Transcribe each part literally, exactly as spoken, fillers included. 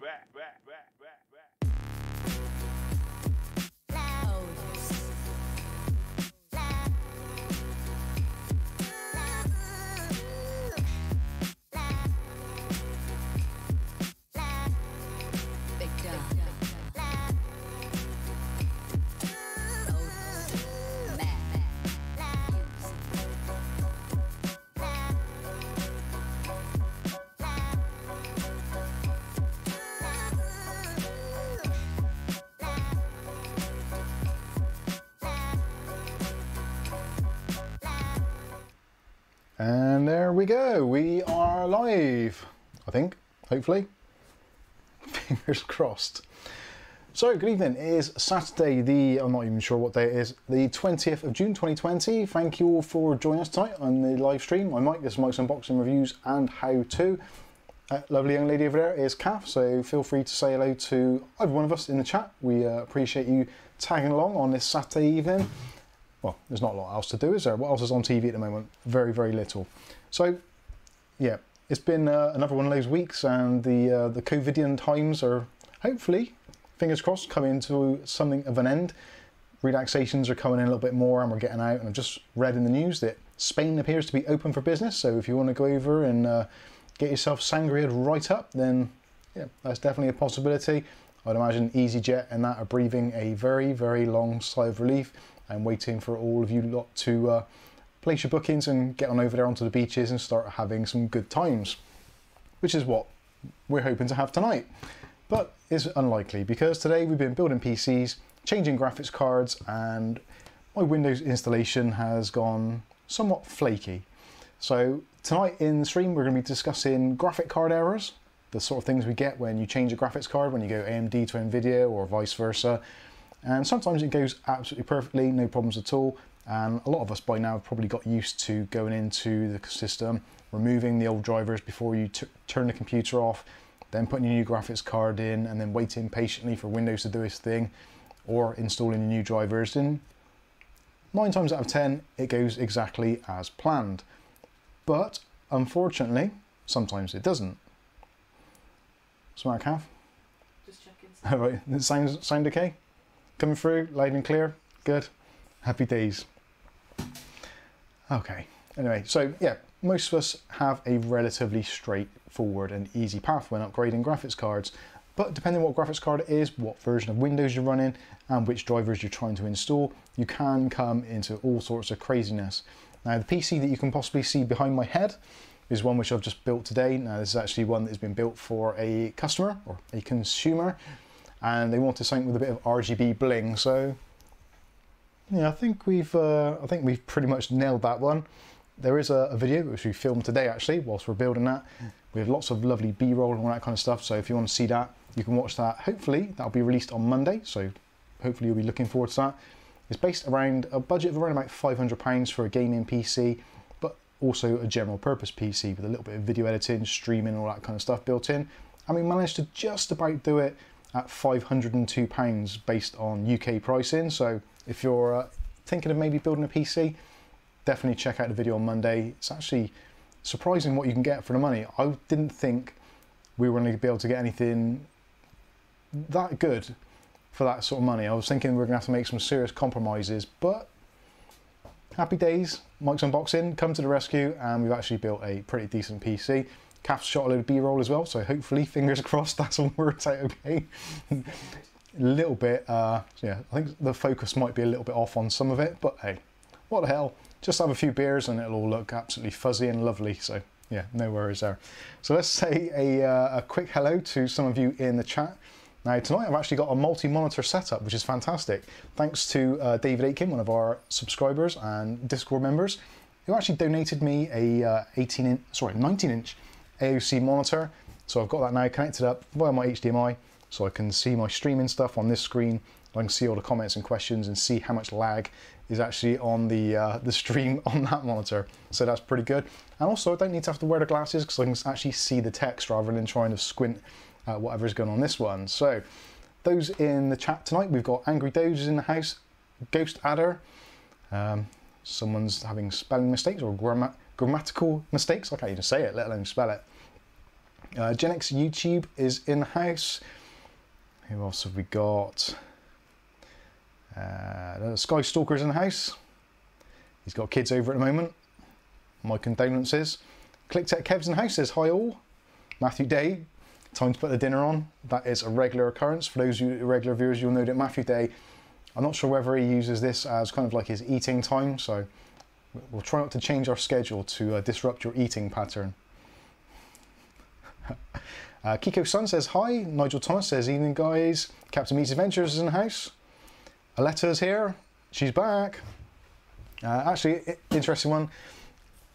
back, back, back, back, back. And there we go, we are live, I think, hopefully, fingers crossed. So good evening, it is Saturday the, I'm not even sure what day it is, the twentieth of June twenty twenty. Thank you all for joining us tonight on the live stream. I'm Mike, this is Mike's Unboxing Reviews and How To. Uh, lovely young lady over there is Kath, so feel free to say hello to every one of us in the chat. We uh, appreciate you tagging along on this Saturday evening. Well, there's not a lot else to do, is there? What else is on T V at the moment? Very, very little. So, yeah, it's been uh, another one of those weeks, and the uh, the COVIDian times are hopefully, fingers crossed, coming to something of an end. Relaxations are coming in a little bit more, and we're getting out. And I've just read in the news that Spain appears to be open for business. So if you want to go over and uh, get yourself sangra'd right up, then yeah, that's definitely a possibility. I'd imagine EasyJet and that are breathing a very, very long sigh of relief. I'm waiting for all of you lot to uh, place your bookings and get on over there onto the beaches and start having some good times, which is what we're hoping to have tonight. But it's unlikely because today we've been building P Cs, changing graphics cards, and my Windows installation has gone somewhat flaky. So tonight in the stream we're going to be discussing graphic card errors, the sort of things we get when you change a graphics card, when you go A M D to NVIDIA or vice versa. And sometimes it goes absolutely perfectly, no problems at all. And a lot of us by now have probably got used to going into the system, removing the old drivers before you turn the computer off, then putting your new graphics card in, and then waiting patiently for Windows to do its thing, or installing your new drivers. And nine times out of ten, it goes exactly as planned. But unfortunately, sometimes it doesn't. Smart Cav? Just checking. All right, it sounds, sound okay? Coming through, loud and clear, good, happy days. Okay, anyway, so yeah, most of us have a relatively straightforward and easy path when upgrading graphics cards, but depending on what graphics card it is, what version of Windows you're running, and which drivers you're trying to install, you can come into all sorts of craziness. Now, the P C that you can possibly see behind my head is one which I've just built today. Now, this is actually one that has been built for a customer or a consumer, and they wanted something with a bit of R G B bling. So yeah, I think we've uh, I think we've pretty much nailed that one. There is a, a video which we filmed today actually whilst we're building that. We have lots of lovely B-roll and all that kind of stuff. So if you want to see that, you can watch that. Hopefully that'll be released on Monday. So hopefully you'll be looking forward to that. It's based around a budget of around about five hundred pounds for a gaming P C, but also a general purpose P C with a little bit of video editing, streaming, all that kind of stuff built in. And we managed to just about do it at five hundred and two pounds based on U K pricing. So if you're uh, thinking of maybe building a P C, definitely check out the video on Monday. It's actually surprising what you can get for the money. I didn't think we were going to be able to get anything that good for that sort of money. I was thinking we were going to have to make some serious compromises, but happy days. Mike's Unboxing come to the rescue, and we've actually built a pretty decent P C. Kath's shot a load of B-roll as well, so hopefully, fingers crossed, that's all worked out okay. A little bit, uh, yeah, I think the focus might be a little bit off on some of it, but hey, what the hell, just have a few beers and it'll all look absolutely fuzzy and lovely, so yeah, no worries there. So let's say a, uh, a quick hello to some of you in the chat. Now tonight I've actually got a multi-monitor setup, which is fantastic. Thanks to uh, David Aitken, one of our subscribers and Discord members, who actually donated me a uh, eighteen inch, sorry, nineteen inch A O C monitor. So I've got that now connected up via my H D M I, so I can see my streaming stuff on this screen. I can see all the comments and questions and see how much lag is actually on the uh, the stream on that monitor. So that's pretty good. And also I don't need to have to wear the glasses because I can actually see the text rather than trying to squint at whatever's going on this one. So those in the chat tonight, we've got Angry Doge in the house, Ghost Adder, um, someone's having spelling mistakes or grammar grammatical mistakes. I can't even say it, let alone spell it. Uh, GenX YouTube is in-house. Who else have we got? Uh, Sky Stalker is in-house. He's got kids over at the moment. My condolences. ClickTech Kev's in-house, says hi all. Matthew Day, time to put the dinner on. That is a regular occurrence. For those of you regular viewers, you'll know that Matthew Day, I'm not sure whether he uses this as kind of like his eating time, so we'll try not to change our schedule to uh, disrupt your eating pattern. uh, Kiko Sun says hi. Nigel Thomas says evening guys. Captain Meets Adventures is in the house. Aletta's here. She's back. Uh, actually, interesting one.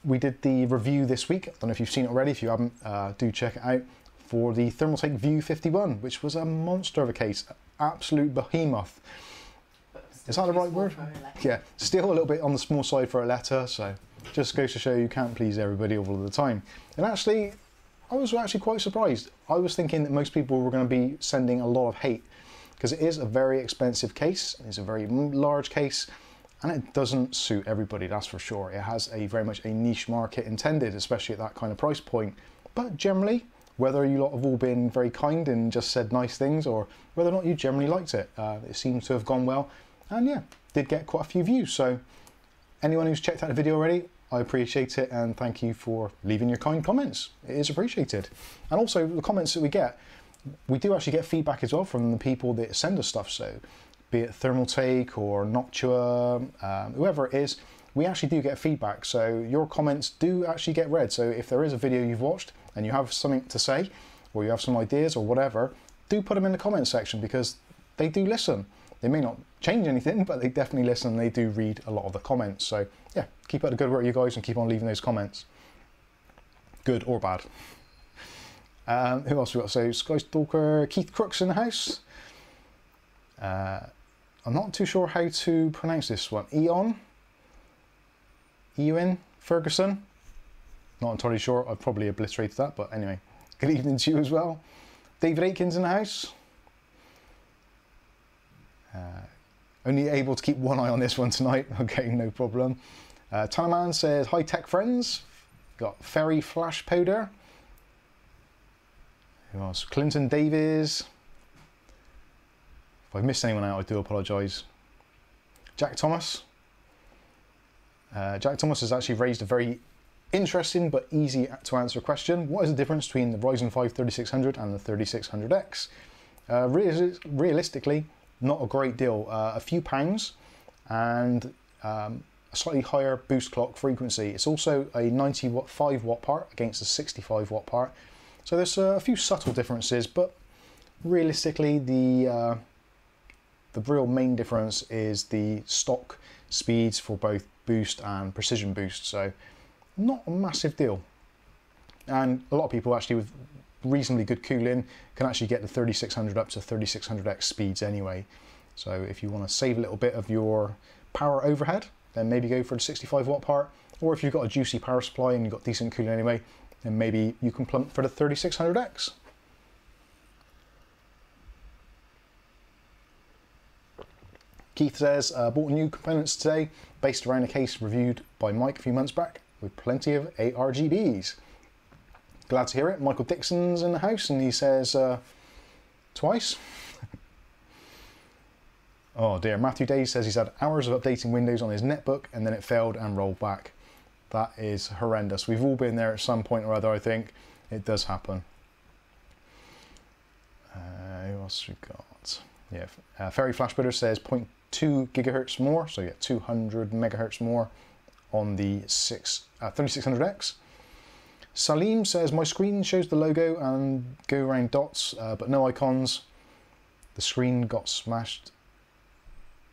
We did the review this week. I don't know if you've seen it already. If you haven't, uh, do check it out for the Thermaltake View fifty-one, which was a monster of a case, absolute behemoth. Is that the right word? Yeah, still a little bit on the small side for Aletta, so just goes to show you can't please everybody all of the time. And actually, I was actually quite surprised. I was thinking that most people were going to be sending a lot of hate because it is a very expensive case. It's a very large case, and it doesn't suit everybody, that's for sure. It has a very much a niche market intended, especially at that kind of price point. But generally, whether you lot have all been very kind and just said nice things, or whether or not you generally liked it, uh, it seems to have gone well. And yeah, did get quite a few views. So anyone who's checked out the video already, I appreciate it, and thank you for leaving your kind comments. It is appreciated. And also the comments that we get, we do actually get feedback as well from the people that send us stuff. So be it Thermaltake or Noctua, um, whoever it is, we actually do get feedback. So your comments do actually get read. So if there is a video you've watched and you have something to say, or you have some ideas or whatever, do put them in the comment section, because they do listen. They may not change anything, but they definitely listen and they do read a lot of the comments. So yeah, keep up the good work, you guys, and keep on leaving those comments, good or bad. Um, who else we got? So Skystalker, Keith Crooks in the house. Uh, I'm not too sure how to pronounce this one. Eon? Ewan Ferguson? Not entirely sure. I've probably obliterated that, but anyway. Good evening to you as well. David Aikens in the house. Uh, only able to keep one eye on this one tonight. Okay, no problem. Uh, Tanaman says, hi tech friends. Got Ferry Flash Powder. Who else? Clinton Davies. If I've missed anyone out, I do apologise. Jack Thomas. Uh, Jack Thomas has actually raised a very interesting but easy to answer question. What is the difference between the Ryzen five thirty-six hundred and the thirty-six hundred X? Uh, real realistically, not a great deal, uh, a few pounds, and um, a slightly higher boost clock frequency. It's also a ninety-five watt part against a sixty-five watt part. So there's uh, a few subtle differences, but realistically the, uh, the real main difference is the stock speeds for both boost and precision boost. So not a massive deal. And a lot of people actually with reasonably good cooling can actually get the thirty-six hundred up to thirty-six hundred X speeds anyway. So if you want to save a little bit of your power overhead, then maybe go for the sixty-five watt part, or if you've got a juicy power supply and you've got decent cooling anyway, then maybe you can plump for the thirty-six hundred X. Keith says, uh, bought new components today based around a case reviewed by Mike a few months back with plenty of A R G Bs. Glad to hear it. Michael Dixon's in the house, and he says uh, twice. Oh dear. Matthew Day says he's had hours of updating Windows on his netbook and then it failed and rolled back. That is horrendous. We've all been there at some point or other, I think. It does happen. Uh, who else we got? Yeah, uh, Ferry Flashbuilder says zero point two gigahertz more, so you get two hundred megahertz more on the six, uh, thirty-six hundred X. Salim says, my screen shows the logo and go around dots, uh, but no icons. The screen got smashed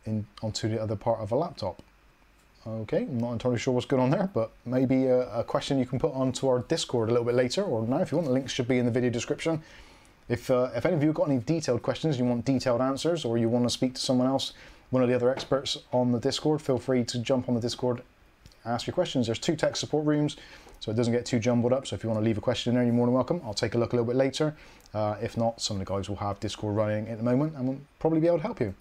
in onto the other part of a laptop. Okay, I'm not entirely sure what's going on there, but maybe a, a question you can put onto our Discord a little bit later, or now if you want, the links should be in the video description. If, uh, if any of you have got any detailed questions, you want detailed answers, or you want to speak to someone else, one of the other experts on the Discord, feel free to jump on the Discord, ask your questions. There's two tech support rooms, so it doesn't get too jumbled up. So if you want to leave a question in there, you're more than welcome. I'll take a look a little bit later. Uh, if not, some of the guys will have Discord running at the moment and will probably be able to help you.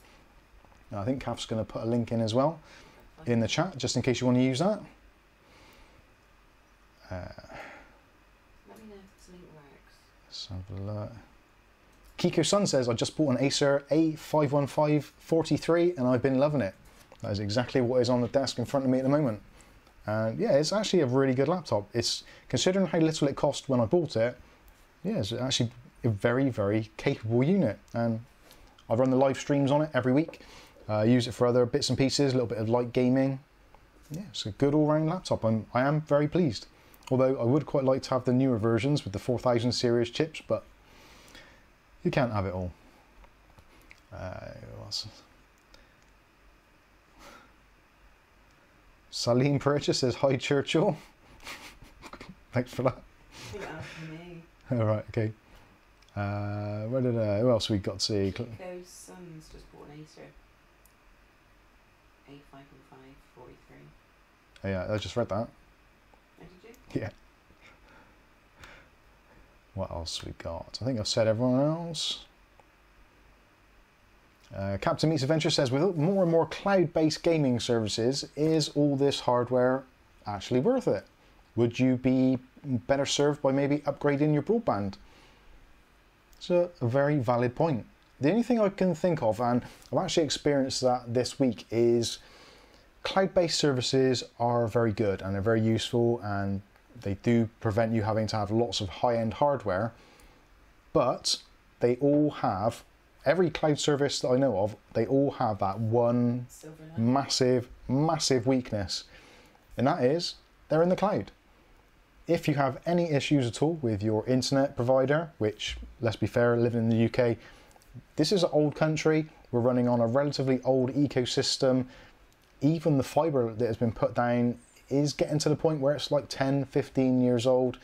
Now, I think Kath's going to put a link in as well in the chat, just in case you want to use that. Uh, Let me know if something works. Let's have a look. Kiko Sun says, I just bought an Acer A five one five forty-three and I've been loving it. That is exactly what is on the desk in front of me at the moment. And yeah, it's actually a really good laptop. It's, considering how little it cost when I bought it, yeah, it's actually a very, very capable unit. And I run the live streams on it every week. I uh, use it for other bits and pieces, a little bit of light gaming. Yeah, it's a good all-round laptop. I'm, I am very pleased. Although I would quite like to have the newer versions with the four thousand series chips, but you can't have it all. Uh, Salim Purchase says, hi Churchill. Thanks for that. Yeah, me. All right, okay. Uh, where did I, who else we got to see? Kiko's son's just bought an Acer A five one five forty-three. Oh yeah, I just read that. Oh, did you? Yeah. What else we got? I think I've said everyone else. Uh, Captain Meets Adventure says, with more and more cloud-based gaming services, is all this hardware actually worth it? Would you be better served by maybe upgrading your broadband? It's a very valid point. The only thing I can think of, and I've actually experienced that this week, is cloud-based services are very good and they're very useful, and they do prevent you having to have lots of high-end hardware, but they all have, every cloud service that I know of, they all have that one massive, massive weakness, and that is they're in the cloud. If you have any issues at all with your internet provider, which, let's be fair, living in the U K, this is an old country, we're running on a relatively old ecosystem, even the fibre that has been put down is getting to the point where it's like ten, fifteen years old,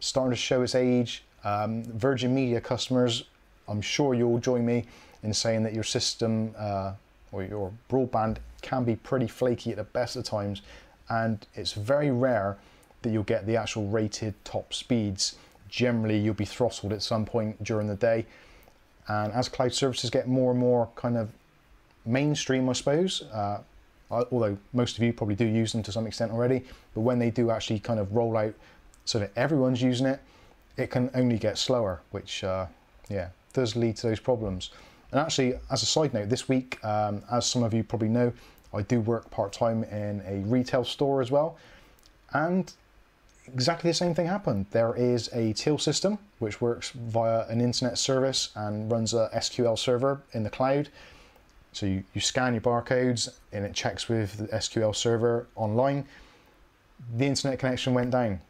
starting to show its age. Um, Virgin Media customers, I'm sure you'll join me in saying that your system uh, or your broadband can be pretty flaky at the best of times, and it's very rare that you'll get the actual rated top speeds. Generally, you'll be throttled at some point during the day, and as cloud services get more and more kind of mainstream, I suppose, uh, although most of you probably do use them to some extent already, but when they do actually kind of roll out so that everyone's using it, it can only get slower, which uh, yeah, does lead to those problems. And actually, as a side note, this week, um, as some of you probably know, I do work part-time in a retail store as well, and exactly the same thing happened. There is a Teal system which works via an internet service and runs a S Q L server in the cloud. So you, you scan your barcodes and it checks with the S Q L server online. The internet connection went down.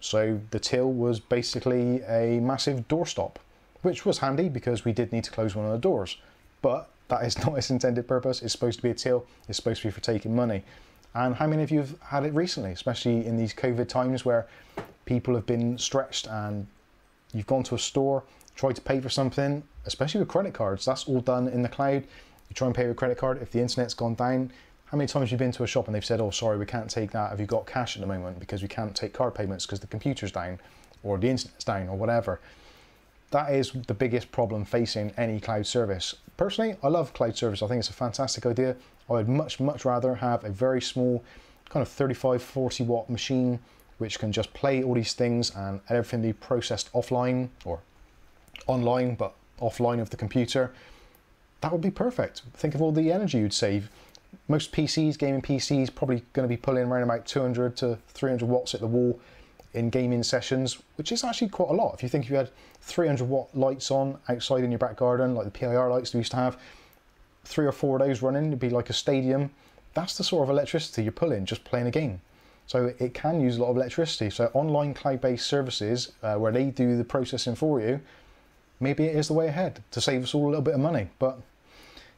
So the Teal was basically a massive doorstop, which was handy because we did need to close one of the doors. But that is not its intended purpose. It's supposed to be a Teal. It's supposed to be for taking money. And how many of you have had it recently, especially in these COVID times where people have been stretched and you've gone to a store, tried to pay for something, especially with credit cards, that's all done in the cloud. You try and pay with credit card, if the internet's gone down, how many times have you been to a shop and they've said, oh, sorry, we can't take that, have you got cash at the moment, because we can't take card payments because the computer's down or the internet's down or whatever. That is the biggest problem facing any cloud service. Personally, I love cloud service. I think it's a fantastic idea. I would much, much rather have a very small kind of thirty-five, forty watt machine which can just play all these things and everything be processed offline or online, but offline of the computer. That would be perfect. Think of all the energy you'd save. Most P Cs, gaming P Cs, probably going to be pulling around about two hundred to three hundred watts at the wall in gaming sessions, which is actually quite a lot. If you think if you had three hundred watt lights on outside in your back garden, like the P I R lights we used to have, three or four of those running, it'd be like a stadium. That's the sort of electricity you're pulling just playing a game. So it can use a lot of electricity. So online cloud-based services uh, where they do the processing for you, maybe it is the way ahead to save us all a little bit of money. But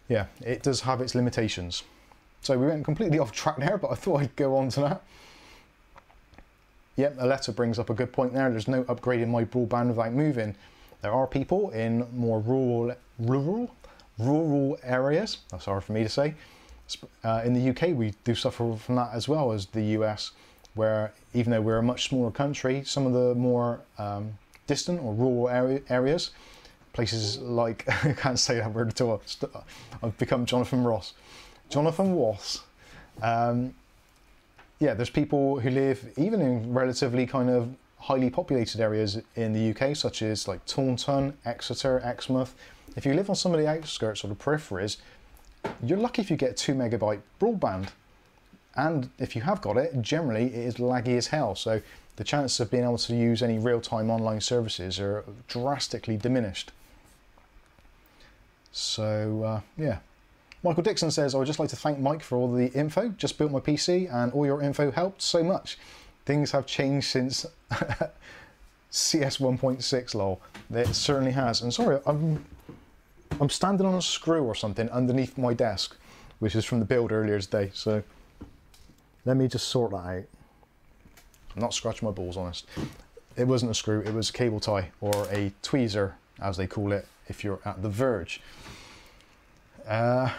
yeah, it does have its limitations. So we went completely off track there, but I thought I'd go on to that. Yep, a letter brings up a good point there. There's no upgrading my broadband without moving. There are people in more rural, rural, rural areas, that's hard for me to say. Uh, in the U K, we do suffer from that as well as the U S, where even though we're a much smaller country, some of the more um, distant or rural area, areas, places like, I can't say that word at all, I've become Jonathan Ross. Jonathan Ross. Um, Yeah, there's people who live even in relatively kind of highly populated areas in the U K, such as like Taunton, Exeter, Exmouth. If you live on some of the outskirts or the peripheries, you're lucky if you get two megabyte broadband. And if you have got it, generally it is laggy as hell. So the chances of being able to use any real-time online services are drastically diminished. So uh, yeah. Michael Dixon says, I would just like to thank Mike for all the info. Just built my P C and all your info helped so much. Things have changed since C S one point six, lol. It certainly has. And sorry, I'm, I'm standing on a screw or something underneath my desk, which is from the build earlier today. So let me just sort that out. I'm not scratching my balls, honest. It wasn't a screw, it was a cable tie, or a tweezer, as they call it, if you're at the verge. Uh,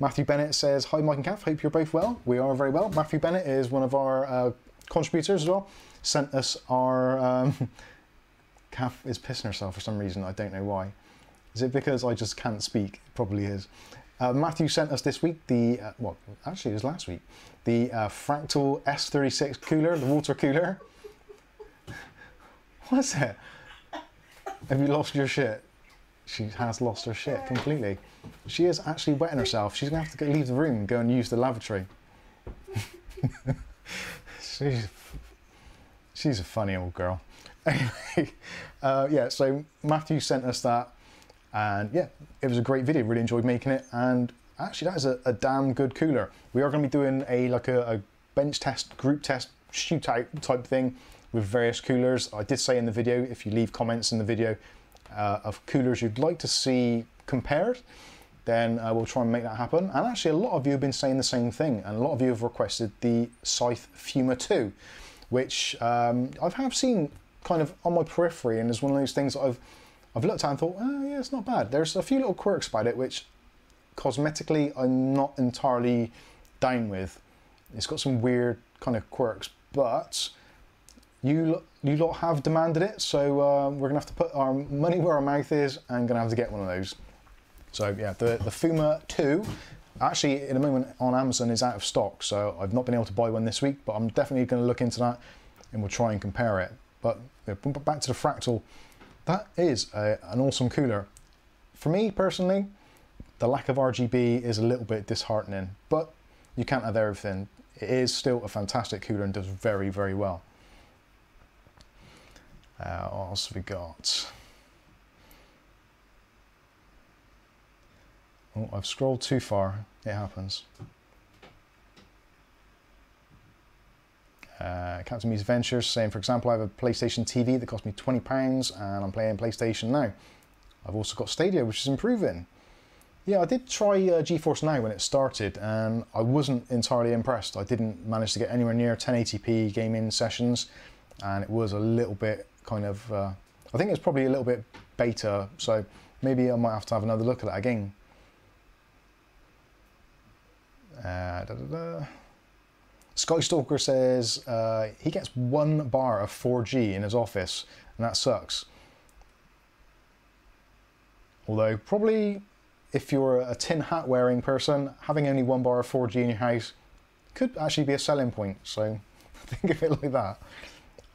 Matthew Bennett says, hi Mike and Kath, hope you're both well. We are very well. Matthew Bennett is one of our uh, contributors as well. Sent us our... Um, Kath is pissing herself for some reason, I don't know why. Is it because I just can't speak? It probably is. Uh, Matthew sent us this week the... Uh, well, actually it was last week. The uh, Fractal S thirty-six cooler, the water cooler. What's that? Have you lost your shit? She has lost her shit completely. She is actually wetting herself. She's gonna have to go leave the room and go and use the lavatory. she's, she's a funny old girl. Anyway, uh, yeah, so Matthew sent us that, and yeah, it was a great video. Really enjoyed making it, and actually that is a, a damn good cooler. We are gonna be doing a like a, a bench test, group test, shootout type thing with various coolers. I did say in the video, if you leave comments in the video, Uh, of coolers you'd like to see compared, then uh, we'll try and make that happen. And actually a lot of you have been saying the same thing, and a lot of you have requested the Scythe Fuma two, which um, I have seen kind of on my periphery, and is one of those things that I've, I've looked at and thought, oh yeah, it's not bad. There's a few little quirks about it which cosmetically I'm not entirely down with. It's got some weird kind of quirks, but You, you lot have demanded it, so uh, we're going to have to put our money where our mouth is and going to have to get one of those. So yeah, the, the Fuma two, actually in a moment on Amazon, is out of stock, so I've not been able to buy one this week, but I'm definitely going to look into that and we'll try and compare it. But yeah, back to the Fractal, that is a, an awesome cooler. For me personally, the lack of R G B is a little bit disheartening, but you can't have everything. It is still a fantastic cooler and does very, very well. Uh, what else have we got? Oh, I've scrolled too far. It happens. Uh, Captain Me's Ventures saying, for example, I have a PlayStation T V that cost me twenty pounds and I'm playing PlayStation now. I've also got Stadia, which is improving. Yeah, I did try uh, GeForce Now when it started and I wasn't entirely impressed. I didn't manage to get anywhere near ten eighty p gaming sessions, and it was a little bit kind of, uh, I think it's probably a little bit beta, so maybe I might have to have another look at that again. Uh, da, da, da. Skystalker says uh, he gets one bar of four G in his office, and that sucks. Although probably if you're a tin hat wearing person, having only one bar of four G in your house could actually be a selling point, so think of it like that.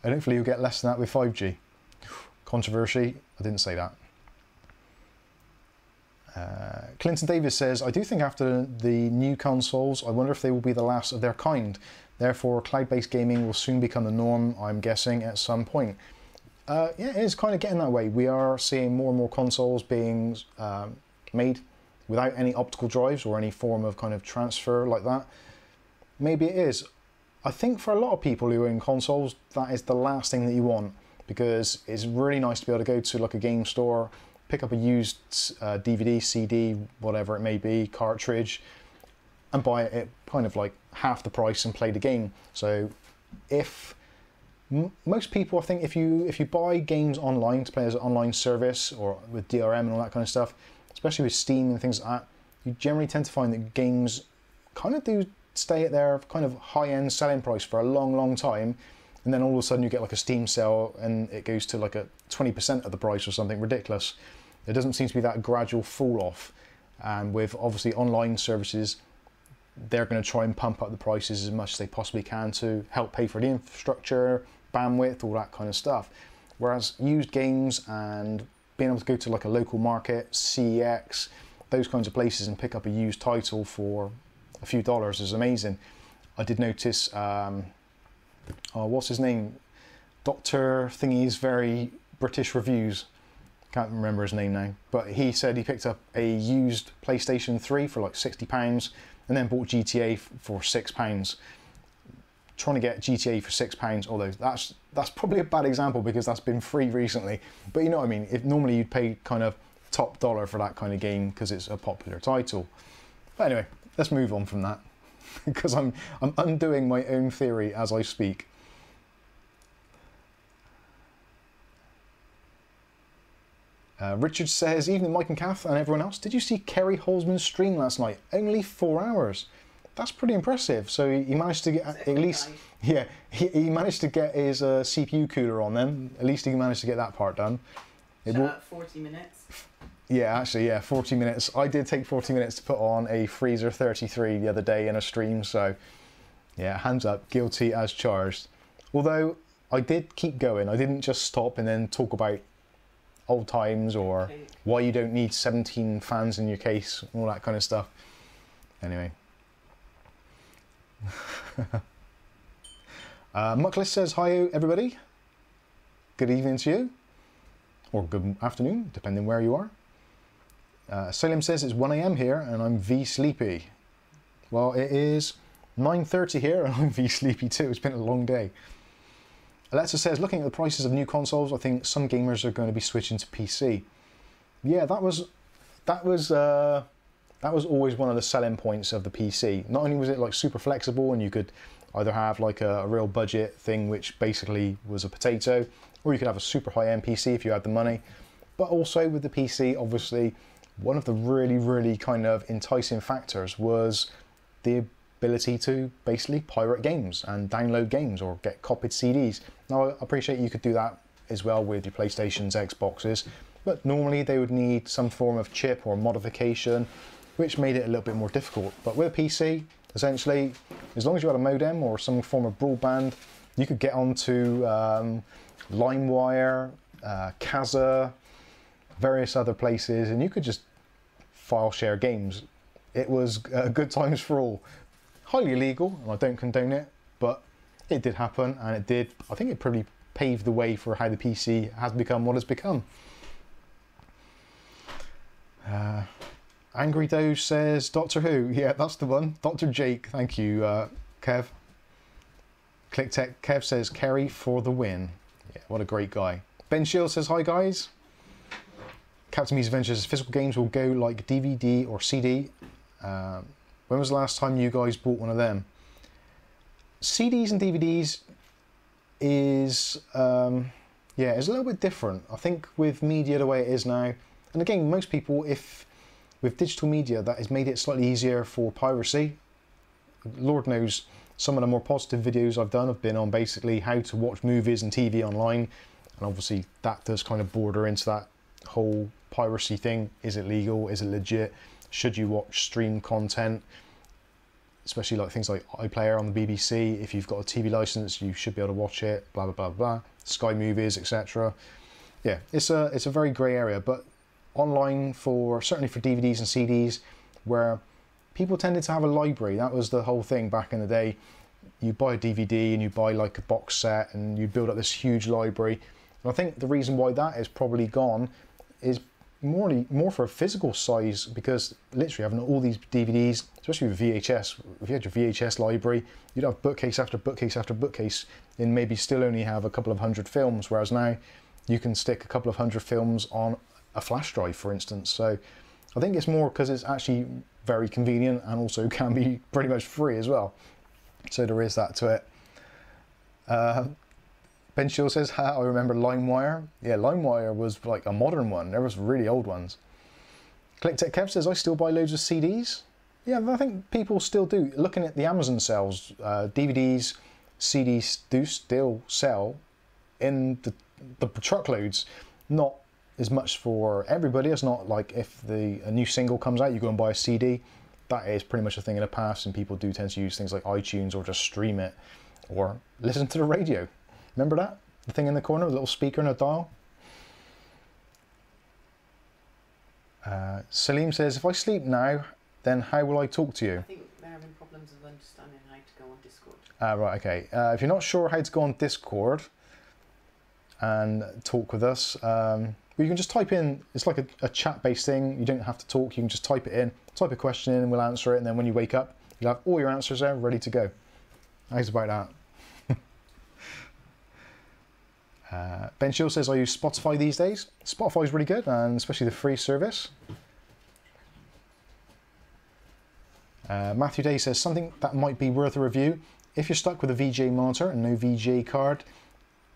And hopefully you'll get less than that with five G. Controversy, I didn't say that. Uh, Clinton Davis says, I do think after the new consoles, I wonder if they will be the last of their kind. Therefore, cloud-based gaming will soon become the norm, I'm guessing, at some point. Uh, yeah, it is kind of getting that way. We are seeing more and more consoles being um, made without any optical drives or any form of kind of transfer like that. Maybe it is. I think for a lot of people who are in consoles, that is the last thing that you want, because it's really nice to be able to go to like a game store, pick up a used uh, D V D, C D, whatever it may be, cartridge, and buy it at kind of like half the price and play the game. So if m most people, I think if you, if you buy games online to play as an online service or with D R M and all that kind of stuff, especially with Steam and things like that, you generally tend to find that games kind of do stay at their kind of high-end selling price for a long, long time, and then all of a sudden you get like a Steam sale and it goes to like a twenty percent of the price or something ridiculous. There doesn't seem to be that gradual fall-off, and with obviously online services, they're going to try and pump up the prices as much as they possibly can to help pay for the infrastructure, bandwidth, all that kind of stuff. Whereas used games and being able to go to like a local market, C E X, those kinds of places, and pick up a used title for a few dollars is amazing. I did notice, um, oh, what's his name? Doctor Thingy's very British reviews. Can't remember his name now, but he said he picked up a used PlayStation three for like sixty pounds and then bought G T A for six pounds. Trying to get G T A for six pounds, although that's that's probably a bad example because that's been free recently, but you know what I mean. If normally you'd pay kind of top dollar for that kind of game because it's a popular title. But anyway, let's move on from that because I'm I'm undoing my own theory as I speak. Uh, Richard says, evening Mike and Kath and everyone else, did you see Kerry Holzman's stream last night? Only four hours. That's pretty impressive. So he managed to get at least, yeah, he, he managed to get his uh, C P U cooler on then. At least he managed to get that part done. It will, forty minutes. Yeah, actually, yeah, forty minutes. I did take forty minutes to put on a Freezer thirty-three the other day in a stream. So yeah, hands up, guilty as charged. Although I did keep going. I didn't just stop and then talk about old times or why you don't need seventeen fans in your case, all that kind of stuff. Anyway. uh, Muckless says, hi everybody. Good evening to you. Or good afternoon, depending where you are. Uh, Salem says, it's one A M here and I'm V sleepy. Well, it is nine thirty here and I'm V sleepy too. It's been a long day. Alexa says, looking at the prices of new consoles, I think some gamers are going to be switching to P C. Yeah, that was that was uh, that was always one of the selling points of the P C. Not only was it like super flexible, and you could either have like a, a real budget thing, which basically was a potato, or you could have a super high-end P C if you had the money. But also with the P C, obviously, one of the really, really kind of enticing factors was the ability to basically pirate games and download games or get copied C Ds. Now, I appreciate you could do that as well with your PlayStations, Xboxes, but normally they would need some form of chip or modification, which made it a little bit more difficult. But with a P C, essentially, as long as you had a modem or some form of broadband, you could get onto um, LimeWire, uh, Kazaa, various other places, and you could just file share games. It was uh, good times for all. Highly illegal, and I don't condone it, but it did happen, and it did, I think it probably paved the way for how the P C has become what it's become. Uh, Angry Doge says, Doctor Who, yeah, that's the one. Doctor Jake, thank you, uh, Kev. ClickTech, Kev says, Kerry for the win. Yeah, what a great guy. Ben Shields says, hi guys. Captain Me's Adventures, physical games will go like D V D or C D. Um, When was the last time you guys bought one of them? C Ds and D V Ds is, um, yeah, it's a little bit different. I think with media the way it is now, and again, most people, if with digital media, that has made it slightly easier for piracy. Lord knows some of the more positive videos I've done have been on basically how to watch movies and T V online. And obviously that does kind of border into that whole piracy thing. Is it legal? Is it legit? Should you watch stream content, especially like things like iPlayer on the B B C? If you've got a T V license, you should be able to watch it, blah, blah, blah, blah. Sky Movies, et cetera. Yeah, it's a, it's a very grey area, but online for, certainly for D V Ds and C Ds, where people tended to have a library. That was the whole thing back in the day. You buy a D V D and you buy like a box set and you build up this huge library. And I think the reason why that is probably gone is More, more for a physical size, because literally having all these D V Ds, especially with V H S, if you had your V H S library, you'd have bookcase after bookcase after bookcase and maybe still only have a couple of hundred films, whereas now you can stick a couple of hundred films on a flash drive, for instance. So I think it's more because it's actually very convenient and also can be pretty much free as well. So there is that to it. Uh, Ben Shill says, ha, I remember LimeWire. Yeah, LimeWire was like a modern one. There was really old ones. ClickTech Kev says, I still buy loads of C Ds. Yeah, I think people still do. Looking at the Amazon sales, uh, D V Ds, C Ds do still sell in the, the truckloads. Not as much for everybody. It's not like if the a new single comes out, you go and buy a C D. That is pretty much a thing in the past, and people do tend to use things like iTunes or just stream it or listen to the radio. Remember that? The thing in the corner, the little speaker and a dial? Uh, Salim says, if I sleep now, then how will I talk to you? I think they're having problems with understanding how to go on Discord. Ah, right, okay. Uh, if you're not sure how to go on Discord and talk with us, um, you can just type in, it's like a, a chat-based thing. You don't have to talk, you can just type it in, type a question in and we'll answer it, and then when you wake up, you'll have all your answers there ready to go. How's about that? uh, Ben Shield says, I use Spotify these days. Spotify is really good, and especially the free service. Uh, Matthew Day says, something that might be worth a review, if you're stuck with a V G A monitor and no V G A card,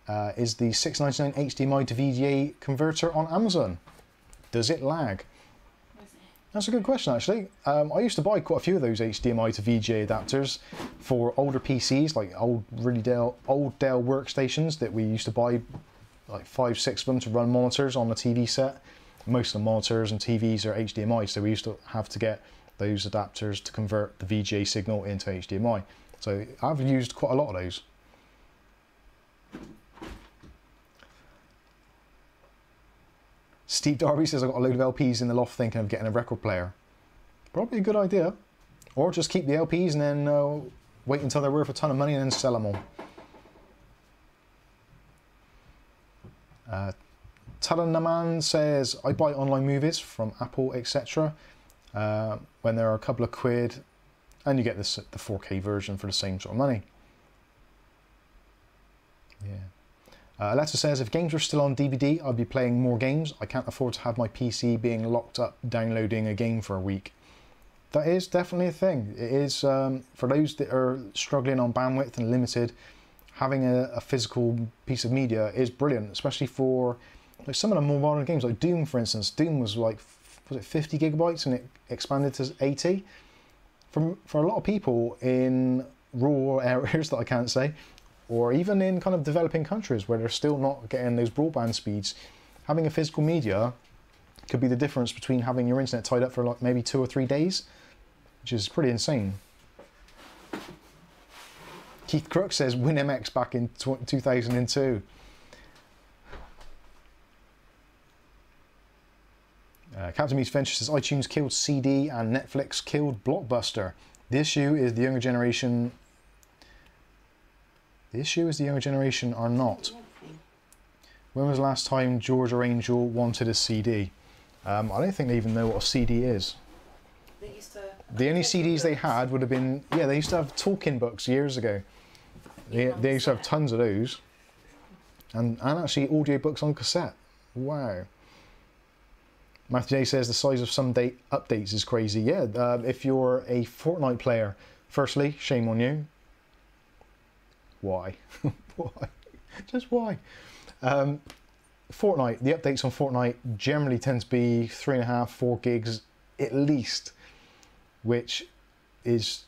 Uh, is the six ninety-nine H D M I to V G A converter on Amazon. Does it lag? That's a good question, actually. Um, I used to buy quite a few of those H D M I to V G A adapters for older P Cs, like old really Dell, old Dell workstations that we used to buy, like five, six of them to run monitors on the T V set. Most of the monitors and T Vs are H D M I, so we used to have to get those adapters to convert the V G A signal into H D M I. So I've used quite a lot of those. Steve Darby says, I've got a load of L Ps in the loft thinking of getting a record player. Probably a good idea. Or just keep the L Ps and then uh, wait until they're worth a ton of money and then sell them all. Uh, Talanaman says, I buy online movies from Apple, et cetera. Uh, when there are a couple of quid and you get this, the four K version for the same sort of money. Yeah. Uh, Aletta says, if games were still on D V D, I'd be playing more games. I can't afford to have my P C being locked up downloading a game for a week. That is definitely a thing. It is, um, for those that are struggling on bandwidth and limited, having a, a physical piece of media is brilliant, especially for like, some of the more modern games, like Doom, for instance. Doom was like, was it fifty gigabytes and it expanded to eighty? For, for a lot of people in rural areas that I can't say, or even in kind of developing countries where they're still not getting those broadband speeds, having a physical media could be the difference between having your internet tied up for like maybe two or three days, which is pretty insane. Keith Crook says WinMX back in two thousand two. Uh, Captain Meets Venture says iTunes killed C D and Netflix killed Blockbuster. The issue is the younger generation The issue is the younger generation are not. When was the last time George or Angel wanted a C D? Um, I don't think they even know what a C D is. They used to the only C Ds books. they had would have been, yeah, they used to have Tolkien books years ago. They, they used to have tons of those. And, and actually audiobooks on cassette. Wow. Matthew J says the size of some date updates is crazy. Yeah, uh, if you're a Fortnite player, firstly, shame on you. Why? Why? Just why? Um, Fortnite, the updates on Fortnite generally tend to be three and a half, four gigs at least, which is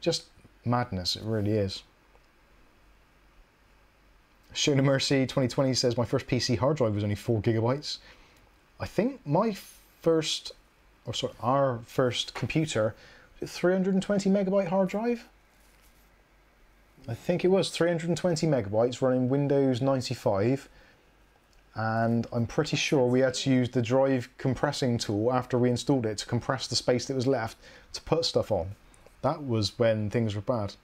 just madness. It really is. Shona Mercy twenty twenty says my first P C hard drive was only four gigabytes. I think my first, or sorry, our first computer, three hundred twenty megabyte hard drive. I think it was three hundred twenty megabytes running Windows ninety-five, and I'm pretty sure we had to use the drive compressing tool after we installed it to compress the space that was left to put stuff on. That was when things were bad.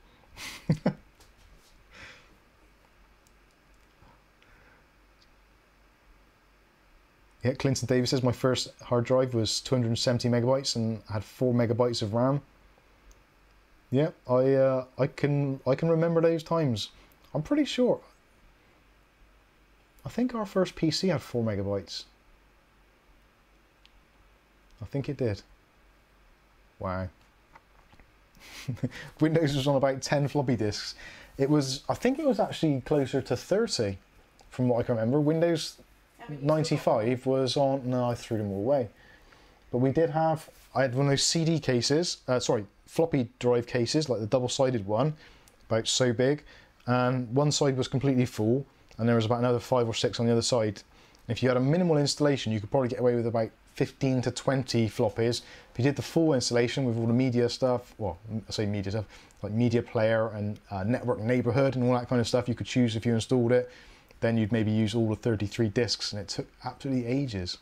Yeah, Clinton Davis says my first hard drive was two hundred seventy megabytes and had four megabytes of RAM. Yeah, I uh, I can I can remember those times. I'm pretty sure. I think our first P C had four megabytes. I think it did. Wow. Windows was on about ten floppy disks. It was. I think it was actually closer to thirty, from what I can remember. Windows ninety-five was on. No, I threw them all away. But we did have. I had one of those C D cases. Uh, sorry. Floppy drive cases, like the double-sided one, about so big, and one side was completely full and there was about another five or six on the other side. If you had a minimal installation, you could probably get away with about fifteen to twenty floppies. If you did the full installation with all the media stuff, well, I say media stuff, like media player and uh, network neighborhood and all that kind of stuff you could choose if you installed it, then you'd maybe use all the thirty-three discs, and it took absolutely ages.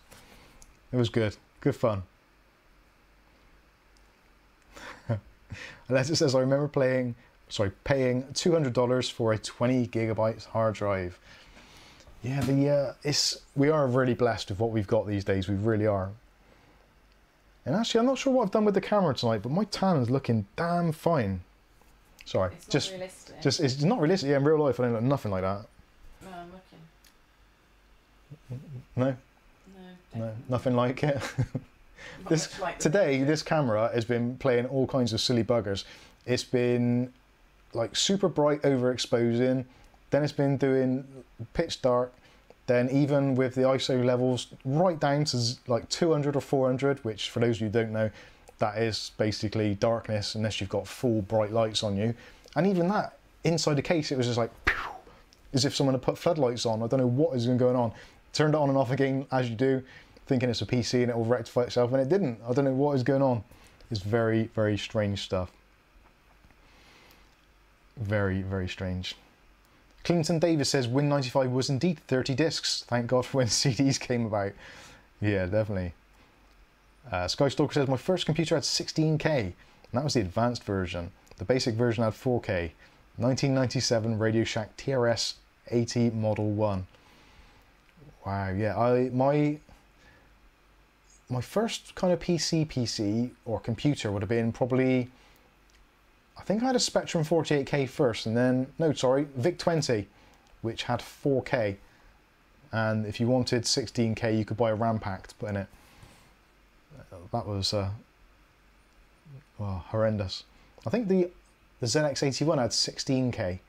It was good, good fun. Unless it says I remember playing, sorry, paying two hundred dollars for a twenty gigabytes hard drive. Yeah, the uh, it's we are really blessed with what we've got these days. We really are. And actually, I'm not sure what I've done with the camera tonight, but my tan is looking damn fine. Sorry, it's just not realistic. just it's not realistic. Yeah, in real life, I don't look nothing like that. No, I'm looking. No. No. No, nothing like it. This, like today, this camera has been playing all kinds of silly buggers. It's been like super bright, overexposing. Then it's been doing pitch dark. Then even with the I S O levels right down to like two hundred or four hundred, which for those of you who don't know, that is basically darkness unless you've got full bright lights on you. And even that, inside the case, it was just like, pew, as if someone had put floodlights on. I don't know what is going on. Turned it on and off again, as you do, thinking it's a P C and it will rectify itself, and it didn't. I don't know what is going on. It's very, very strange stuff. Very, very strange. Clinton Davis says Win ninety-five was indeed thirty discs. Thank God for when C Ds came about. Yeah, definitely. Uh, Skystalker says my first computer had sixteen K, and that was the advanced version. The basic version had four K. nineteen ninety-seven Radio Shack T R S eighty Model one. Wow, yeah, I my... My first kind of P C P C or computer would have been probably, I think I had a Spectrum forty-eight K first, and then, no, sorry, VIC twenty, which had four K. And if you wanted sixteen K, you could buy a RAM pack to put in it. That was uh, well, horrendous. I think the, the Z X eighty-one had sixteen K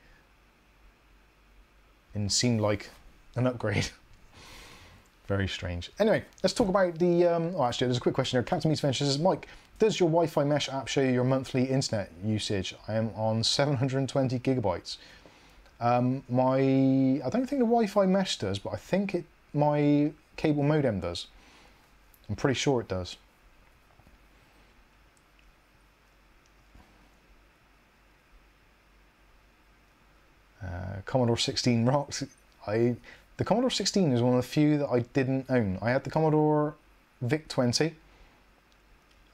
and seemed like an upgrade. Very strange. Anyway, let's talk about the, um, oh actually there's a quick question here. Captain Meets Ventures says, Mike, does your Wi-Fi mesh app show you your monthly internet usage? I am on seven hundred twenty gigabytes. Um, my, I don't think the Wi-Fi mesh does, but I think it, my cable modem does. I'm pretty sure it does. Uh, Commodore sixteen rocks. I, The Commodore sixteen is one of the few that I didn't own. I had the Commodore VIC twenty.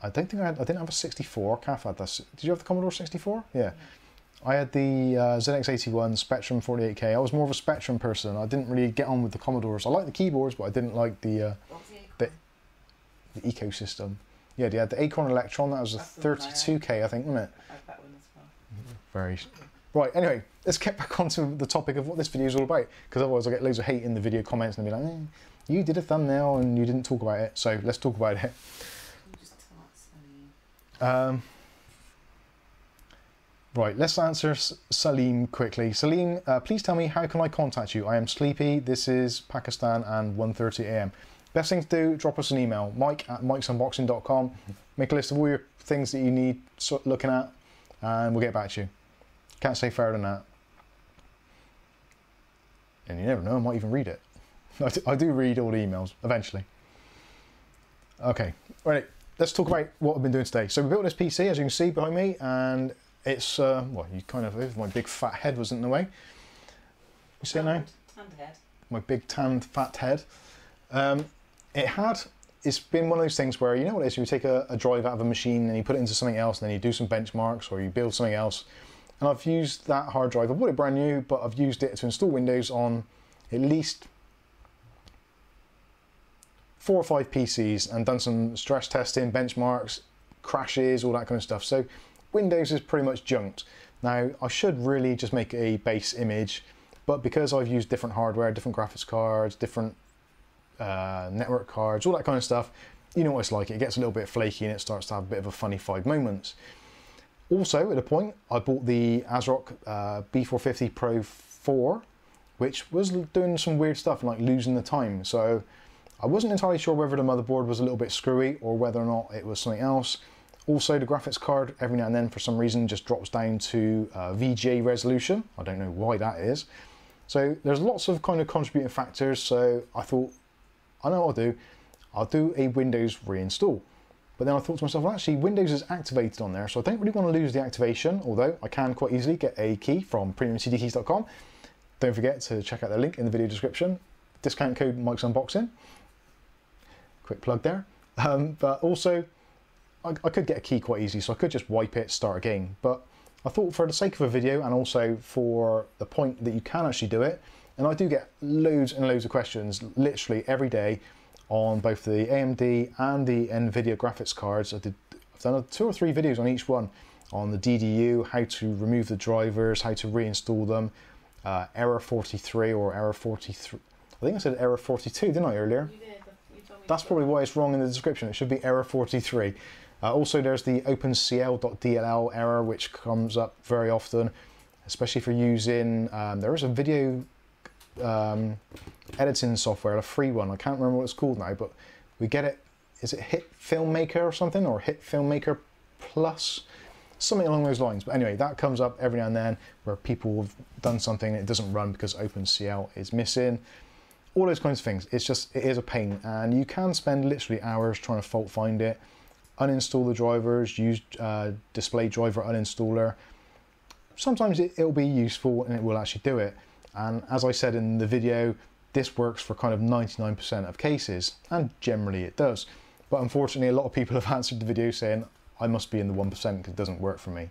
I don't think I had, I didn't have a sixty-four. Kath had that. Did you have the Commodore sixty-four? Yeah. Mm-hmm. I had the uh, Z X eighty-one, Spectrum forty-eight K. I was more of a Spectrum person. I didn't really get on with the Commodores. I liked the keyboards, but I didn't like the uh, the, the ecosystem. Yeah, they had the Acorn Electron. That was a thirty-two K, I think, wasn't it? I had that one as well. Very. Right, anyway, let's get back onto the topic of what this video is all about, because otherwise I'll get loads of hate in the video comments and they'll be like, eh, you did a thumbnail and you didn't talk about it, so let's talk about it. Um, right, let's answer Salim quickly. Salim, uh, please tell me, how can I contact you? I am sleepy, this is Pakistan and one thirty A M. Best thing to do, drop us an email, mike at mikes unboxing dot com. Make a list of all your things that you need looking at, and we'll get back to you. Can't say fairer than that. And you never know, I might even read it. I do, I do read all the emails, eventually. Okay, all right, let's talk about what I've been doing today. So we built this P C, as you can see behind me, and it's, uh, well, you kind of, my big fat head wasn't in the way. You see it now? Tanned head. My big tanned fat head. Um, it had, it's been one of those things where, you know what it is, you take a, a drive out of a machine and you put it into something else, and then you do some benchmarks or you build something else. And I've used that hard drive. I bought it brand new, but I've used it to install Windows on at least four or five P Cs and done some stress testing, benchmarks, crashes, all that kind of stuff. So Windows is pretty much junked. Now, I should really just make a base image, but because I've used different hardware, different graphics cards, different uh, network cards, all that kind of stuff, you know what it's like. It gets a little bit flaky and it starts to have a bit of a funny five moments. Also, at a point, I bought the ASRock uh, B four fifty Pro four, which was doing some weird stuff, like losing the time. So I wasn't entirely sure whether the motherboard was a little bit screwy or whether or not it was something else. Also, the graphics card, every now and then, for some reason, just drops down to uh, V G A resolution. I don't know why that is. So there's lots of kind of contributing factors, so I thought, I know what I'll do. I'll do a Windows reinstall. But then I thought to myself, well, actually Windows is activated on there, so I don't really want to lose the activation, although I can quite easily get a key from premium c d keys dot com. Don't forget to check out the link in the video description. Discount code Mike's Unboxing. Quick plug there. Um, but also, I, I could get a key quite easily, so I could just wipe it, start again. But I thought for the sake of a video and also for the point that you can actually do it, and I do get loads and loads of questions literally every day on both the A M D and the NVIDIA graphics cards. I did, I've done two or three videos on each one, on the D D U, how to remove the drivers, how to reinstall them, uh, error forty-three or error forty-three. I think I said error forty-two, didn't I, earlier? You did. You told me. That's probably why it's wrong in the description. It should be error forty-three. Uh, also, there's the opencl.dll error, which comes up very often, especially if you're using, um, there is a video um, editing software, a free one. I can't remember what it's called now, but we get it, is it Hit Filmmaker or something, or Hit Filmmaker Plus? Something along those lines. But anyway, that comes up every now and then where people have done something and it doesn't run because opencl is missing. All those kinds of things. It's just, it is a pain, and you can spend literally hours trying to fault find it, uninstall the drivers, use uh, display driver uninstaller. Sometimes it, it'll be useful and it will actually do it. And as I said in the video, this works for kind of ninety-nine percent of cases, and generally it does. But unfortunately, a lot of people have answered the video saying, I must be in the one percent because it doesn't work for me.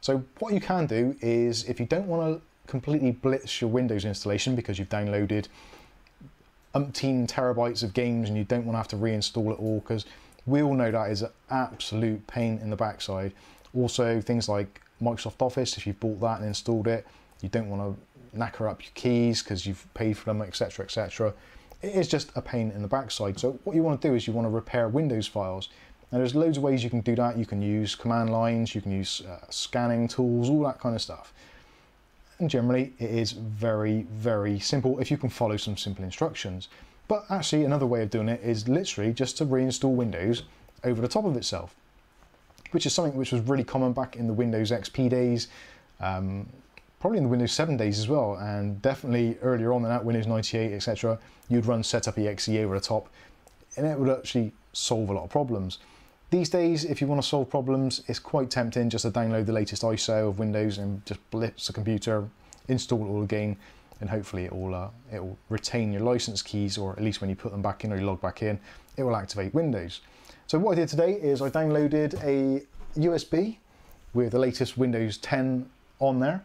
So what you can do is, if you don't want to completely blitz your Windows installation because you've downloaded umpteen terabytes of games and you don't want to have to reinstall it all, because we all know that is an absolute pain in the backside. Also things like Microsoft Office, if you've bought that and installed it, you don't want to knacker up your keys because you've paid for them, etc, et cetera. It is just a pain in the backside. So what you want to do is you want to repair Windows files. Now there's loads of ways you can do that. You can use command lines, you can use uh, scanning tools, all that kind of stuff. And generally it is very, very simple if you can follow some simple instructions. But actually another way of doing it is literally just to reinstall Windows over the top of itself, which is something which was really common back in the Windows X P days, um, probably in the Windows seven days as well, and definitely earlier on than that, Windows ninety-eight, et cetera. You'd run setup exe over the top and it would actually solve a lot of problems. These days, if you want to solve problems, it's quite tempting just to download the latest I S O of Windows and just blitz the computer, install it all again, and hopefully it will uh, it will retain your license keys, or at least when you put them back in or you log back in, it will activate Windows. So what I did today is I downloaded a U S B with the latest Windows ten on there,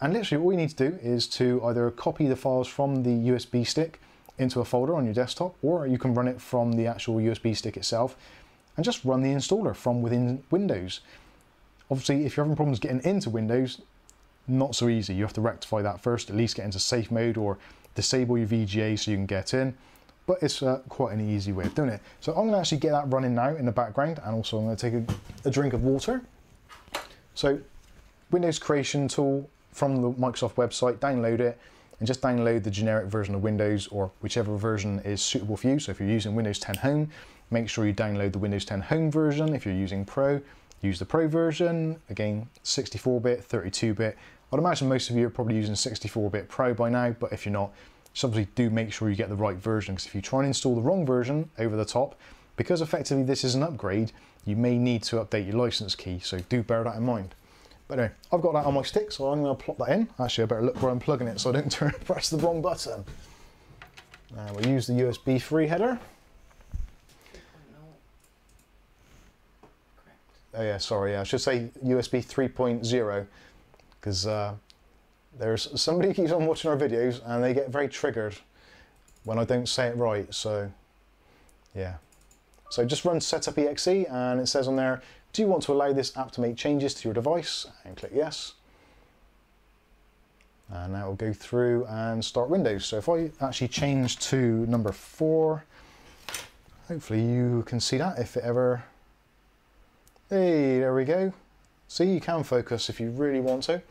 and literally all you need to do is to either copy the files from the U S B stick into a folder on your desktop, or you can run it from the actual U S B stick itself, and just run the installer from within Windows. Obviously, if you're having problems getting into Windows, not so easy. You have to rectify that first, at least get into safe mode or disable your V G A so you can get in. But it's uh, quite an easy way of doing it. So I'm gonna actually get that running now in the background, and also I'm gonna take a, a drink of water. So Windows creation tool from the Microsoft website, download it, and just download the generic version of Windows, or whichever version is suitable for you. So if you're using Windows ten Home, make sure you download the Windows ten Home version. If you're using Pro, use the Pro version. Again, sixty-four bit, thirty-two bit. I'd imagine most of you are probably using sixty-four bit Pro by now, but if you're not, just obviously do make sure you get the right version, because if you try and install the wrong version over the top, because effectively this is an upgrade, you may need to update your license key, so do bear that in mind. But anyway, I've got that on my stick, so I'm gonna plop that in. Actually, I better look where I'm plugging it so I don't turn, press the wrong button. And we'll use the U S B three header. Oh yeah, sorry, yeah, I should say U S B three point oh, because uh, there's somebody who keeps on watching our videos and they get very triggered when I don't say it right, so yeah. So just run setup exe, and it says on there, do you want to allow this app to make changes to your device? And click yes. And that will go through and start Windows. So if I actually change to number four, hopefully you can see that if it ever... Hey, there we go. See, you can focus if you really want to.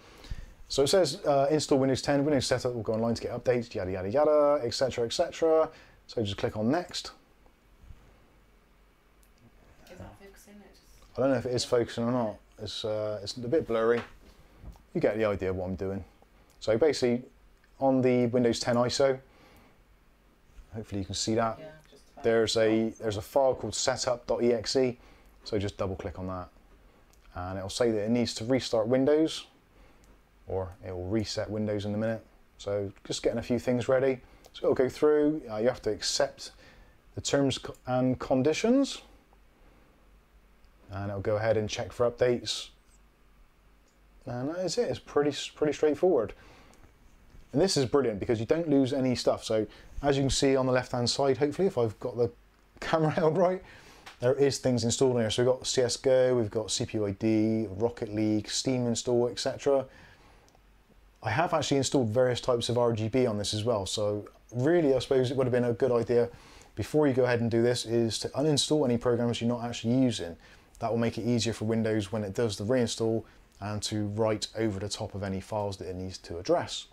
So it says uh, install Windows ten, Windows setup will go online to get updates, yada, yada, yada, et cetera, et cetera. So just click on next. Is that focusing? I don't know if it is focusing or not. It's, uh, it's a bit blurry. You get the idea of what I'm doing. So basically, on the Windows ten I S O, hopefully you can see that. Yeah, just There's a, there's a file called setup dot E X E, so just double click on that. And it'll say that it needs to restart Windows, or it will reset Windows in a minute. So just getting a few things ready. So it'll go through, uh, you have to accept the terms and conditions. And it'll go ahead and check for updates. And that is it, it's pretty, pretty straightforward. And this is brilliant because you don't lose any stuff. So as you can see on the left-hand side, hopefully, if I've got the camera held right, there is things installed in here. So we've got C S G O, we've got C P U I D, Rocket League, Steam install, et cetera. I have actually installed various types of R G B on this as well. So really, I suppose it would have been a good idea before you go ahead and do this is to uninstall any programs you're not actually using. That will make it easier for Windows when it does the reinstall and to write over the top of any files that it needs to address.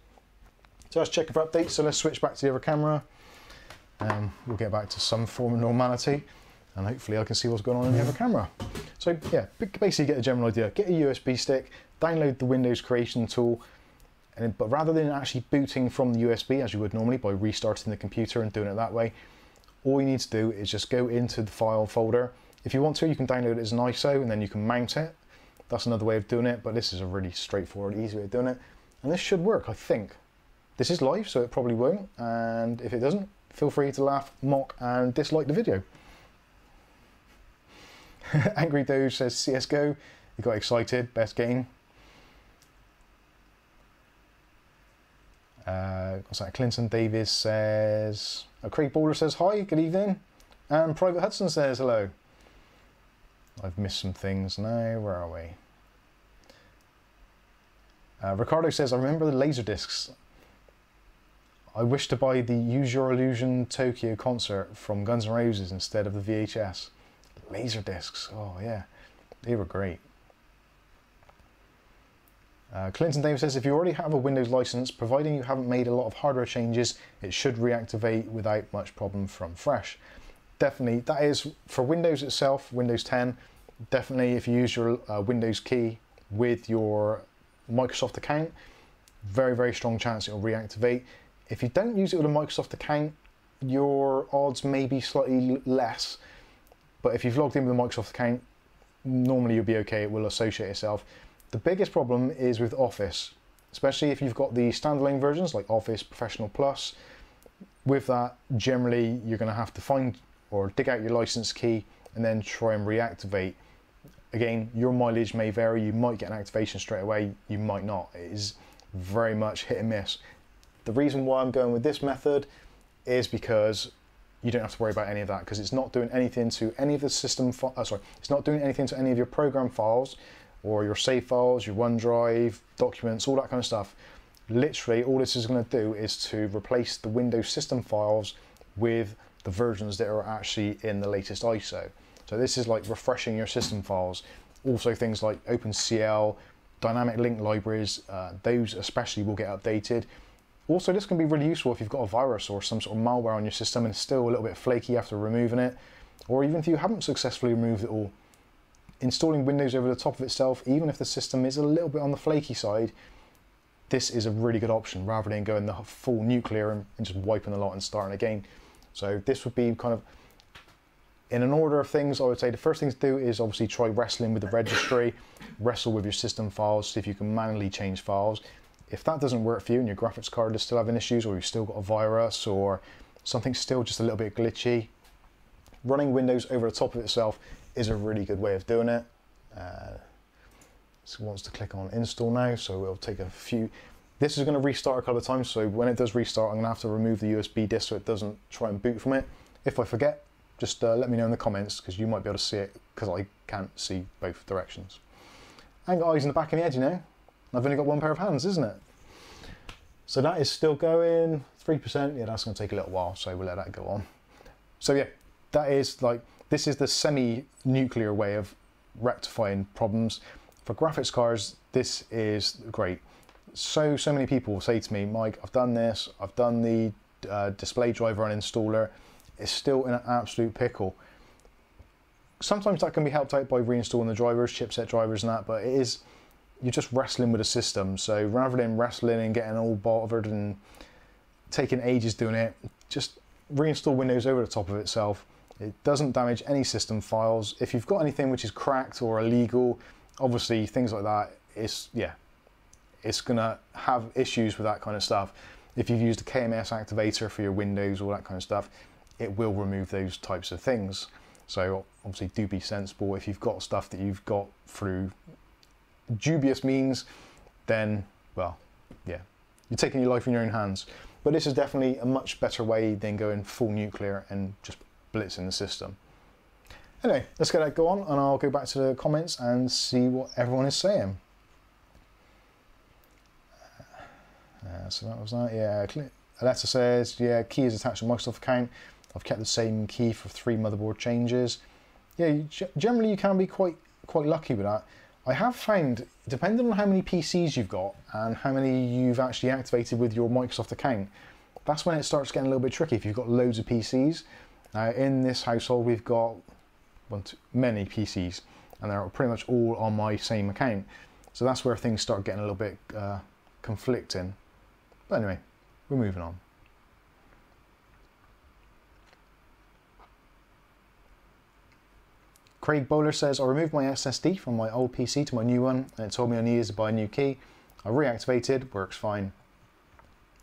So let's check for updates. So let's switch back to the other camera. Um, we'll get back to some form of normality, and hopefully I can see what's going on in the other camera. So yeah, basically get a general idea. Get a U S B stick, download the Windows creation tool, and, but rather than actually booting from the U S B as you would normally by restarting the computer and doing it that way, all you need to do is just go into the file folder. If you want to, you can download it as an I S O and then you can mount it. That's another way of doing it, but this is a really straightforward, easy way of doing it. And this should work, I think. This is live, so it probably won't, and if it doesn't, feel free to laugh, mock, and dislike the video. Angry Doge says C S G O, you got excited, best game. Uh, what's that? Clinton Davis says, oh, Craig Baller says hi, good evening. And Private Hudson says hello. I've missed some things now, where are we? Uh, Ricardo says, I remember the Laserdiscs. I wish to buy the Use Your Illusion Tokyo concert from Guns N' Roses instead of the V H S. Laserdiscs, oh yeah, they were great. Uh, Clinton Davis says, if you already have a Windows license, providing you haven't made a lot of hardware changes, it should reactivate without much problem from fresh. Definitely, that is, for Windows itself, Windows ten, definitely if you use your uh, Windows key with your Microsoft account, very, very strong chance it will reactivate. If you don't use it with a Microsoft account, your odds may be slightly less. But if you've logged in with a Microsoft account, normally you'll be okay, it will associate itself. The biggest problem is with Office, especially if you've got the standalone versions like Office Professional Plus. With that, generally you're going to have to find or dig out your license key and then try and reactivate. Again, your mileage may vary, you might get an activation straight away, you might not. It is very much hit and miss. The reason why I'm going with this method is because you don't have to worry about any of that, because it's not doing anything to any of the system, uh, sorry, it's not doing anything to any of your program files or your save files, your OneDrive, documents, all that kind of stuff. Literally, all this is going to do is to replace the Windows system files with the versions that are actually in the latest I S O. So this is like refreshing your system files. Also things like OpenCL, dynamic link libraries, uh, those especially will get updated. Also, this can be really useful if you've got a virus or some sort of malware on your system and it's still a little bit flaky after removing it, or even if you haven't successfully removed it all. Installing Windows over the top of itself, even if the system is a little bit on the flaky side, this is a really good option rather than going the full nuclear and just wiping the lot and starting again. So this would be kind of, in an order of things, I would say the first thing to do is obviously try wrestling with the registry, wrestle with your system files, see if you can manually change files. If that doesn't work for you and your graphics card is still having issues, or you've still got a virus or something's still just a little bit glitchy, running Windows over the top of itself is a really good way of doing it. Uh, so it wants to click on install now, so it'll take a few. This is going to restart a couple of times, so when it does restart, I'm going to have to remove the U S B disk so it doesn't try and boot from it. If I forget, just uh, let me know in the comments, because you might be able to see it, because I can't see both directions. I ain't got eyes in the back of the head, you know. I've only got one pair of hands, isn't it? So that is still going, three percent, yeah, that's gonna take a little while, so we'll let that go on. So yeah, that is like, this is the semi-nuclear way of rectifying problems. For graphics cards, this is great. So, so many people will say to me, Mike, I've done this, I've done the uh, display driver and installer, it's still in an absolute pickle. Sometimes that can be helped out by reinstalling the drivers, chipset drivers and that, but it is, you're just wrestling with a system. So rather than wrestling and getting all bothered and taking ages doing it, just reinstall Windows over the top of itself. It doesn't damage any system files. If you've got anything which is cracked or illegal, obviously things like that, it's, yeah, it's gonna have issues with that kind of stuff. If you've used a K M S activator for your Windows, all that kind of stuff, it will remove those types of things. So obviously do be sensible. If you've got stuff that you've got through dubious means, then, well, yeah, you're taking your life in your own hands. But this is definitely a much better way than going full nuclear and just blitzing the system. Anyway, let's get that go on, and I'll go back to the comments and see what everyone is saying. Uh, so that was that, yeah. Aletta says, yeah, key is attached to Microsoft account. I've kept the same key for three motherboard changes. Yeah, you, generally you can be quite quite lucky with that. I have found, depending on how many P Cs you've got and how many you've actually activated with your Microsoft account, that's when it starts getting a little bit tricky if you've got loads of P Cs. Now in this household we've got one, two, many P Cs, and they're pretty much all on my same account. So that's where things start getting a little bit uh, conflicting. But anyway, we're moving on. Craig Bowler says, I removed my S S D from my old P C to my new one, and it told me I needed to buy a new key. I reactivated, works fine.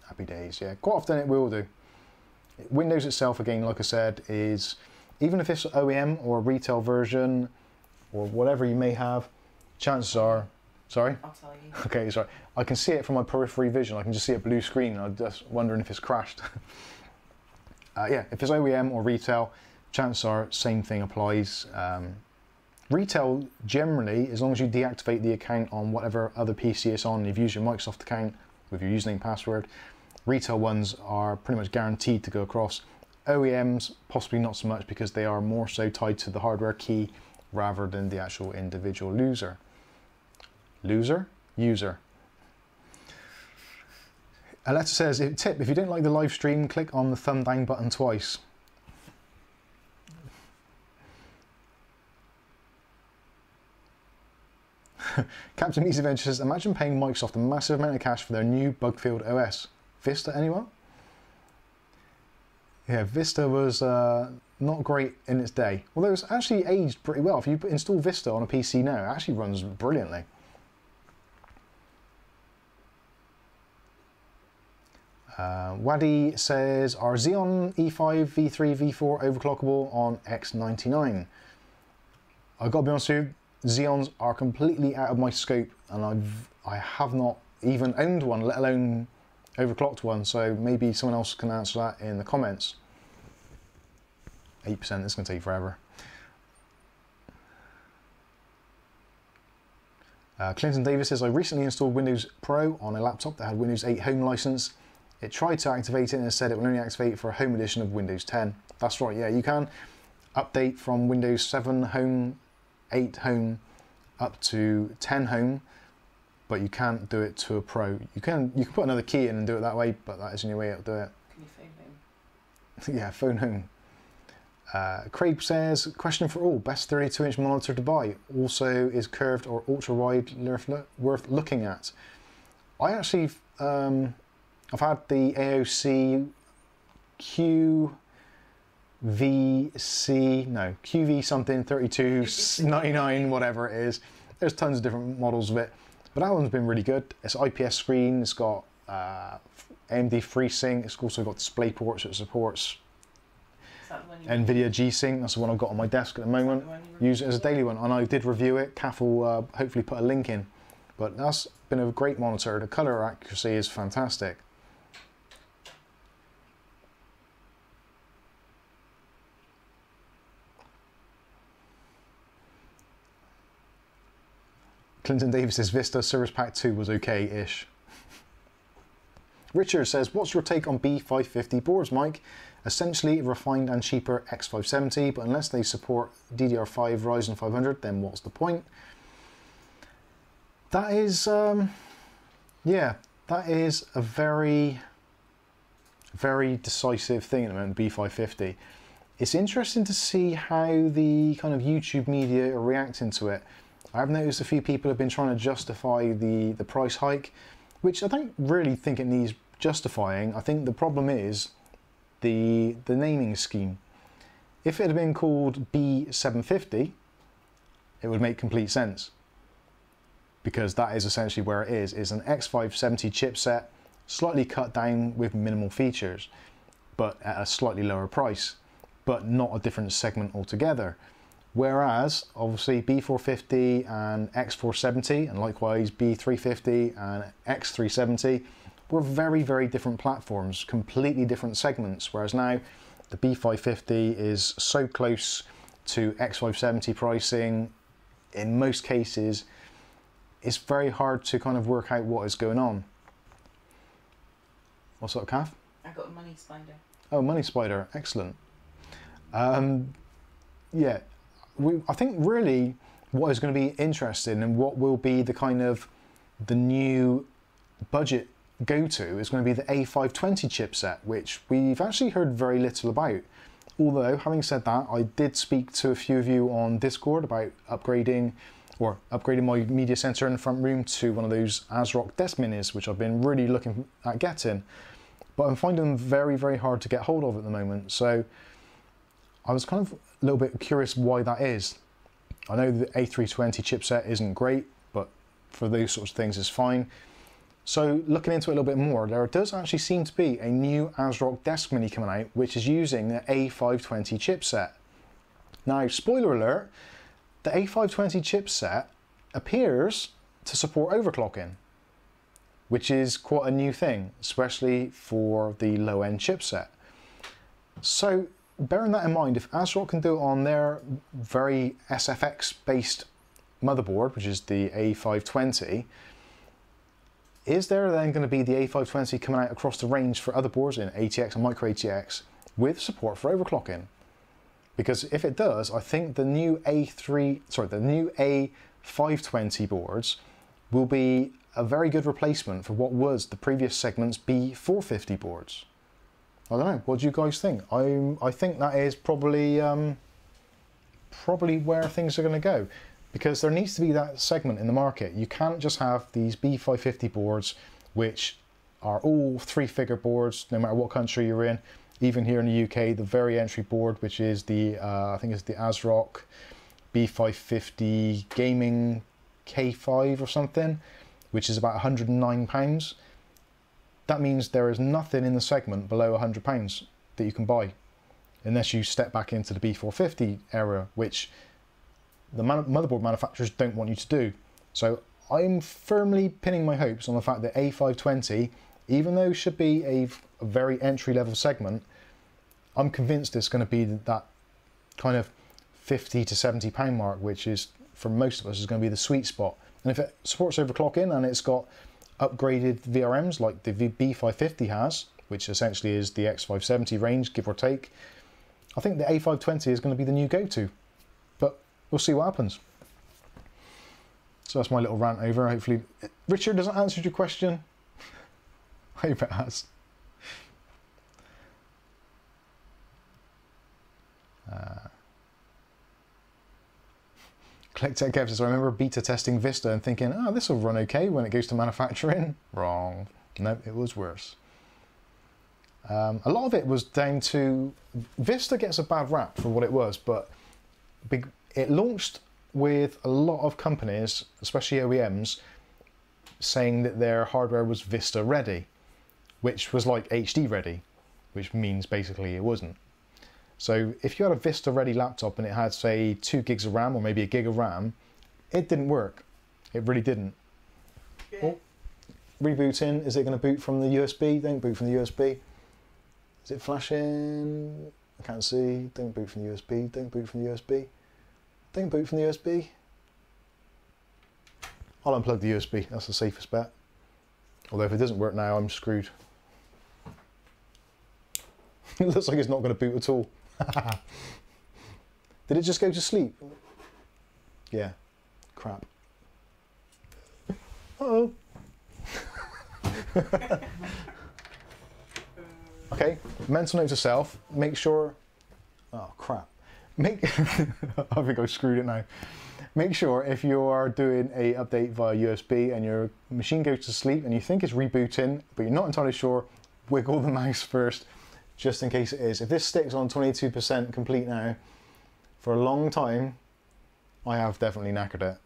Happy days, yeah. Quite often it will do. Windows itself, again, like I said, is, even if it's O E M or a retail version or whatever you may have, chances are, sorry? I'll tell you. Okay, sorry. I can see it from my periphery vision. I can just see a blue screen, and I'm just wondering if it's crashed. uh, yeah, if it's O E M or retail, chances are same thing applies. Um, retail generally, as long as you deactivate the account on whatever other P C it's on, you've used your Microsoft account with your username and password, retail ones are pretty much guaranteed to go across. O E Ms, possibly not so much, because they are more so tied to the hardware key rather than the actual individual user. Loser? User. Aletta says, tip, if you don't like the live stream, click on the thumb down button twice. Captain Easy Adventure says, imagine paying Microsoft a massive amount of cash for their new bug-filled O S. Vista, anyone? Yeah, Vista was uh, not great in its day. Although it's actually aged pretty well. If you install Vista on a P C now, it actually runs brilliantly. Uh, Waddy says, are Xeon E five, V three, V four overclockable on X ninety-nine? I've got to be honest with you, Xeons are completely out of my scope, and I've, I have not even owned one, let alone overclocked one, so maybe someone else can answer that in the comments. eight percent, this is going to take forever. Uh, Clinton Davis says, I recently installed Windows Pro on a laptop that had Windows eight Home license. It tried to activate it and it said it will only activate for a Home edition of Windows ten. That's right, yeah, you can update from Windows seven Home, eight Home up to ten Home, but you can't do it to a Pro. You can you can put another key in and do it that way, but that isn't your way it'll do it. Can you phone home? Yeah, phone home. Uh, Craig says, question for all, best thirty-two inch monitor to buy. Also, is curved or ultra wide worth looking at? I actually, um, I've had the A O C Q V C, no, Q V something, thirty-two ninety-nine, whatever it is. There's tons of different models of it, but that one's been really good. It's an I P S screen, it's got uh, A M D FreeSync, it's also got DisplayPort, so it supports NVIDIA G-Sync. That's the one I've got on my desk at the moment. The Use it as a daily one, and I did review it. Kath will uh, hopefully put a link in, but that's been a great monitor. The colour accuracy is fantastic. Clinton Davis says Vista Service Pack two was okay-ish. Richard says, what's your take on B five fifty boards, Mike? Essentially refined and cheaper X five seventy, but unless they support D D R five Ryzen five hundred, then what's the point? That is, um, yeah, that is a very, very decisive thing at the moment, B five fifty. It's interesting to see how the kind of YouTube media are reacting to it. I've noticed a few people have been trying to justify the, the price hike, which I don't really think it needs justifying. I think the problem is the, the naming scheme. If it had been called B seven fifty, it would make complete sense, because that is essentially where it is. It's an X five seventy chipset, slightly cut down with minimal features, but at a slightly lower price, but not a different segment altogether. Whereas, obviously, B four fifty and X four seventy, and likewise B three fifty and X three seventy, were very, very different platforms, completely different segments. Whereas now, the B five fifty is so close to X five seventy pricing, in most cases, it's very hard to kind of work out what is going on. What's up, Kath? I got a money spider. Oh, money spider, excellent. Um, yeah, we, I think really what is going to be interesting and what will be the kind of the new budget go-to is going to be the A five twenty chipset, which we've actually heard very little about. Although, having said that, I did speak to a few of you on Discord about upgrading or upgrading my media center in the front room to one of those ASRock desk minis, which I've been really looking at getting. But I'm finding them very, very hard to get hold of at the moment. So I was kind of a little bit curious why that is. I know the A three twenty chipset isn't great, but for those sorts of things it's fine. So looking into it a little bit more, there does actually seem to be a new ASRock desk mini coming out, which is using the A five twenty chipset. Now, spoiler alert, the A five twenty chipset appears to support overclocking, which is quite a new thing, especially for the low-end chipset. So bearing that in mind, if ASRock can do it on their very S F X-based motherboard, which is the A five twenty, is there then going to be the A five twenty coming out across the range for other boards in A T X and micro A T X with support for overclocking? Because if it does, I think the new A three, sorry, the new A five twenty boards will be a very good replacement for what was the previous segment's B four fifty boards. I don't know. What do you guys think? I I think that is probably um, probably where things are going to go, because there needs to be that segment in the market. You can't just have these B five fifty boards, which are all three-figure boards, no matter what country you're in. Even here in the U K, the very entry board, which is the, uh, I think it's the ASRock B five fifty Gaming K five or something, which is about one hundred and nine pounds. That means there is nothing in the segment below one hundred pounds that you can buy, unless you step back into the B four fifty era, which the motherboard manufacturers don't want you to do. So I'm firmly pinning my hopes on the fact that A five twenty, even though it should be a very entry-level segment, I'm convinced it's going to be that kind of fifty to seventy pound mark, which is, for most of us, is going to be the sweet spot. And if it supports overclocking and it's got upgraded V R Ms like the B five fifty has, which essentially is the X five seventy range, give or take, I think the A five twenty is going to be the new go-to. But we'll see what happens. So that's my little rant over. Hopefully, Richard, has it answered your question? I hope it has. Uh, Collectech Kev says, I remember beta testing Vista and thinking, oh, this will run okay when it goes to manufacturing. Wrong. No, it was worse. Um, a lot of it was down to... Vista gets a bad rap for what it was, but big, it launched with a lot of companies, especially O E Ms, saying that their hardware was Vista ready, which was like H D ready, which means basically it wasn't. So if you had a Vista ready laptop and it had, say, two gigs of RAM or maybe a gig of RAM, it didn't work. It really didn't. Yeah. Oh, rebooting. Is it going to boot from the U S B? Don't boot from the U S B. Is it flashing? I can't see. Don't boot from the U S B. Don't boot from the U S B. Don't boot from the U S B. I'll unplug the U S B. That's the safest bet. Although if it doesn't work now, I'm screwed. It looks like it's not going to boot at all. Did it just go to sleep? Yeah. Crap. Uh-oh. Okay, mental note to self. Make sure... Oh, crap. Make... I think I screwed it now. Make sure if you are doing a update via U S B and your machine goes to sleep and you think it's rebooting, but you're not entirely sure, wiggle the mouse first. just in case it is. If this sticks on twenty-two percent complete now for a long time, I have definitely knackered it.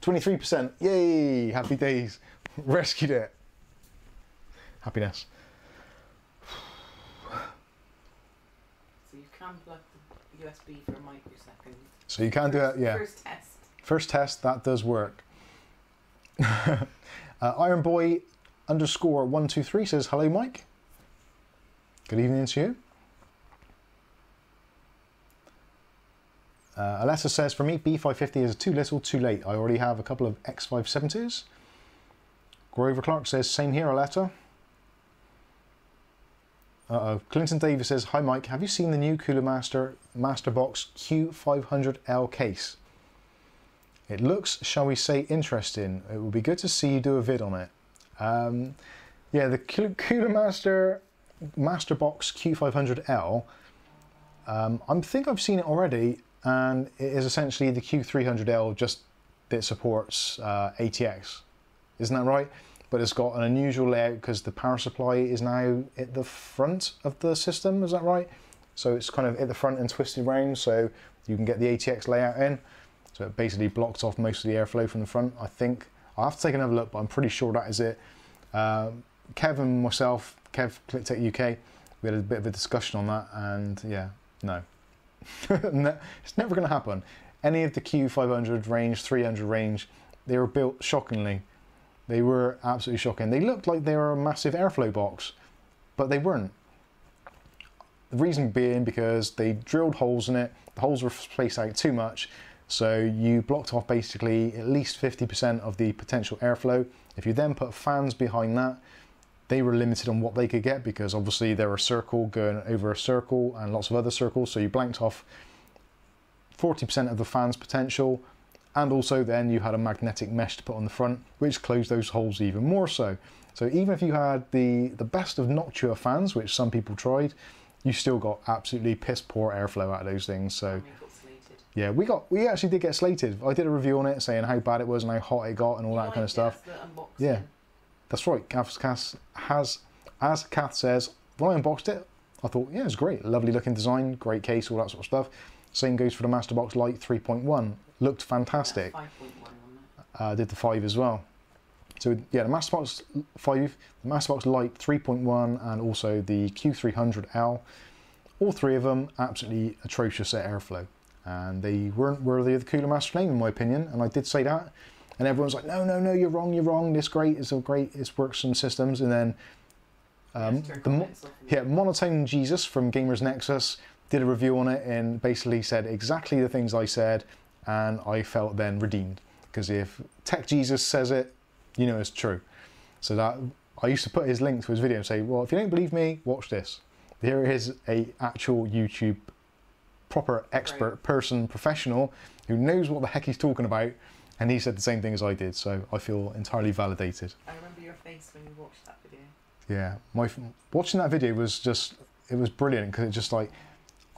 twenty-three percent, yay, happy days. Rescued it. Happiness. So you can plug the U S B for a microsecond. So you can first, do that, yeah. First test. First test, that does work. uh, Ironboy underscore one two three says, hello Mike. Good evening to you. Uh, Alessa says, for me, B five fifty is too little, too late. I already have a couple of X five seventies. Grover Clark says, same here, Aletta. Uh-oh. Clinton Davis says, hi, Mike. Have you seen the new Cooler Master Masterbox Q five hundred L case? It looks, shall we say, interesting. It would be good to see you do a vid on it. Um, yeah, the Cooler Master Masterbox Q five hundred L, um, I think I've seen it already. And it is essentially the Q three hundred L, just that supports uh, A T X. Isn't that right? But it's got an unusual layout because the power supply is now at the front of the system, is that right? So it's kind of at the front and twisted round so you can get the A T X layout in. So it basically blocks off most of the airflow from the front, I think. I'll have to take another look, but I'm pretty sure that is it. Uh, Kev and myself, Kev, ClickTech U K, we had a bit of a discussion on that and yeah, no. No, it's never going to happen. Any of the Q five hundred range, three hundred range, they were built shockingly. They were absolutely shocking. They looked like they were a massive airflow box, but they weren't. The reason being because they drilled holes in it, the holes were spaced out too much, so you blocked off basically at least fifty percent of the potential airflow. If you then put fans behind that, they were limited on what they could get because obviously they're a circle going over a circle and lots of other circles, so you blanked off forty percent of the fan's potential, and also then you had a magnetic mesh to put on the front which closed those holes even more so. So even if you had the, the best of Noctua fans, which some people tried, you still got absolutely piss poor airflow out of those things. So we got slated. Yeah, we got we actually did get slated. I did a review on it saying how bad it was and how hot it got and all you that kind of stuff. Yeah. That's right, Kath has, as Kath says, when I unboxed it, I thought, yeah, it's great. Lovely looking design, great case, all that sort of stuff. Same goes for the Masterbox Lite three point one. Looked fantastic. five point one, I uh, did the five as well. So, yeah, the Masterbox five, the Masterbox Lite three point one, and also the Q three hundred L. All three of them absolutely atrocious at airflow. And they weren't worthy of the Cooler Master name, in my opinion, and I did say that. And everyone's like, no, no, no, you're wrong, you're wrong. This great, it's great, it works some systems. And then, um, the mo yeah, Monotone Jesus from Gamers Nexus did a review on it and basically said exactly the things I said, and I felt then redeemed because if Tech Jesus says it, you know it's true. So that I used to put his link to his video and say, well, if you don't believe me, watch this. Here is a actual YouTube proper expert right. person, professional who knows what the heck he's talking about. And he said the same thing as I did, so I feel entirely validated. I remember your face when you watched that video. Yeah, my watching that video was just, it was brilliant because it just like,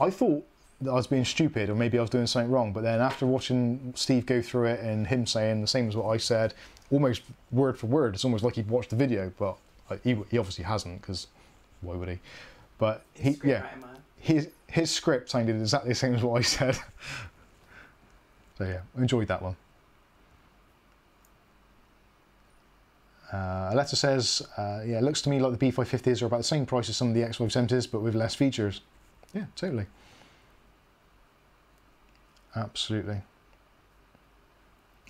I thought that I was being stupid or maybe I was doing something wrong, but then after watching Steve go through it and him saying the same as what I said, almost word for word, it's almost like he'd watched the video, but he, he obviously hasn't because why would he? But his he, yeah, his, his script sounded exactly the same as what I said. So yeah, I enjoyed that one. Uh, Aletta says, uh, yeah, it looks to me like the B five fifties are about the same price as some of the X five seventies, but with less features. Yeah, totally. Absolutely.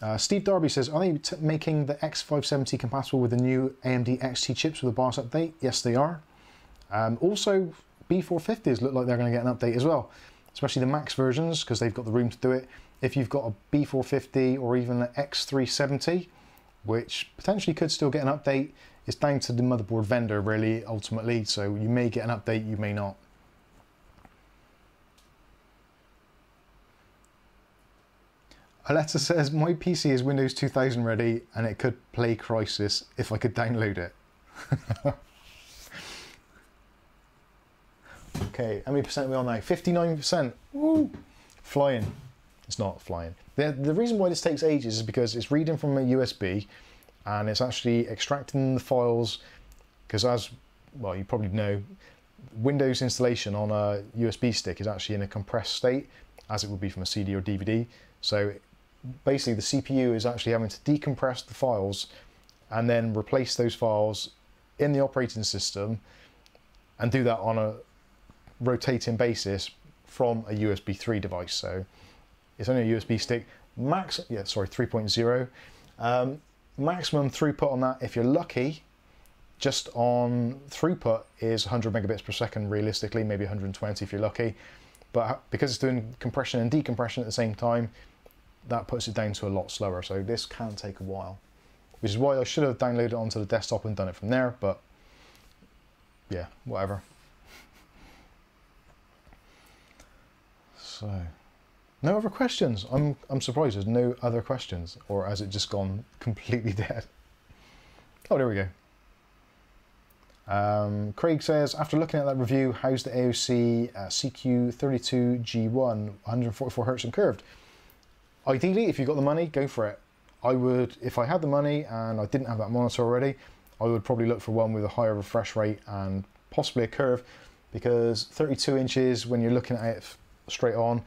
Uh, Steve Darby says, are they t making the X five seventy compatible with the new A M D X T chips with a BIOS update? Yes, they are. Um, also, B four fifties look like they're going to get an update as well, especially the Max versions, because they've got the room to do it. If you've got a B four fifty or even an X three seventy, which potentially could still get an update. It's down to the motherboard vendor really, ultimately, so you may get an update, you may not. Aletta says, my P C is Windows two thousand ready and it could play Crysis if I could download it. Okay, how many percent are we on now? fifty-nine percent, woo, flying. It's not flying. The, the reason why this takes ages is because it's reading from a U S B and it's actually extracting the files because as well, you probably know, Windows installation on a U S B stick is actually in a compressed state, as it would be from a C D or D V D. So basically the C P U is actually having to decompress the files and then replace those files in the operating system, and do that on a rotating basis from a U S B three device. So it's only a U S B stick, max, yeah, sorry, three point oh. Um, maximum throughput on that, if you're lucky, just on throughput is one hundred megabits per second realistically, maybe one hundred twenty if you're lucky. But because it's doing compression and decompression at the same time, that puts it down to a lot slower. So this can take a while, which is why I should have downloaded it onto the desktop and done it from there, but yeah, whatever. So, no other questions. I'm, I'm surprised there's no other questions, or has it just gone completely dead? Oh, there we go. Um, Craig says, after looking at that review, how's the A O C uh, C Q thirty-two G one one forty-four hertz and curved? Ideally, if you've got the money, go for it. I would, if I had the money and I didn't have that monitor already, I would probably look for one with a higher refresh rate and possibly a curve, because thirty-two inches, when you're looking at it straight on,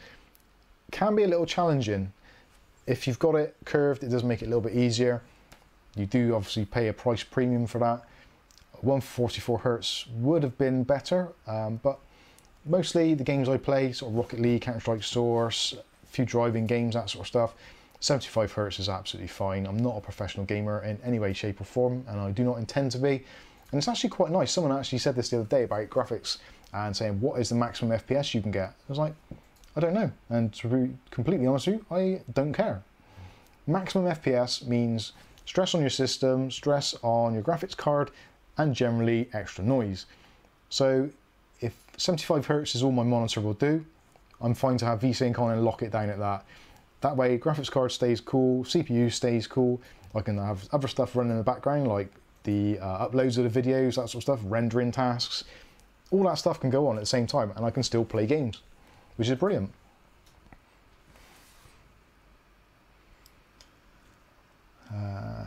can be a little challenging. If you've got it curved, it does make it a little bit easier. You do obviously pay a price premium for that. one forty-four hertz would have been better, um, but mostly the games I play, sort of Rocket League, Counter-Strike Source, a few driving games, that sort of stuff, seventy-five hertz is absolutely fine. I'm not a professional gamer in any way, shape or form, and I do not intend to be. And it's actually quite nice. Someone actually said this the other day about graphics and saying, what is the maximum F P S you can get? I was like, I don't know. And to be completely honest with you, I don't care. Maximum F P S means stress on your system, stress on your graphics card, and generally extra noise. So if seventy-five hertz is all my monitor will do, I'm fine to have VSync on and lock it down at that. That way, graphics card stays cool, C P U stays cool. I can have other stuff running in the background, like the uh, uploads of the videos, that sort of stuff, rendering tasks. All that stuff can go on at the same time, and I can still play games, which is brilliant. Uh,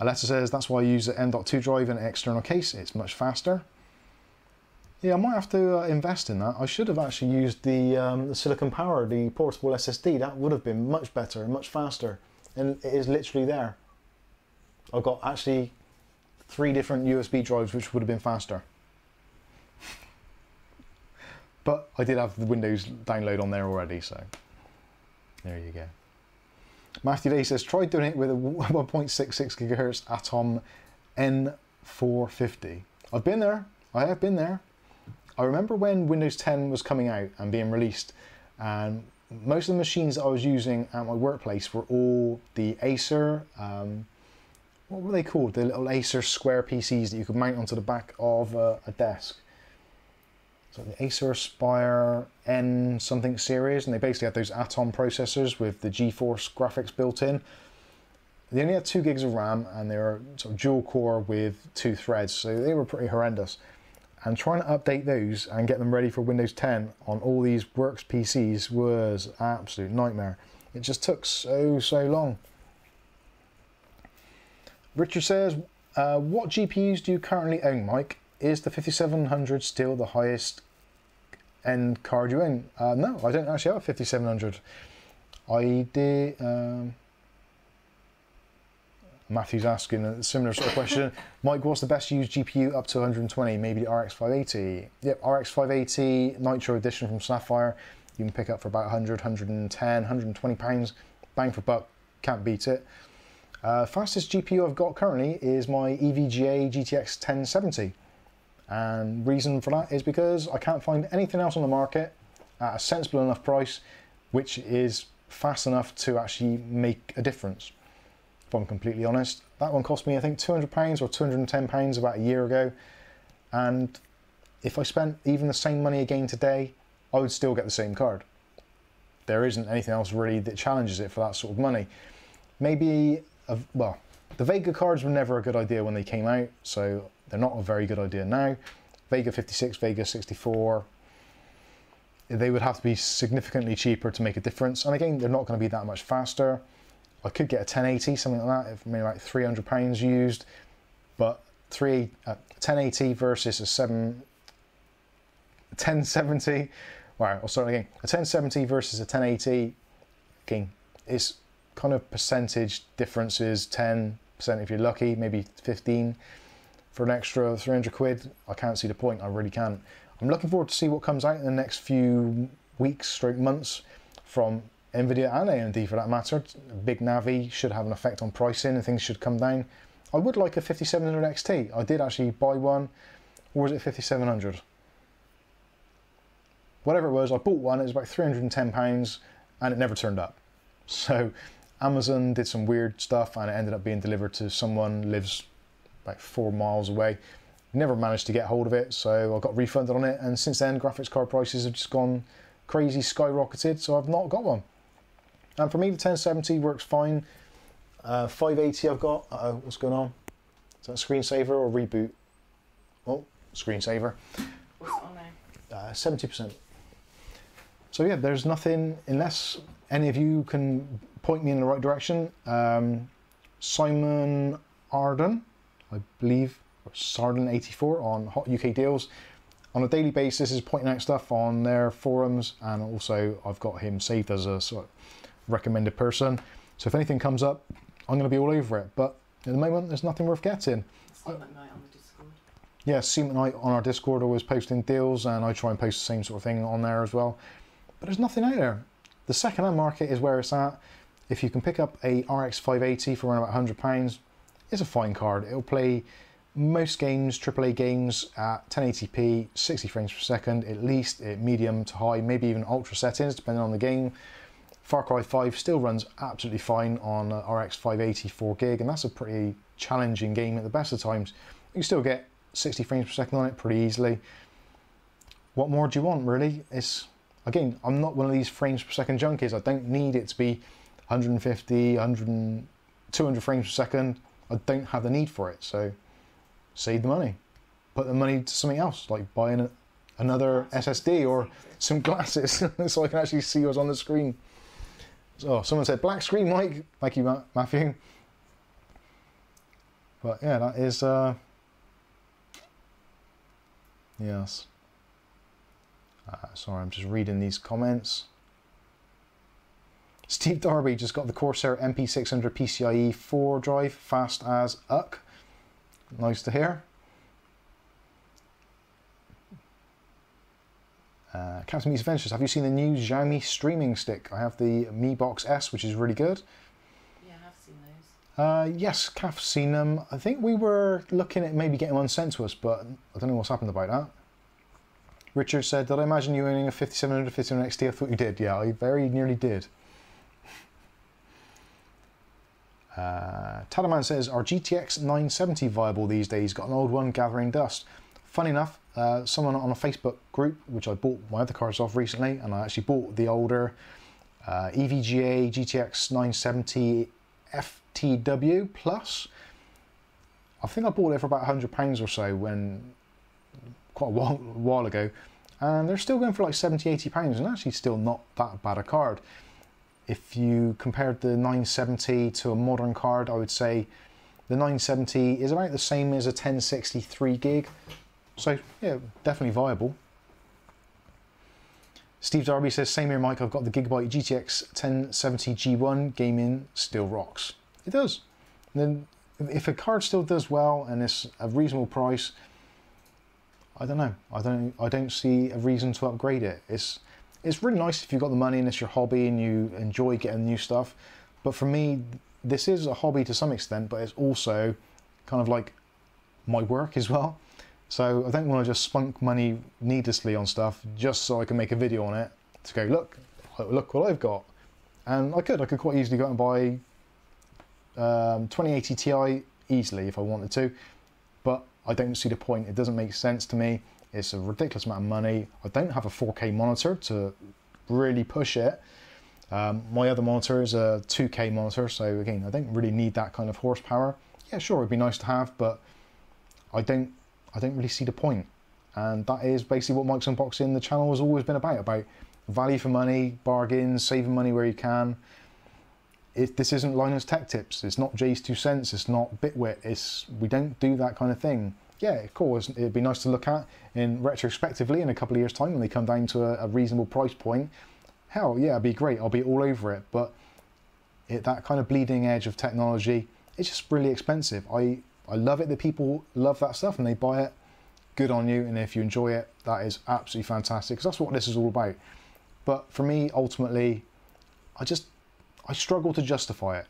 Aletta says, that's why I use the M dot two drive in an external case. It's much faster. Yeah, I might have to uh, invest in that. I should have actually used the, um, the Silicon Power, the portable S S D. That would have been much better and much faster. And it is literally there. I've got actually three different U S B drives, which would have been faster. But I did have the Windows download on there already, so there you go. Matthew Day says, try doing it with a one point six six gigahertz Atom N four fifty. I've been there. I have been there. I remember when Windows ten was coming out and being released, and most of the machines that I was using at my workplace were all the Acer, um, what were they called? The little Acer square P Cs that you could mount onto the back of a, a desk. So the Acer Aspire N something series, and they basically had those Atom processors with the GeForce graphics built in. They only had two gigs of RAM, and they were sort of dual core with two threads, so they were pretty horrendous. And trying to update those and get them ready for Windows ten on all these works P Cs was an absolute nightmare. It just took so, so long. Richard says, uh, what G P Us do you currently own, Mike? Is the fifty-seven hundred still the highest end card you own? Uh, no, I don't actually have a fifty-seven hundred. I did... Um, Matthew's asking a similar sort of question. Mike, what's the best used G P U up to one hundred twenty? Maybe the R X five eighty? Yep, R X five eighty Nitro Edition from Sapphire. You can pick up for about one hundred, one ten, one twenty pounds. Bang for buck, can't beat it. Uh, fastest G P U I've got currently is my E V G A G T X ten seventy. And reason for that is because I can't find anything else on the market at a sensible enough price, which is fast enough to actually make a difference. If I'm completely honest, that one cost me, I think, two hundred pounds or two hundred and ten pounds about a year ago. And if I spent even the same money again today, I would still get the same card. There isn't anything else really that challenges it for that sort of money. Maybe, a, well, the Vega cards were never a good idea when they came out, so they're not a very good idea now. Vega fifty-six, Vega sixty-four, they would have to be significantly cheaper to make a difference. And again, they're not going to be that much faster. I could get a ten eighty, something like that, maybe like three hundred pounds used, but three uh, ten eighty versus a seven ten seventy. Wow, I'll start again. A ten seventy versus a ten eighty. King, it's kind of percentage differences, ten percent if you're lucky, maybe fifteen for an extra three hundred quid. I can't see the point. I really can't. I'm looking forward to see what comes out in the next few weeks, stroke months, from Nvidia and A M D for that matter. Big Navi should have an effect on pricing and things should come down. I would like a fifty-seven hundred X T. I did actually buy one, or was it fifty-seven hundred? Whatever it was, I bought one, it was about three hundred and ten pounds, and it never turned up. So Amazon did some weird stuff and it ended up being delivered to someone who lives about four miles away. Never managed to get hold of it, so I got refunded on it, and since then graphics card prices have just gone crazy, skyrocketed, so I've not got one. And for me the ten seventy works fine. uh, five eighty I've got. Uh oh, what's going on? Is that a screensaver or reboot? Oh, screensaver. What's on there? Uh, seventy percent. So yeah, there's nothing, unless any of you can point me in the right direction. um, Simon Arden, I believe, or Sarden eighty-four on Hot U K Deals, on a daily basis is pointing out stuff on their forums, and also I've got him saved as a sort of recommended person, so if anything comes up I'm going to be all over it, but at the moment there's nothing worth getting. Seaman Knight on the Discord. Yeah, Seaman Knight on our Discord always posting deals, and I try and post the same sort of thing on there as well, but there's nothing out there. The second-hand market is where it's at. If you can pick up a R X five eighty for around about one hundred pounds, it's a fine card. It'll play most games, triple A games, at ten eighty p, sixty frames per second at least, at medium to high, maybe even ultra settings depending on the game. Far Cry five still runs absolutely fine on R X five eighty four gig, and that's a pretty challenging game at the best of times. You still get sixty frames per second on it pretty easily. What more do you want, really? It's, again, I'm not one of these frames per second junkies. I don't need it to be one fifty, one hundred, two hundred frames per second. I don't have the need for it, so save the money. Put the money to something else, like buying a, another S S D or some glasses so I can actually see what's on the screen. So someone said, black screen, Mike. Thank you, Ma Matthew. But yeah, that is, uh, yes. Uh, sorry, I'm just reading these comments. Steve Darby just got the Corsair M P six hundred PCIe four drive, fast as uck. Nice to hear. Uh, Captain Meets Adventures, have you seen the new Xiaomi streaming stick? I have the Mi Box S, which is really good. Yeah, I have seen those. Uh, yes, Kath's seen them. I think we were looking at maybe getting one sent to us, but I don't know what's happened about that. Richard said, did I imagine you owning a fifty-seven hundred, fifty-seven X T? I thought you did. Yeah, I very nearly did. Uh, Talaman says, are G T X nine seventy viable these days? Got an old one gathering dust. Funny enough, uh, someone on a Facebook group, which I bought my other cards off recently, and I actually bought the older uh, E V G A G T X nine seventy F T W Plus. I think I bought it for about one hundred pounds or so when... quite a while, a while ago, and they're still going for like seventy, eighty pounds, and actually still not that bad a card. If you compared the nine seventy to a modern card, I would say the nine seventy is about the same as a ten sixty three gig, so yeah, definitely viable. Steve Darby says, same here Mike, I've got the Gigabyte G T X ten seventy G one, gaming still rocks. It does. And then if a card still does well and it's a reasonable price, I don't know. I don't. I don't see a reason to upgrade it. It's it's really nice if you've got the money and it's your hobby and you enjoy getting new stuff. But for me, this is a hobby to some extent, but it's also kind of like my work as well. So I don't want to just spunk money needlessly on stuff just so I can make a video on it to go, look, look what I've got. And I could. I could quite easily go out and buy um, twenty eighty Ti easily if I wanted to, but I don't see the point. It doesn't make sense to me. It's a ridiculous amount of money. I don't have a four K monitor to really push it. Um, my other monitor is a two K monitor, so again, I don't really need that kind of horsepower. Yeah, sure, it'd be nice to have, but I don't, I don't really see the point. And that is basically what Mike's Unboxing, the channel, has always been about, about value for money, bargains, saving money where you can. it, this isn't Linus Tech Tips, it's not Jay's Two Cents, it's not Bitwit, it's, we don't do that kind of thing. Yeah, cool, it'd be nice to look at in retrospectively in a couple of years' time when they come down to a, a reasonable price point. Hell yeah, it'd be great, I'll be all over it, but it, that kind of bleeding edge of technology, it's just really expensive. I, I love it that people love that stuff and they buy it, good on you, and if you enjoy it, that is absolutely fantastic, because that's what this is all about. But for me, ultimately, I just, I struggle to justify it.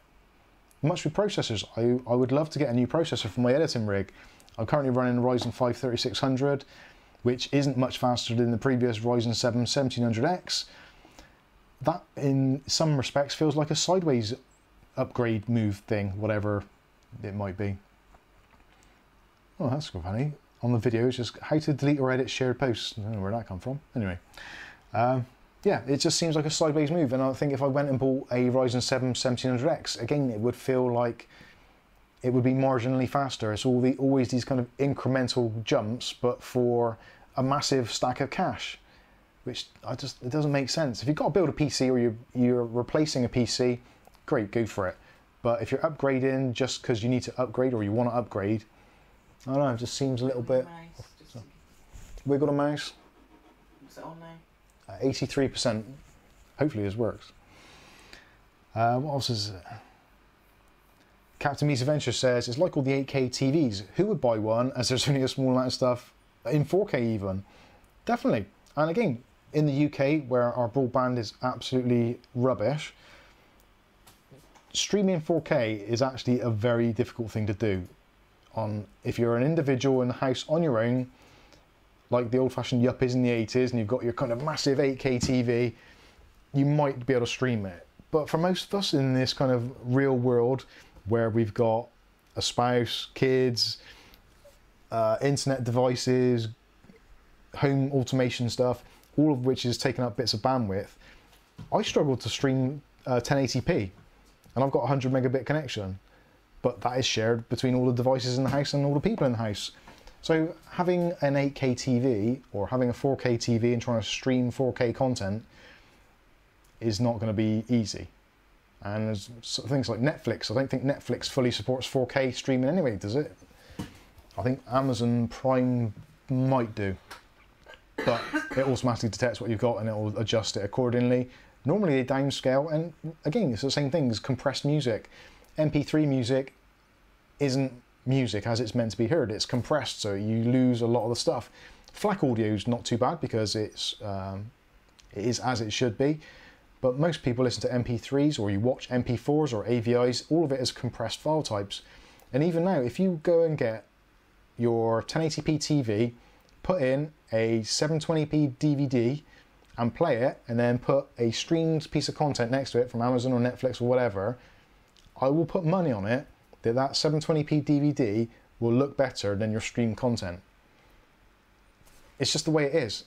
Much with processors, I, I would love to get a new processor for my editing rig. I'm currently running a Ryzen five thirty-six hundred, which isn't much faster than the previous Ryzen seven seventeen hundred X. That, in some respects, feels like a sideways upgrade move thing, whatever it might be. Oh, that's funny. On the video, it's just how to delete or edit shared posts. I don't know where that come from. Anyway, um, yeah, it just seems like a sideways move. And I think if I went and bought a Ryzen seven seventeen hundred X, again, it would feel like it would be marginally faster. It's all the, always these kind of incremental jumps, but for a massive stack of cash, which I just, it doesn't make sense. If you've got to build a P C or you're, you're replacing a P C, great, go for it. But if you're upgrading just because you need to upgrade or you want to upgrade, I don't know, it just seems a little bit... Mouse, wiggle the mouse. What's it on now? Uh, eighty-three percent. Hopefully this works. Uh, what else is it? Captain Meets Adventure says, it's like all the eight K T Vs. Who would buy one as there's only a small amount of stuff in four K even? Definitely. And again, in the U K, where our broadband is absolutely rubbish, streaming in four K is actually a very difficult thing to do. On, if you're an individual in the house on your own, like the old-fashioned yuppies in the eighties, and you've got your kind of massive eight K T V, you might be able to stream it. But for most of us in this kind of real world, where we've got a spouse, kids, uh, internet devices, home automation stuff, all of which is taking up bits of bandwidth, I struggle to stream uh, ten eighty p, and I've got a one hundred megabit connection, but that is shared between all the devices in the house and all the people in the house. So having an eight K T V or having a four K T V and trying to stream four K content is not going to be easy. And there's things like Netflix. I don't think Netflix fully supports four K streaming anyway, does it? I think Amazon Prime might do, but it automatically detects what you've got and it will adjust it accordingly. Normally they downscale, and again, it's the same thing as compressed music. M P three music isn't music as it's meant to be heard. It's compressed, so you lose a lot of the stuff. FLAC audio is not too bad because it's, um, it is as it should be. But most people listen to M P threes, or you watch M P fours or A V Is, all of it is compressed file types. And even now, if you go and get your ten eighty p T V, put in a seven twenty p D V D and play it, and then put a streamed piece of content next to it from Amazon or Netflix or whatever, I will put money on it that that seven twenty p D V D will look better than your streamed content. It's just the way it is,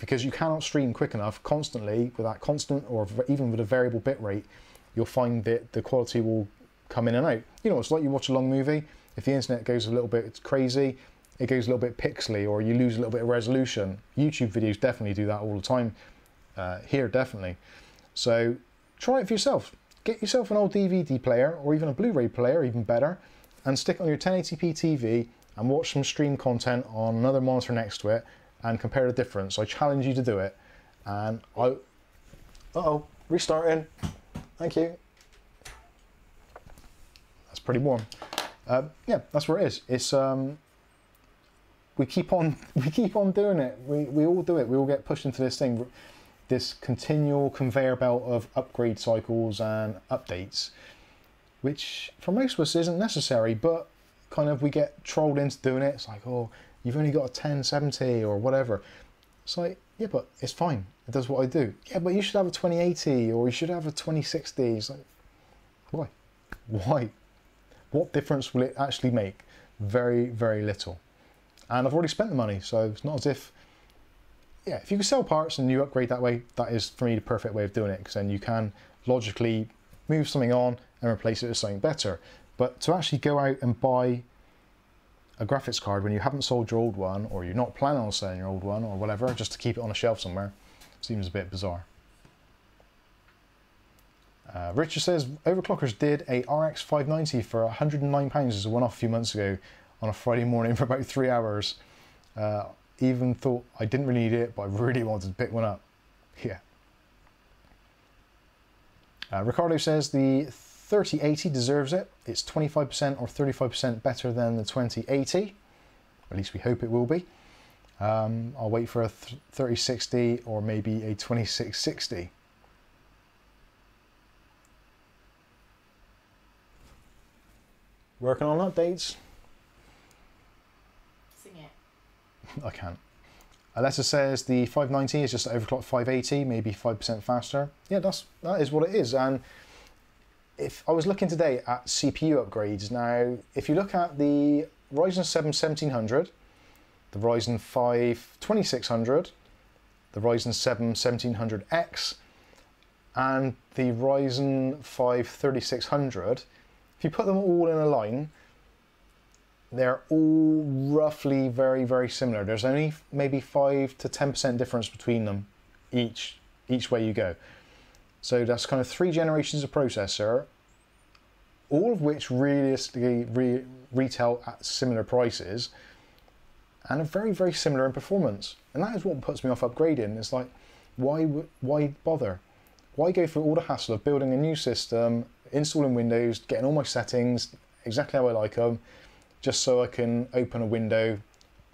because you cannot stream quick enough constantly with that constant, or even with a variable bit rate, you'll find that the quality will come in and out. You know, it's like you watch a long movie, if the internet goes a little bit crazy, it goes a little bit pixely, or you lose a little bit of resolution. YouTube videos definitely do that all the time, uh, here definitely. So try it for yourself. Get yourself an old D V D player, or even a Blu-ray player, even better, and stick it on your ten eighty p T V and watch some stream content on another monitor next to it and compare the difference. I challenge you to do it. And I... Uh-oh, restarting. Thank you. That's pretty warm. Uh, yeah, that's where it is. It's, um, we keep on, we keep on doing it. We, we all do it. We all get pushed into this thing. This continual conveyor belt of upgrade cycles and updates, which for most of us isn't necessary, but kind of we get trolled into doing it. It's like, oh, you've only got a ten seventy or whatever. It's like, yeah, but it's fine. It does what I do. Yeah, but you should have a twenty eighty or you should have a twenty sixty. It's like, why? Why? What difference will it actually make? Very, very little. And I've already spent the money, so it's not as if... Yeah, if you can sell parts and you upgrade that way, that is, for me, the perfect way of doing it, because then you can logically move something on and replace it with something better. But to actually go out and buy a graphics card when you haven't sold your old one, or you're not planning on selling your old one, or whatever, just to keep it on a shelf somewhere, seems a bit bizarre. Uh, Richard says, Overclockers did a R X five ninety for one hundred and nine pounds as a one-off a few months ago on a Friday morning for about three hours. Uh, even thought I didn't really need it, but I really wanted to pick one up. Yeah. Uh, Ricardo says the thirty eighty deserves it. It's twenty-five percent or thirty-five percent better than the twenty eighty. At least we hope it will be. Um, I'll wait for a thirty sixty or maybe a twenty-six sixty. Working on updates. Sing it. I can't. Alessa says the five ninety is just overclocked five eighty, maybe five percent faster. Yeah, that's, that is what it is. And if I was looking today at C P U upgrades, now if you look at the Ryzen seven seventeen hundred, the Ryzen five twenty-six hundred, the Ryzen seven seventeen hundred X, and the Ryzen five thirty-six hundred, if you put them all in a line, they're all roughly very, very similar. There's only maybe five to ten percent difference between them each, each way you go. So that's kind of three generations of processor, all of which realistically re retail at similar prices and are very, very similar in performance. And that is what puts me off upgrading. It's like, why, why bother? Why go through all the hassle of building a new system, installing Windows, getting all my settings exactly how I like them, just so I can open a window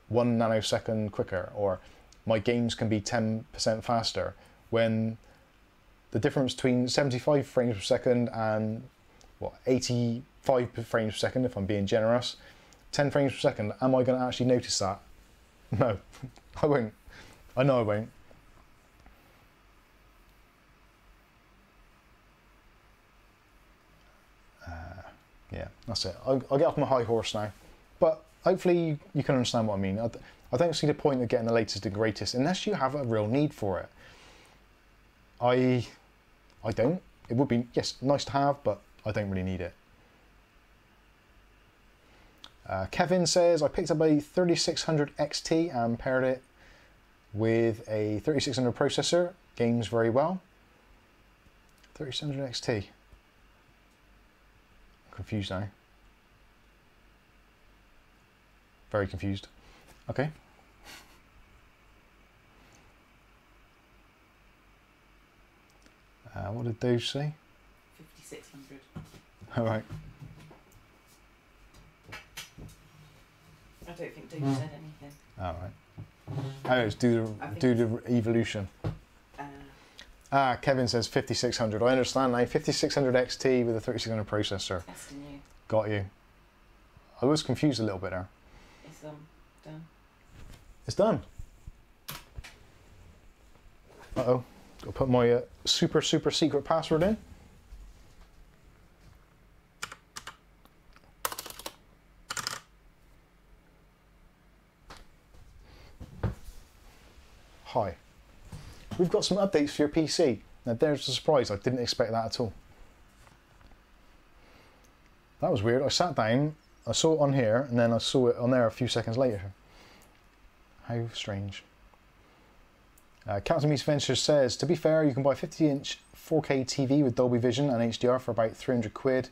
one nanosecond quicker, or my games can be ten percent faster, when the difference between seventy-five frames per second and, what, eighty-five frames per second, if I'm being generous, ten frames per second, am I going to actually notice that? No, I won't. I know I won't. Yeah, that's it. I'll, I'll get off my high horse now. But hopefully you, you can understand what I mean. I, th I don't see the point of getting the latest and greatest unless you have a real need for it. I, I don't. It would be, yes, nice to have, but I don't really need it. Uh, Kevin says, I picked up a thirty-six hundred X T and paired it with a thirty-six hundred processor. Games very well. thirty-six hundred X T. Confused now. Very confused. Okay. Uh, what did those say? fifty-six hundred. All right. I don't think Dave said anything. All right. Oh, it's do the do the evolution. Ah, Kevin says fifty-six hundred. I understand now. fifty-six hundred X T with a thirty-six hundred processor. Testing you. Got you. I was confused a little bit there. It's um, done. It's done. Uh-oh. I'll put my uh, super, super secret password in. Hi. We've got some updates for your P C. Now there's a surprise, I didn't expect that at all. That was weird, I sat down, I saw it on here, and then I saw it on there a few seconds later. How strange. Uh, Captain Meets Venture says, to be fair, you can buy a fifty inch four K T V with Dolby Vision and H D R for about three hundred quid.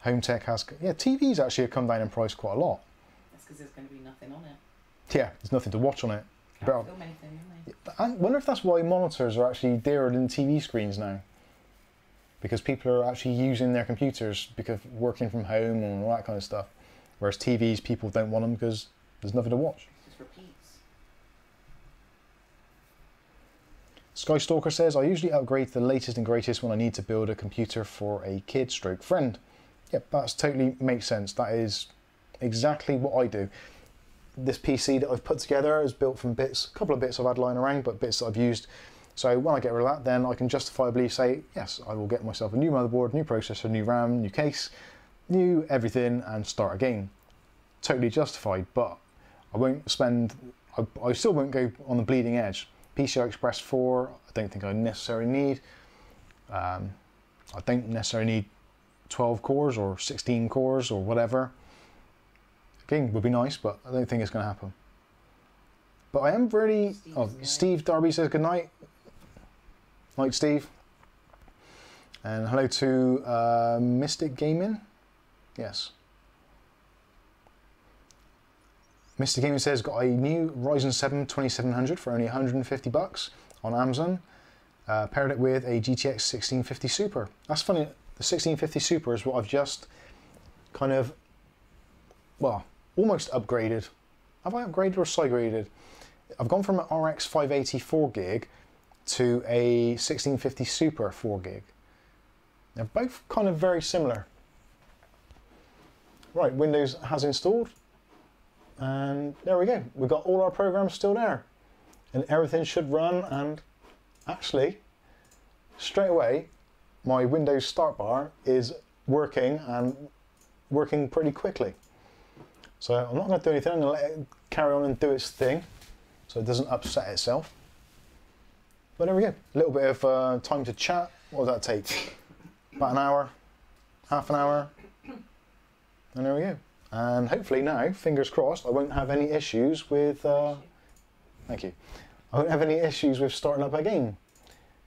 Home Tech has, yeah, T Vs actually have come down in price quite a lot. That's because there's going to be nothing on it. Yeah, there's nothing to watch on it. Can't film anything, can they? I wonder if that's why monitors are actually dearer than T V screens now. Because people are actually using their computers because working from home and all that kind of stuff. Whereas T Vs, people don't want them because there's nothing to watch. It just repeats. Skystalker says, I usually upgrade to the latest and greatest when I need to build a computer for a kid stroke friend. Yep, that's totally makes sense. That is exactly what I do. This P C that I've put together is built from bits, a couple of bits I've had lying around, but bits that I've used. So when I get rid of that, then I can justifiably say, yes, I will get myself a new motherboard, new processor, new RAM, new case, new everything, and start again. Totally justified, but I won't spend, I, I still won't go on the bleeding edge. P C I Express four, I don't think I necessarily need. Um, I don't necessarily need twelve cores or sixteen cores or whatever. Would be nice, but I don't think it's going to happen. But I am really... Steve's oh, Steve Darby says good night. Night, Steve. And hello to uh, Mystic Gaming. Yes. Mister Gaming says, got a new Ryzen seven twenty-seven hundred for only one hundred fifty bucks on Amazon. Uh, paired it with a G T X sixteen fifty Super. That's funny. The sixteen fifty Super is what I've just kind of, well, almost upgraded. Have I upgraded or side-graded? I've gone from an R X five eighty four gig to a sixteen fifty Super four gig. They're both kind of very similar. Right, Windows has installed. And there we go. We've got all our programs still there. And everything should run. And actually, straight away, my Windows start bar is working and working pretty quickly. So I'm not going to do anything. I'm going to let it carry on and do its thing so it doesn't upset itself. But there we go. A little bit of uh, time to chat. What does that take? About an hour, half an hour. And there we go. And hopefully now, fingers crossed, I won't have any issues with, uh, thank you. I won't have any issues with starting up a game,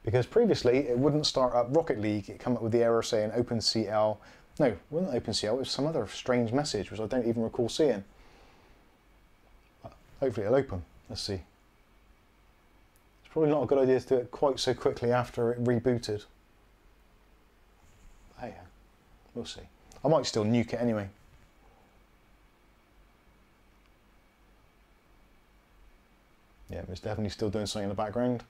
because previously it wouldn't start up Rocket League. It came up with the error saying OpenCL. No, it wasn't OpenCL, it was some other strange message which I don't even recall seeing. Hopefully it'll open, let's see. It's probably not a good idea to do it quite so quickly after it rebooted. Hey, we'll see. I might still nuke it anyway. Yeah, it's definitely still doing something in the background.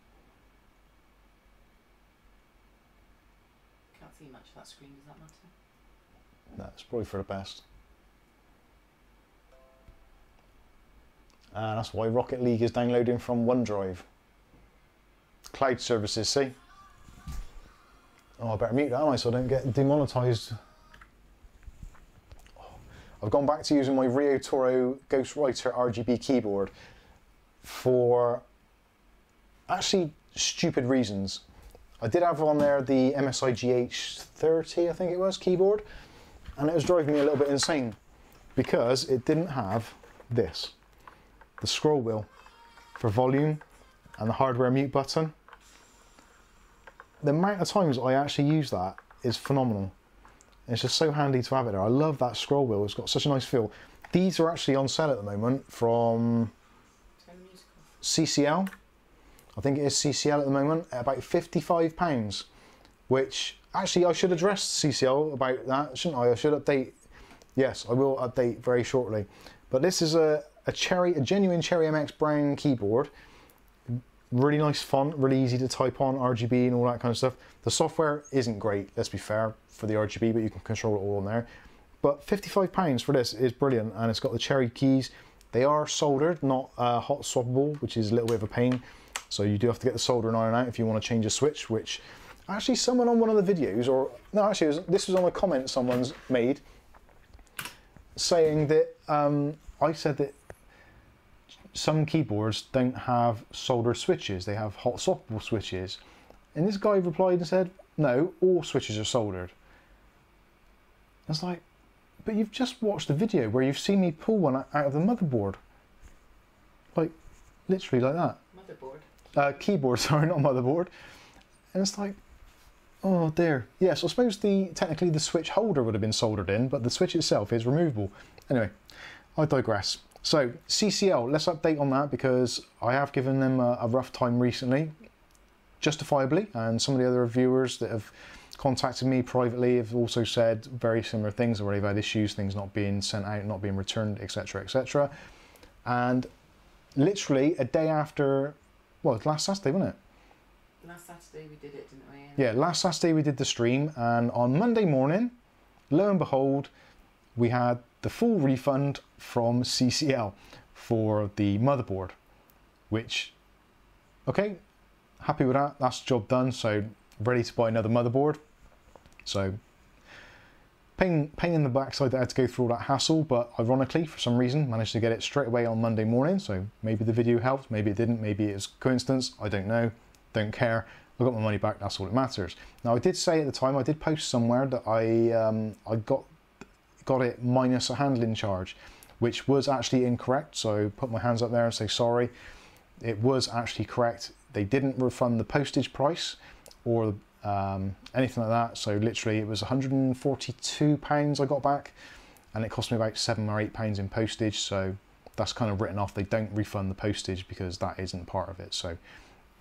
Can't see much of that screen, does that matter? No, it's probably for the best. And that's why Rocket League is downloading from OneDrive. Cloud services, see? Oh, I better mute that, am I, so I don't get demonetized. Oh, I've gone back to using my Rio Toro Ghostwriter R G B keyboard for actually stupid reasons. I did have on there the M S I G H thirty, I think it was, keyboard, and it was driving me a little bit insane because it didn't have this, the scroll wheel for volume and the hardware mute button. The amount of times I actually use that is phenomenal. And it's just so handy to have it there. I love that scroll wheel, it's got such a nice feel. These are actually on sale at the moment from C C L, I think it is C C L at the moment, at about fifty-five pounds, which actually I should address C C L about that, shouldn't I? I should update, yes, I will update very shortly. But this is a, a Cherry, a genuine Cherry M X Brown keyboard, really nice font, really easy to type on, R G B and all that kind of stuff. The software isn't great, let's be fair, for the R G B, but you can control it all on there. But fifty-five pounds for this is brilliant, and it's got the Cherry keys. They are soldered, not uh, hot swappable, which is a little bit of a pain. So you do have to get the soldering iron out if you want to change a switch, which actually someone on one of the videos, or no, actually was, this was on a comment someone's made, saying that um, I said that some keyboards don't have soldered switches, they have hot swappable switches. And this guy replied and said, no, all switches are soldered. I was like, but you've just watched a video where you've seen me pull one out of the motherboard. Like, literally like that. Motherboard? Uh, keyboard, sorry, not motherboard. And it's like, oh dear. Yes, yeah, so I suppose the technically the switch holder would have been soldered in, but the switch itself is removable. Anyway, I digress. So, C C L, let's update on that because I have given them a, a rough time recently, justifiably, and some of the other viewers that have contacted me privately have also said very similar things, where they've had issues, things not being sent out, not being returned, etc, et cetera. And literally a day after, well, last Saturday, wasn't it? Last Saturday we did it, didn't we? And yeah, last Saturday we did the stream, and on Monday morning, lo and behold, we had the full refund from C C L for the motherboard, which, okay, happy with that, that's the job done, so ready to buy another motherboard. So pain, pain in the backside that I had to go through all that hassle, but ironically, for some reason, managed to get it straight away on Monday morning. So maybe the video helped, maybe it didn't, maybe it was coincidence, I don't know, don't care. I got my money back, that's all that matters. Now I did say at the time, I did post somewhere that I um, I got, got it minus a handling charge, which was actually incorrect. So put my hands up there and say sorry. It was actually correct. They didn't refund the postage price or um, anything like that. So literally it was one hundred and forty-two pounds I got back, and it cost me about seven or eight pounds in postage. So that's kind of written off. They don't refund the postage because that isn't part of it. So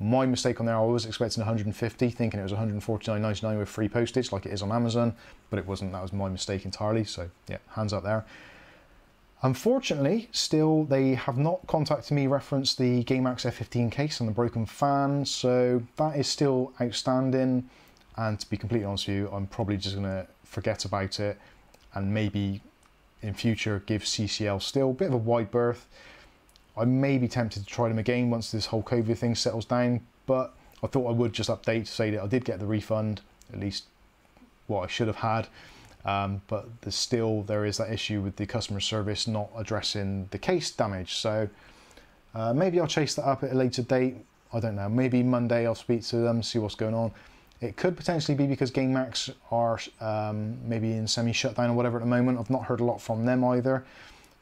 my mistake on there, I was expecting one hundred and fifty, thinking it was one hundred and forty-nine ninety-nine with free postage like it is on Amazon, but it wasn't. That was my mistake entirely. So yeah, hands up there. Unfortunately, still, they have not contacted me reference the GameMax F fifteen case and the broken fan, so that is still outstanding. And to be completely honest with you, I'm probably just going to forget about it and maybe in future give C C L still a bit of a wide berth. I may be tempted to try them again once this whole COVID thing settles down, but I thought I would just update to say that I did get the refund, at least what I should have had. Um, but there's still, there is that issue with the customer service not addressing the case damage. So uh, maybe I'll chase that up at a later date. I don't know, maybe Monday I'll speak to them, see what's going on. It could potentially be because GameMax are um, maybe in semi-shutdown or whatever at the moment. I've not heard a lot from them either.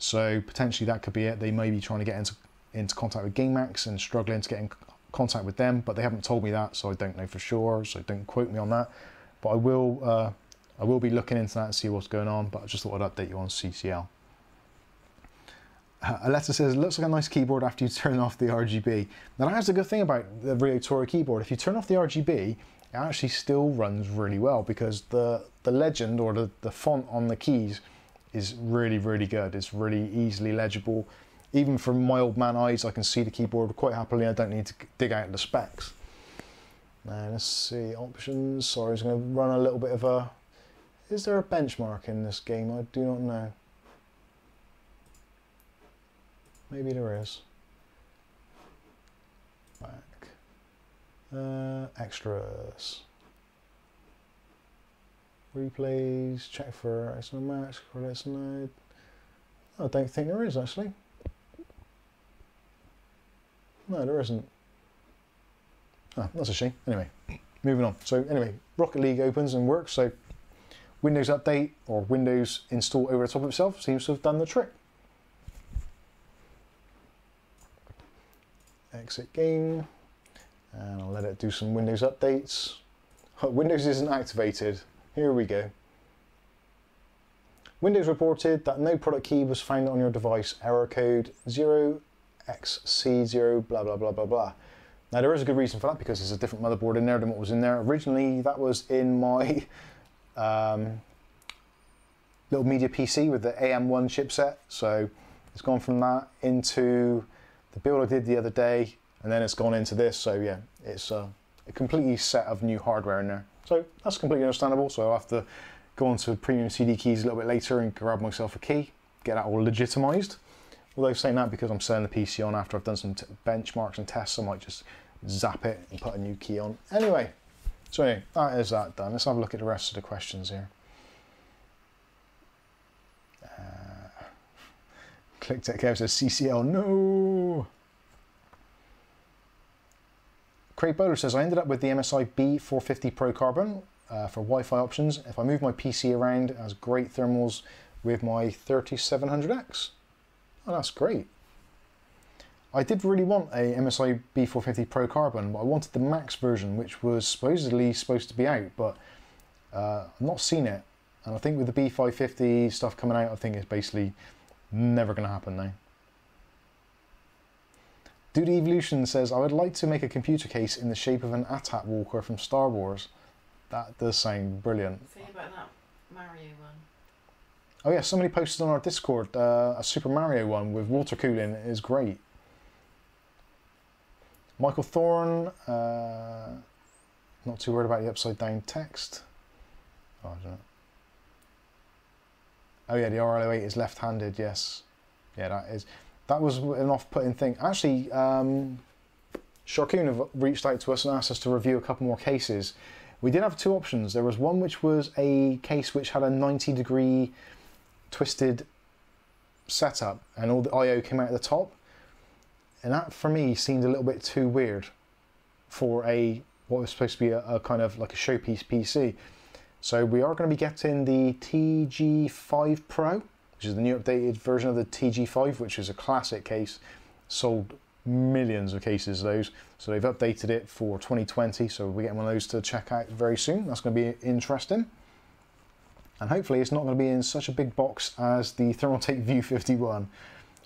So potentially that could be it. They may be trying to get into, into contact with GameMax and struggling to get in contact with them, but they haven't told me that, so I don't know for sure. So don't quote me on that, but I will... Uh, I will be looking into that and see what's going on, but I just thought I'd update you on C C L. Uh, Aletta says, it looks like a nice keyboard after you turn off the R G B. Now that's the good thing about the Rio Toro keyboard. If you turn off the R G B, it actually still runs really well because the, the legend or the, the font on the keys is really, really good. It's really easily legible. Even from my old man eyes, I can see the keyboard quite happily. I don't need to dig out the specs. Now let's see, options. Sorry, I was going to run a little bit of a... Is there a benchmark in this game? I do not know. Maybe there is. Back. Uh, extras. Replays. Check for excellent match. Credits. No. I don't think there is actually. No, there isn't. Oh, that's a shame. Anyway, moving on. So anyway, Rocket League opens and works. So. Windows update or Windows install over the top of itself seems to have done the trick. Exit game, and I'll let it do some Windows updates. Oh, Windows isn't activated. Here we go. Windows reported that no product key was found on your device. Error code zero X C zero blah blah blah blah blah. Now there is a good reason for that because there's a different motherboard in there than what was in there. Originally that was in my Um, little media P C with the A M one chipset, so it's gone from that into the build I did the other day, and then it's gone into this. So yeah, it's a, a completely set of new hardware in there, so that's completely understandable. So I'll have to go on to Premium C D Keys a little bit later and grab myself a key, get that all legitimized. Although saying that, because I'm selling the P C on after I've done some t benchmarks and tests, I might just zap it and put a new key on anyway. So anyway, that is that done. Let's have a look at the rest of the questions here. Uh, ClickTechCav says C C L, no! Craig Bowler says, I ended up with the M S I B four fifty Pro Carbon uh, for Wi-Fi options. If I move my P C around, it has great thermals with my thirty-seven hundred X. Oh, that's great. I did really want a M S I B four fifty Pro Carbon, but I wanted the Max version, which was supposedly supposed to be out, but uh, I've not seen it. And I think with the B five fifty stuff coming out, I think it's basically never going to happen now. Dude Evolution says, I would like to make a computer case in the shape of an A T A T walker from Star Wars. That does sound brilliant. Say about that Mario one. Oh yeah, somebody posted on our Discord uh, a Super Mario one with water cooling. It is great. Michael Thorne, uh, not too worried about the upside down text. Oh, I don't know. Oh yeah, the R L O eight is left-handed. Yes, yeah, that is. That was an off-putting thing. Actually, um, Sharkoon have reached out to us and asked us to review a couple more cases. We did have two options. There was one which was a case which had a ninety degree twisted setup, and all the I O came out at the top. And that, for me, seemed a little bit too weird for a what was supposed to be a, a kind of like a showpiece P C. So we are going to be getting the T G five Pro, which is the new updated version of the T G five, which is a classic case, sold millions of cases of those. So they've updated it for twenty twenty, so we're getting one of those to check out very soon. That's going to be interesting. And hopefully it's not going to be in such a big box as the Thermaltake View fifty-one,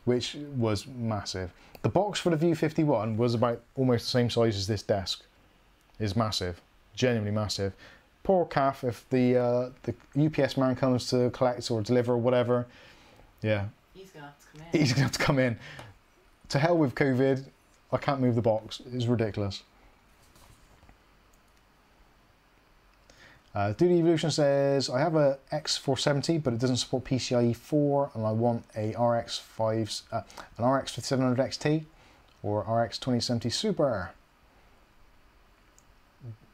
which was massive. The box for the View fifty-one was about almost the same size as this desk. It's massive, genuinely massive. Poor calf, if the uh, the U P S man comes to collect or deliver or whatever, yeah. He's going to have to come in. He's going to have to come in. To hell with COVID, I can't move the box. It's ridiculous. Uh, Duty Evolution says, I have a X four seventy, but it doesn't support PCIe four, and I want a R X five, uh, an R X fifty-seven hundred X T or R X twenty seventy Super.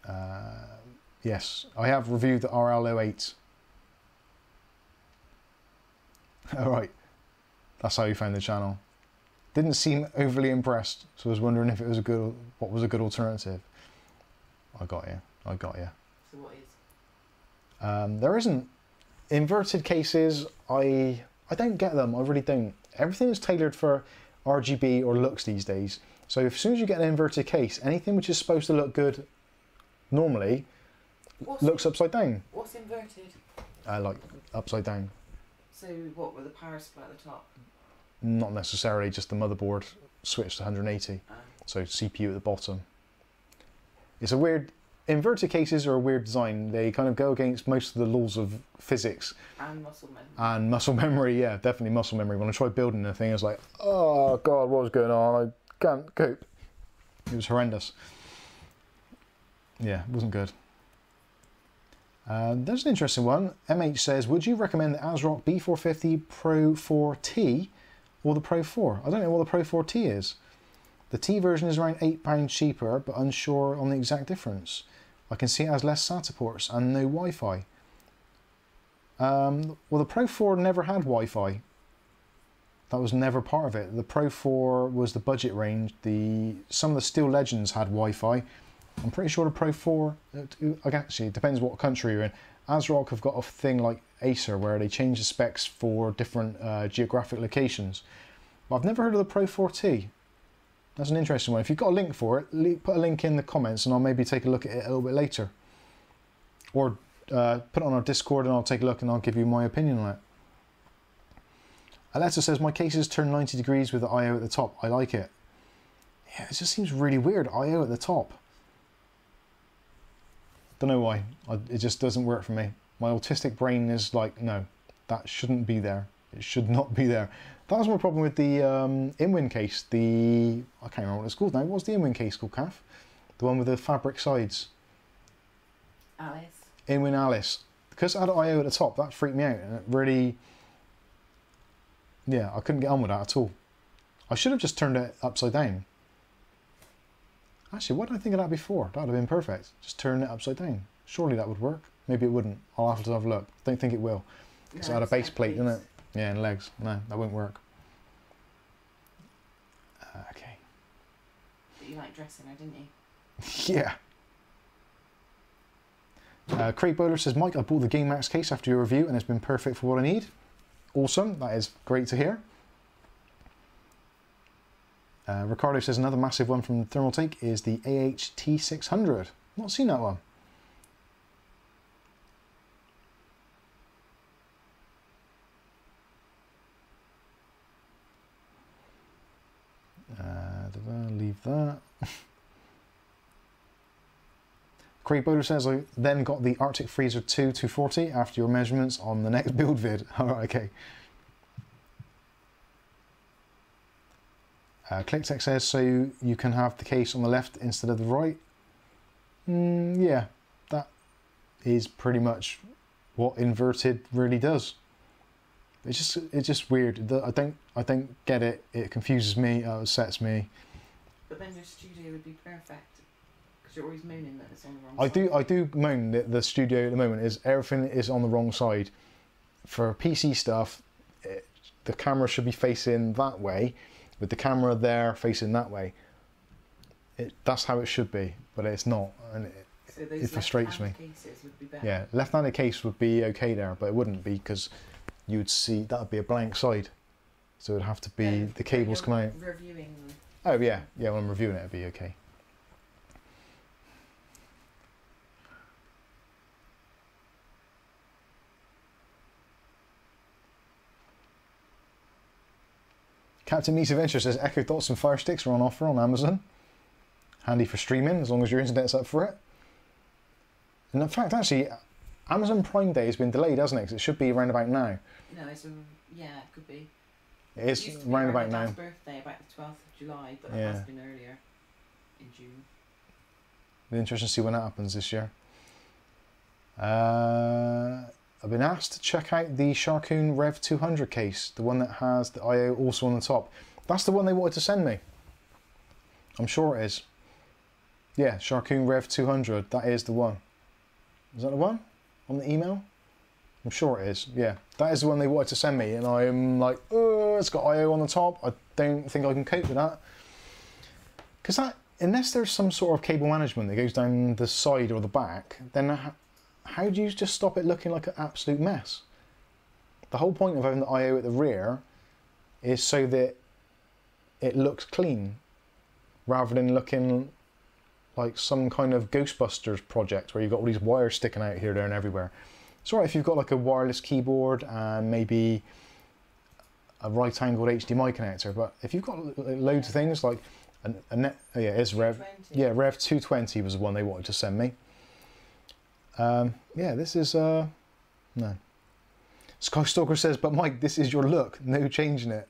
Uh, yes, I have reviewed the R L zero eight. Alright, that's how you found the channel. Didn't seem overly impressed, so I was wondering if it was a good, what was a good alternative. I got you, I got you. So what is? Um, there isn't. Inverted cases, I I don't get them, I really don't. Everything is tailored for R G B or looks these days. So as soon as you get an inverted case, anything which is supposed to look good normally what's, looks upside down. What's inverted? Uh, like upside down. So what, with the power supply at the top? Not necessarily, just the motherboard switched to one hundred eighty, uh. so C P U at the bottom. It's a weird, inverted cases are a weird design. They kind of go against most of the laws of physics. And muscle memory. And muscle memory, yeah, definitely muscle memory. When I tried building the thing, I was like, oh God, what was going on? I can't cope. It was horrendous. Yeah, it wasn't good. Uh, there's an interesting one. M H says, would you recommend the ASRock B four fifty Pro four T or the Pro four? I don't know what the Pro four T is. The T version is around eight pounds cheaper, but unsure on the exact difference. I can see it has less SATA ports and no Wi-Fi. Um, well, the Pro four never had Wi-Fi. That was never part of it. The Pro four was the budget range. The some of the Steel Legends had Wi-Fi. I'm pretty sure the Pro four, actually it depends what country you're in. ASRock have got a thing like Acer where they change the specs for different uh, geographic locations. But I've never heard of the Pro four T. That's an interesting one. If you've got a link for it, put a link in the comments and I'll maybe take a look at it a little bit later. Or uh, put it on our Discord and I'll take a look and I'll give you my opinion on it. Alexa says, my cases turn ninety degrees with the I O at the top. I like it. Yeah, it just seems really weird, I O at the top. Don't know why. I, it just doesn't work for me. My autistic brain is like, no, that shouldn't be there. It should not be there. That was my problem with the um, Inwin case. The I can't remember what it's called now. What's the Inwin case called, Kath? The one with the fabric sides. Alice. Inwin Alice. Because I had an I O at the top, that freaked me out, and it really, yeah, I couldn't get on with that at all. I should have just turned it upside down. Actually, why did I think of that before? That would have been perfect. Just turn it upside down. Surely that would work. Maybe it wouldn't. I'll have to have a look. Don't think it will. Because no, it had a base plate, didn't it? Yeah, and legs. No, that won't work. Uh, okay. But you like dressing her, didn't you? Yeah. Uh, Craig Bowler says, Mike, I bought the GameMax case after your review and it's been perfect for what I need. Awesome. That is great to hear. Uh, Ricardo says, another massive one from Thermaltake is the A H T six hundred. Not seen that one. Uh, leave that. Craig Bowler says, I then got the Arctic Freezer two two forty after your measurements on the next build vid. Alright, okay. Uh, ClickTech says, so you can have the case on the left instead of the right. Mm, yeah, that is pretty much what inverted really does. It's just it's just weird. I don't I don't get it. It confuses me. It upsets me. But then your studio would be perfect because you're always moaning that it's on the wrong I side. do I do moan that the studio at the moment is everything is on the wrong side. For P C stuff, it, the camera should be facing that way, with the camera there facing that way. It, that's how it should be, but it's not, and it, so those it frustrates me. Cases would be better. Yeah, left-handed case would be okay there, but it wouldn't be because you'd see that would be a blank side, so it'd have to be yeah, the cables come out. Reviewing Oh yeah, yeah, when I'm reviewing it, it'll be okay. Captain Meets Adventure says Echo Thoughts and Fire Sticks are on offer on Amazon. Handy for streaming, as long as your internet's up for it. And in fact, actually, Amazon Prime Day has been delayed, hasn't it? Because it should be around about now. No, it's, a, yeah, it could be. It is it round about now. Dad's birthday, about the twelfth of July, but yeah. It has been earlier in June. It'll be interesting to see when that happens this year. Uh, I've been asked to check out the Sharkoon Rev two hundred case, the one that has the I O also on the top. That's the one they wanted to send me. I'm sure it is. Yeah, Sharkoon Rev two hundred, that is the one. Is that the one on the email? I'm sure it is, yeah. That is the one they wanted to send me, and I'm like, oh, it's got I O on the top. I don't think I can cope with that. Because that, unless there's some sort of cable management that goes down the side or the back, then how do you just stop it looking like an absolute mess? The whole point of having the I O at the rear is so that it looks clean, rather than looking like some kind of Ghostbusters project where you've got all these wires sticking out here, there and everywhere. It's alright if you've got like a wireless keyboard and maybe a right-angled H D M I connector, but if you've got loads of things like a, a net, oh yeah, it's Rev, yeah, Rev two twenty was the one they wanted to send me. Um, yeah, this is uh, no. Skystalker says, but Mike, this is your look. No changing it.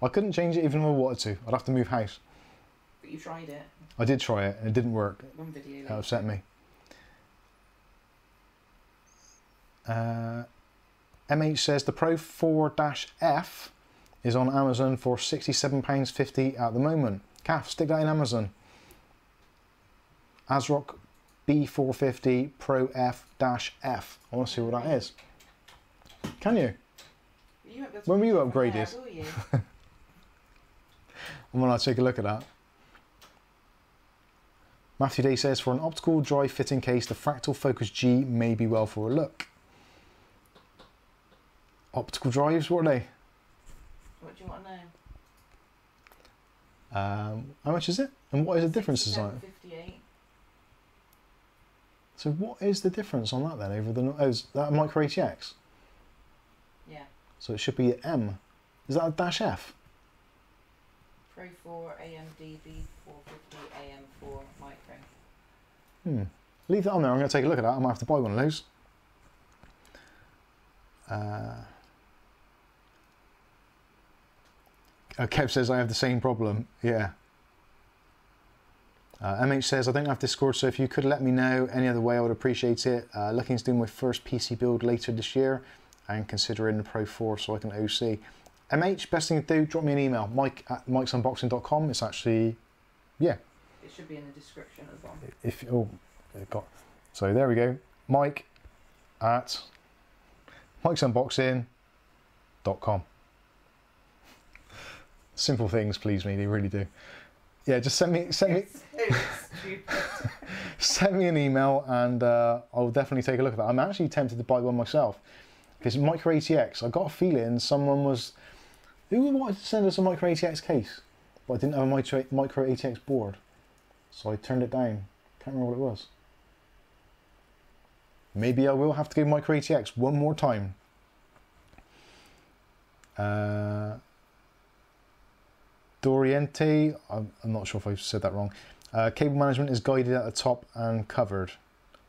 I couldn't change it even if I wanted to. I'd have to move house. But you tried it. I did try it, and it didn't work. One video. That upset me. Uh, M H says the Pro four F is on Amazon for sixty-seven pounds fifty at the moment. Caf, stick that in Amazon. ASRock B four fifty Pro F-F. I want to see what that is. Can you? you when were you upgraded? There, you? I'm going to take a look at that. Matthew Day says for an optical dry fitting case, the Fractal Focus G may be well for a look. Optical drives, what are they? What do you want to know? Um, how much is it? And what is the difference design? fifty-eight. So what is the difference on that then over the oh, is that a Micro A T X? Yeah. So it should be M. Is that a dash F? Pro four A M D B four fifty A M four Micro. Hmm. Leave that on there. I'm going to take a look at that. I might have to buy one of those. Uh, oh, Kev says I have the same problem. Yeah. Uh, M H says I don't have Discord, so if you could let me know any other way, I would appreciate it. Uh, looking to do my first P C build later this year, and considering the Pro four so I can O C. M H, best thing to do, drop me an email. Mike at mikes unboxing dot com. It's actually, yeah. It should be in the description as well. If oh, it got so there we go. Mike at mikes unboxing dot com. Simple things please me, they really do. Yeah, just send me send me send me an email and uh, I'll definitely take a look at that. I'm actually tempted to buy one myself because Micro A T X. I got a feeling someone was who wanted to send us a Micro A T X case, but I didn't have a micro, micro A T X board, so I turned it down. Can't remember what it was. Maybe I will have to go Micro A T X one more time. Uh, Doriente, I'm, I'm not sure if I said that wrong. Uh, cable management is guided at the top and covered.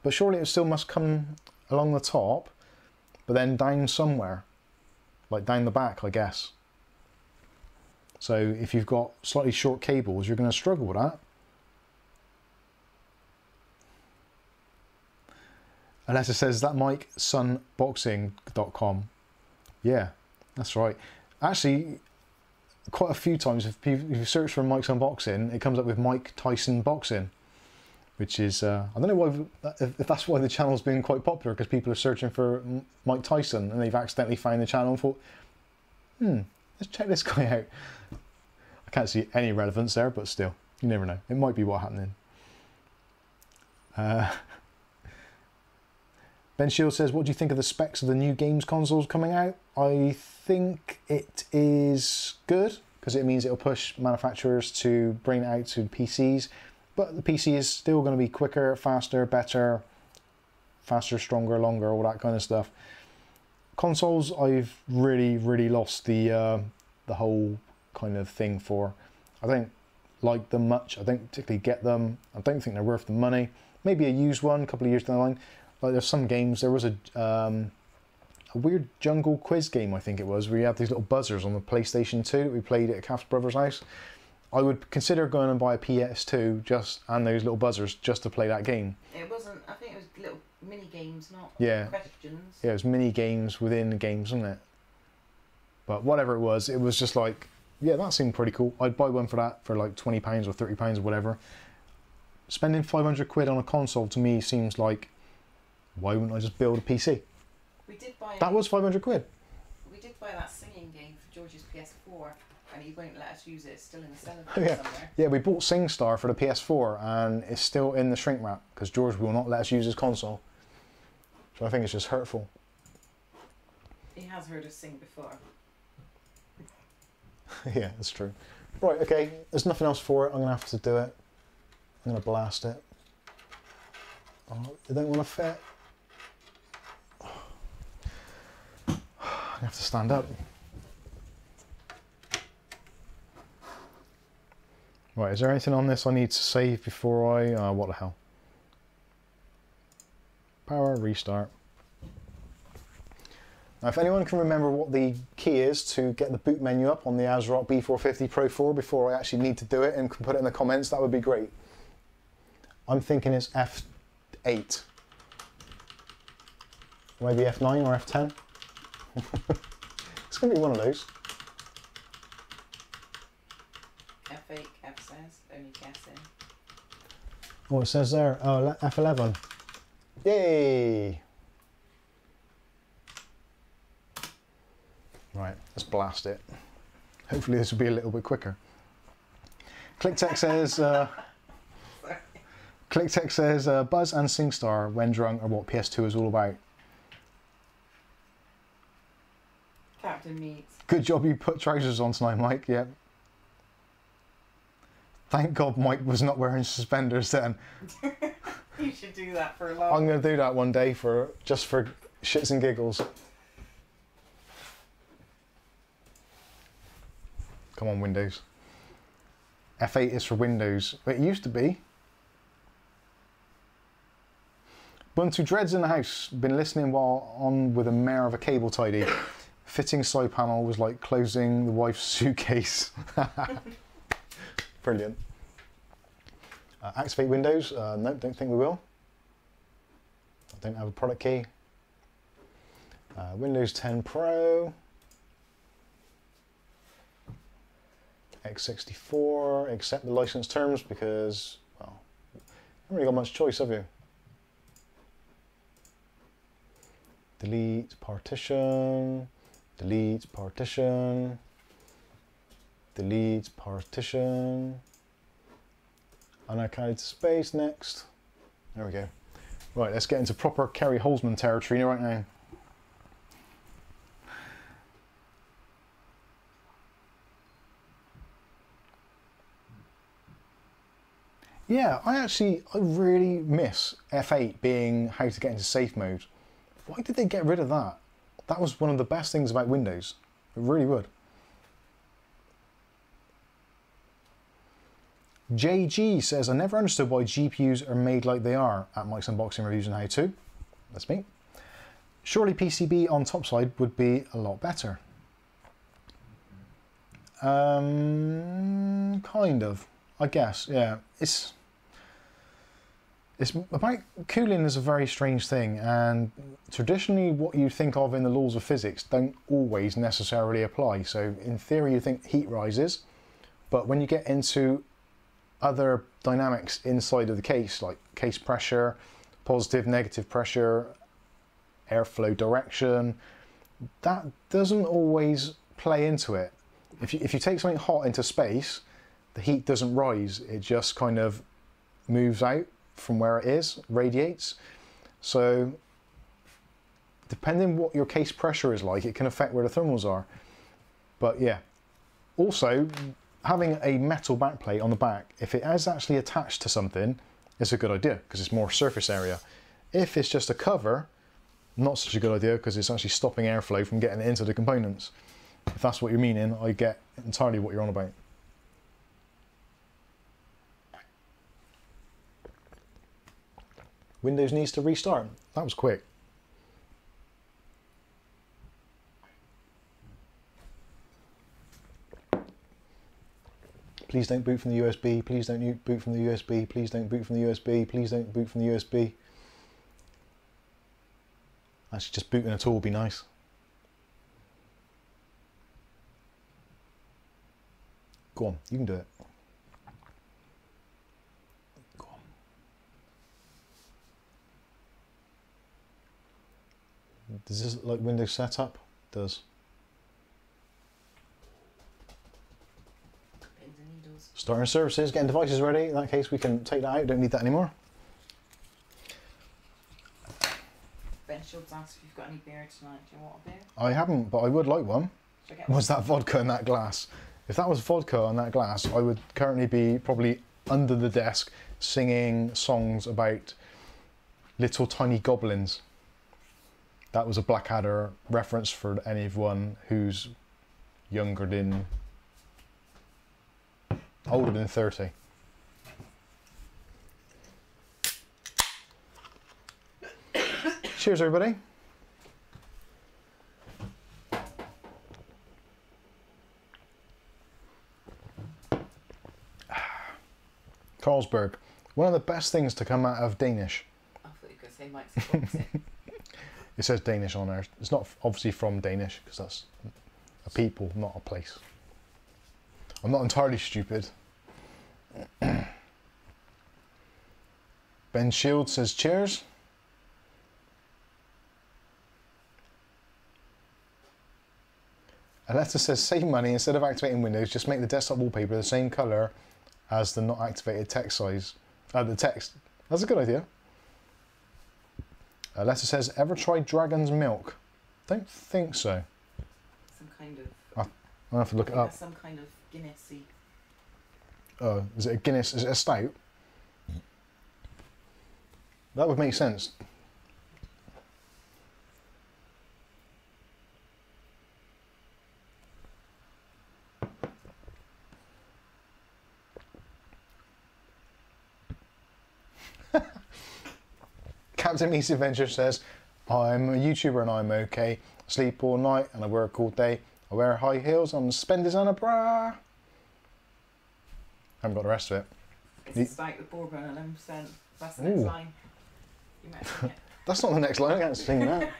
But surely it still must come along the top, but then down somewhere. Like down the back, I guess. So if you've got slightly short cables, you're going to struggle with that. Alessa says, is that Mike, sun boxing dot com? Yeah, that's right. Actually, quite a few times, if you search for Mike's Unboxing, it comes up with Mike Tyson Boxing, which is, uh, I don't know why, if that's why the channel's been quite popular, because people are searching for Mike Tyson, and they've accidentally found the channel and thought, hmm, let's check this guy out. I can't see any relevance there, but still, you never know. It might be what's happening. Uh... Ben Shield says, what do you think of the specs of the new games consoles coming out? I think it is good. because it means it'll push manufacturers to bring it out to P Cs, but the P C is still going to be quicker, faster, better, faster, stronger, longer, all that kind of stuff. Consoles, I've really, really lost the uh, the whole kind of thing for. I don't like them much. I don't particularly get them. I don't think they're worth the money. Maybe a used one, a couple of years down the line. Like there's some games. There was a um, a weird jungle quiz game, I think it was, where you had these little buzzers on the PlayStation two that we played at Cath's brother's house. I would consider going and buy a P S two just and those little buzzers just to play that game. It wasn't. I think it was little mini games, not yeah. questions. Yeah, it was mini games within the games, wasn't it? But whatever it was, it was just like, yeah, that seemed pretty cool. I'd buy one for that for like twenty pounds or thirty pounds or whatever. Spending five hundred quid on a console to me seems like, why wouldn't I just build a P C? We did buy. That was five hundred quid. We did buy that singing game for George's P S four. And he won't let us use it. It's still in the cellophane oh, yeah. somewhere. Yeah, we bought SingStar for the P S four and it's still in the shrink wrap because George will not let us use his console. So I think it's just hurtful. He has heard us sing before. Yeah, that's true. Right, okay, there's nothing else for it. I'm going to have to do it. I'm going to blast it. Oh, they don't want to fit. Oh. I'm going to have to stand up. Right, is there anything on this I need to save before I... Uh, what the hell? Power, restart. Now, if anyone can remember what the key is to get the boot menu up on the ASRock B four fifty Pro four before I actually need to do it and can put it in the comments, that would be great. I'm thinking it's F eight. Maybe F nine or F ten. It's going to be one of those. F eight, F says, only guessing. Oh, it says there, oh, F eleven. Yay! Right, let's blast it. Hopefully this will be a little bit quicker. ClickTech says, uh, ClickTech says, uh, Buzz and SingStar when drunk are what P S two is all about. Captain Meats. Good job you put trousers on tonight, Mike, yep. Yeah. Thank God Mike was not wearing suspenders then. You should do that for a long. I'm going to do that one day for just for shits and giggles. Come on, Windows. F eight is for Windows. It used to be. Buntu Dread's in the house. Been listening while on with a mare of a cable tidy. Fitting side panel was like closing the wife's suitcase. Brilliant. Uh, activate Windows. Uh, no, don't think we will. I don't have a product key. Uh, Windows ten Pro. x sixty-four. Accept the license terms because, well, you haven't really got much choice, have you? Delete partition. Delete partition. Delete partition, unallocated space, next. There we go. Right, let's get into proper Kerry Holzman territory right now. Yeah, I actually, I really miss F eight being how to get into safe mode. Why did they get rid of that? That was one of the best things about Windows. It really would. J G says, I never understood why G P Us are made like they are at Mike's Unboxing Reviews and How To. That's me. Surely P C B on top side would be a lot better. Um, kind of, I guess, yeah. It's, it's about, cooling is a very strange thing, and traditionally what you think of in the laws of physics don't always necessarily apply. So in theory you think heat rises, but when you get into other dynamics inside of the case, like case pressure, positive, negative pressure, airflow direction, that doesn't always play into it. If you, if you take something hot into space, the heat doesn't rise, it just kind of moves out from where it is, radiates. So depending what your case pressure is like, it can affect where the thermals are. But yeah, Also, having a metal backplate on the back, if it is actually attached to something, it's a good idea because it's more surface area. If it's just a cover, not such a good idea because it's actually stopping airflow from getting into the components. If that's what you're meaning, I get entirely what you're on about. Windows needs to restart. That was quick. Please don't boot from the U S B. Please don't boot from the U S B. Please don't boot from the U S B. Please don't boot from the U S B. Actually, just booting at all would be nice. Go on, you can do it. Go on. Does this look like Windows setup? It does. Starting services, getting devices ready. In that case, we can take that out. Don't need that anymore. Ben Shields asked if you've got any beer tonight. Do you want a beer? I haven't, but I would like one. Was that vodka in that glass? If that was vodka in that glass, I would currently be probably under the desk singing songs about little tiny goblins. That was a Blackadder reference for anyone who's younger than... older than thirty. Cheers, everybody. Carlsberg, one of the best things to come out of Danish. I thought you were going to say Mike's box it. It says Danish on there. It's not obviously from Danish because that's a people, not a place. I'm not entirely stupid. Ben Shield says cheers. Aletta says save money, instead of activating Windows, just make the desktop wallpaper the same colour as the not activated text size. Uh, the text. That's a good idea. Aletta says, ever tried Dragon's Milk? Don't think so. Some kind of... I'll have to look it up. Some kind of Guinness-y. Oh, is it a Guinness? Is it a stout? That would make sense. Captain East Adventure says, I'm a YouTuber and I'm okay. I sleep all night and I work all day. I wear high heels on suspenders and a bra. Haven't got the rest of it. It's the spike with bourbon at eleven percent. That's the next Ooh. line. You might sing it. That's not the next line, I can't sing that.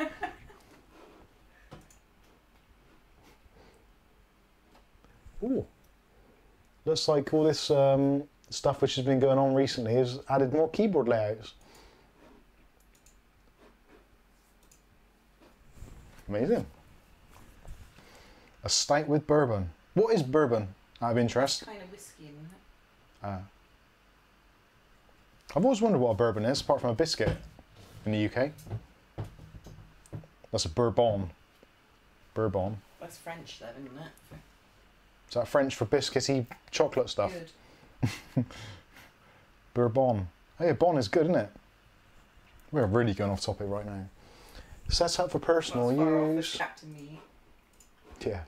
Ooh. Looks like all this um, stuff which has been going on recently has added more keyboard layouts. Amazing. A stout with bourbon. What is bourbon? Out of interest. It's kind of whiskey, isn't it? Uh, I've always wondered what a bourbon is, apart from a biscuit in the U K. That's a bourbon. Bourbon. That's French, though, isn't it? Is that French for biscuity chocolate stuff? Good. Bourbon. Hey, a bon is good, isn't it? We're really going off topic right now. Set up for personal well, use. Captain Me. Yeah.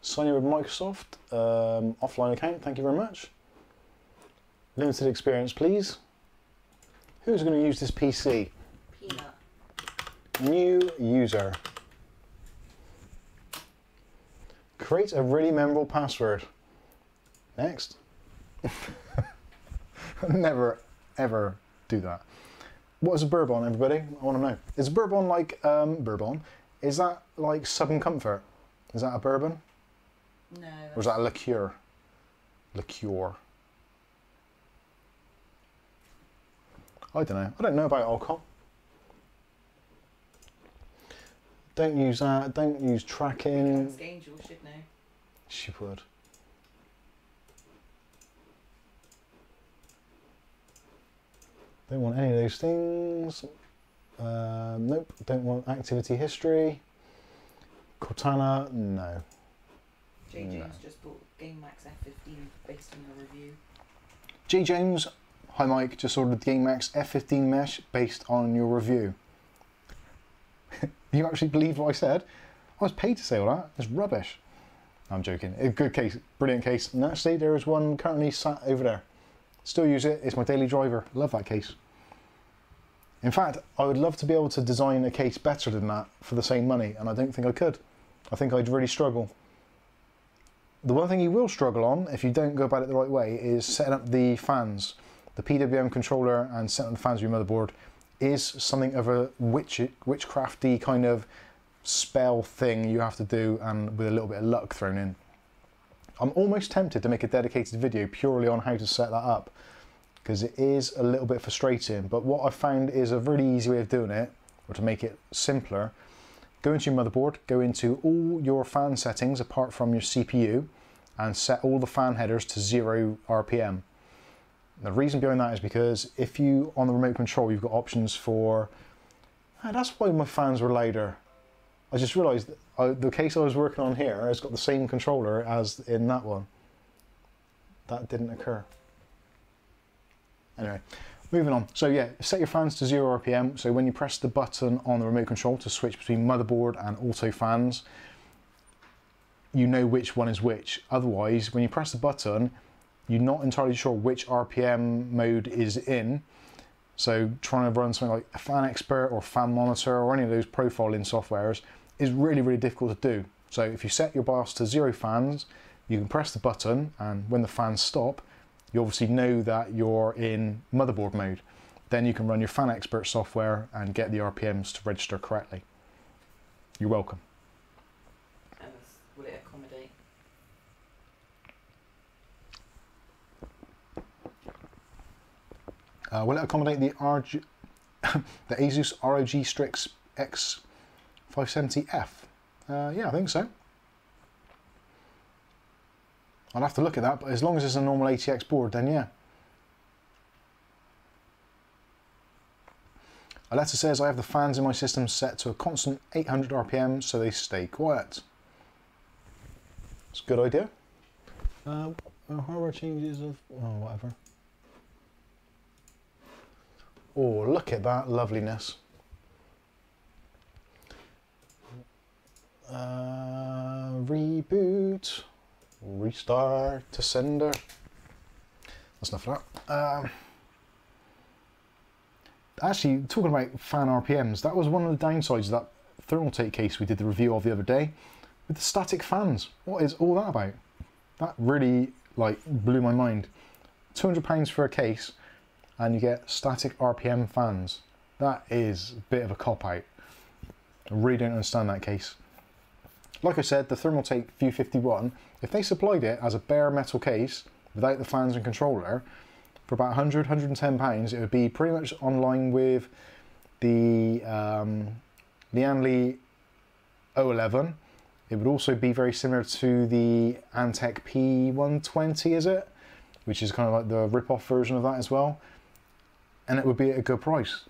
Sign in with Microsoft, um, offline account, thank you very much. Limited experience, please. Who's going to use this P C? Peanut. New user. Create a really memorable password. Next. Never, ever do that. What is a bourbon, everybody? I want to know. Is a bourbon like um, bourbon? Is that like Southern Comfort? Is that a bourbon? No. Or is that a liqueur? Liqueur. I don't know. I don't know about alcohol. Don't use that. Don't use tracking. Ask Angel should know. She would. Don't want any of those things. Um, nope, don't want activity history. Cortana, no. Jay James no. just bought GameMax F fifteen based on your review. Jay James, hi Mike, just ordered the GameMax F fifteen mesh based on your review. You actually believe what I said? I was paid to say all that. It's rubbish. I'm joking. A good case, brilliant case. And actually, there is one currently sat over there. Still use it. It's my daily driver. Love that case. In fact, I would love to be able to design a case better than that for the same money, and I don't think I could. I think I'd really struggle. The one thing you will struggle on, if you don't go about it the right way, is setting up the fans. The P W M controller and setting up the fans of your motherboard is something of a witch, witchcrafty kind of spell thing you have to do, and with a little bit of luck thrown in. I'm almost tempted to make a dedicated video purely on how to set that up, because it is a little bit frustrating, but what I found is a really easy way of doing it, or to make it simpler. Go into your motherboard, go into all your fan settings apart from your C P U, and set all the fan headers to zero R P M. The reason behind that is because if you, on the remote control, you've got options for, oh, that's why my fans were louder. I just realized that I, the case I was working on here has got the same controller as in that one. That didn't occur. Anyway, moving on. So yeah, set your fans to zero R P M. So when you press the button on the remote control to switch between motherboard and auto fans, you know which one is which. Otherwise, when you press the button, you're not entirely sure which R P M mode is in. So trying to run something like a Fan Expert or Fan Monitor or any of those profiling softwares is really, really difficult to do. So if you set your BIOS to zero fans, you can press the button, and when the fans stop, you obviously know that you're in motherboard mode. Then you can run your Fan Expert software and get the R P Ms to register correctly. You're welcome. And will it accommodate? Uh, will it accommodate the R G, the ASUS ROG Strix X five seventy F? Uh, yeah, I think so. I'll have to look at that, but as long as it's a normal A T X board, then yeah. Aletta says, I have the fans in my system set to a constant eight hundred R P M so they stay quiet. It's a good idea. Uh, hardware changes of, oh, whatever. Oh, look at that loveliness. Uh, reboot. Restart to sender. That's enough for that. Um, actually, talking about fan R P Ms, that was one of the downsides of that Thermaltake case we did the review of the other day with the static fans. What is all that about? That really like blew my mind. two hundred pounds for a case and you get static R P M fans. That is a bit of a cop-out. I really don't understand that case. Like I said, the Thermaltake View fifty-one, if they supplied it as a bare metal case without the fans and controller for about one hundred, one hundred ten pounds, it would be pretty much online with the um, Lianli O eleven. It would also be very similar to the Antec P one twenty, is it? Which is kind of like the rip-off version of that as well. And it would be at a good price.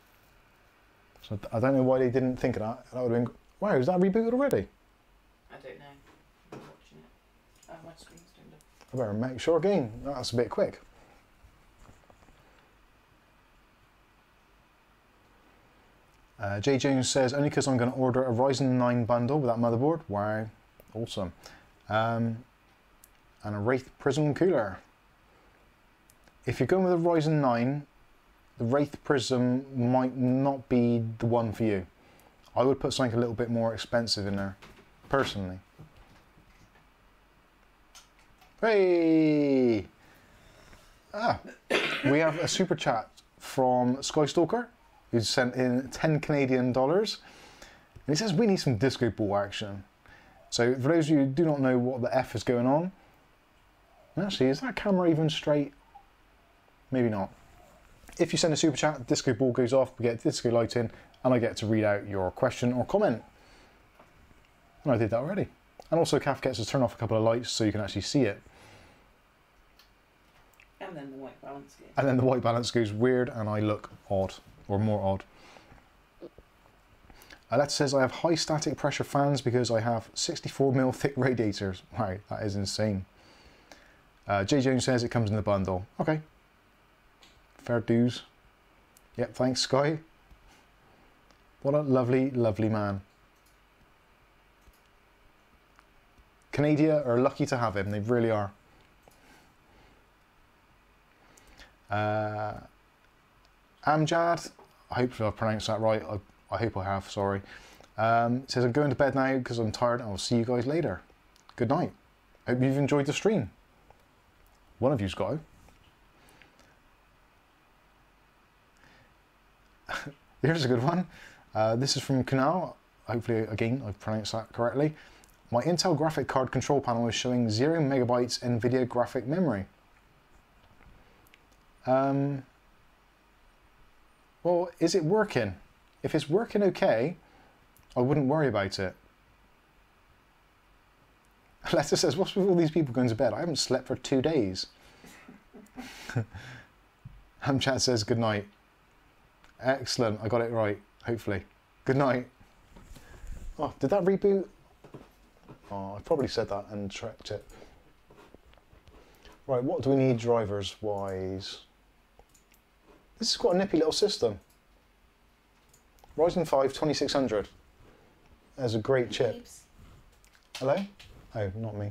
So I don't know why they didn't think of that. That would have been, wow, is that rebooted already? I don't know. I'm watching it. Oh, my screen's turned off. I better make sure again. That's a bit quick. Uh, Jay Jones says, only because I'm going to order a Ryzen nine bundle with that motherboard. Wow, awesome. Um, and a Wraith Prism cooler. If you're going with a Ryzen nine, the Wraith Prism might not be the one for you. I would put something a little bit more expensive in there. Personally. Hey! Ah, we have a super chat from Skystalker, who sent in ten Canadian dollars. And he says, we need some disco ball action. So for those of you who do not know what the F is going on, actually, is that camera even straight? Maybe not. If you send a super chat, disco ball goes off, we get disco lighting, and I get to read out your question or comment. No, I did that already. And also Kath gets to turn off a couple of lights so you can actually see it. And then the white balance goes. And then the white balance goes weird and I look odd, or more odd. A letter says I have high static pressure fans because I have sixty-four mil thick radiators. Wow, that is insane. Uh, J. Jones says it comes in the bundle. Okay. Fair dues. Yep, thanks, Sky. What a lovely, lovely man. Canada are lucky to have him. They really are. Uh, Amjad, I hope I've pronounced that right. I, I hope I have, sorry. Um, says, I'm going to bed now because I'm tired and I'll see you guys later. Good night. Hope you've enjoyed the stream. One of you's got to. Here's a good one. Uh, this is from Kunal. Hopefully, again, I've pronounced that correctly. My Intel graphic card control panel is showing zero megabytes NVIDIA graphic memory. Um, well, is it working? If it's working okay, I wouldn't worry about it. Aletta says, what's with all these people going to bed? I haven't slept for two days. Hamchat says, good night. Excellent, I got it right, hopefully. Good night. Oh, did that reboot? Oh, I probably said that and tracked it. Right, what do we need drivers-wise? This has got a nippy little system. Ryzen five twenty-six hundred. There's a great chip. Oops. Hello? Oh, not me.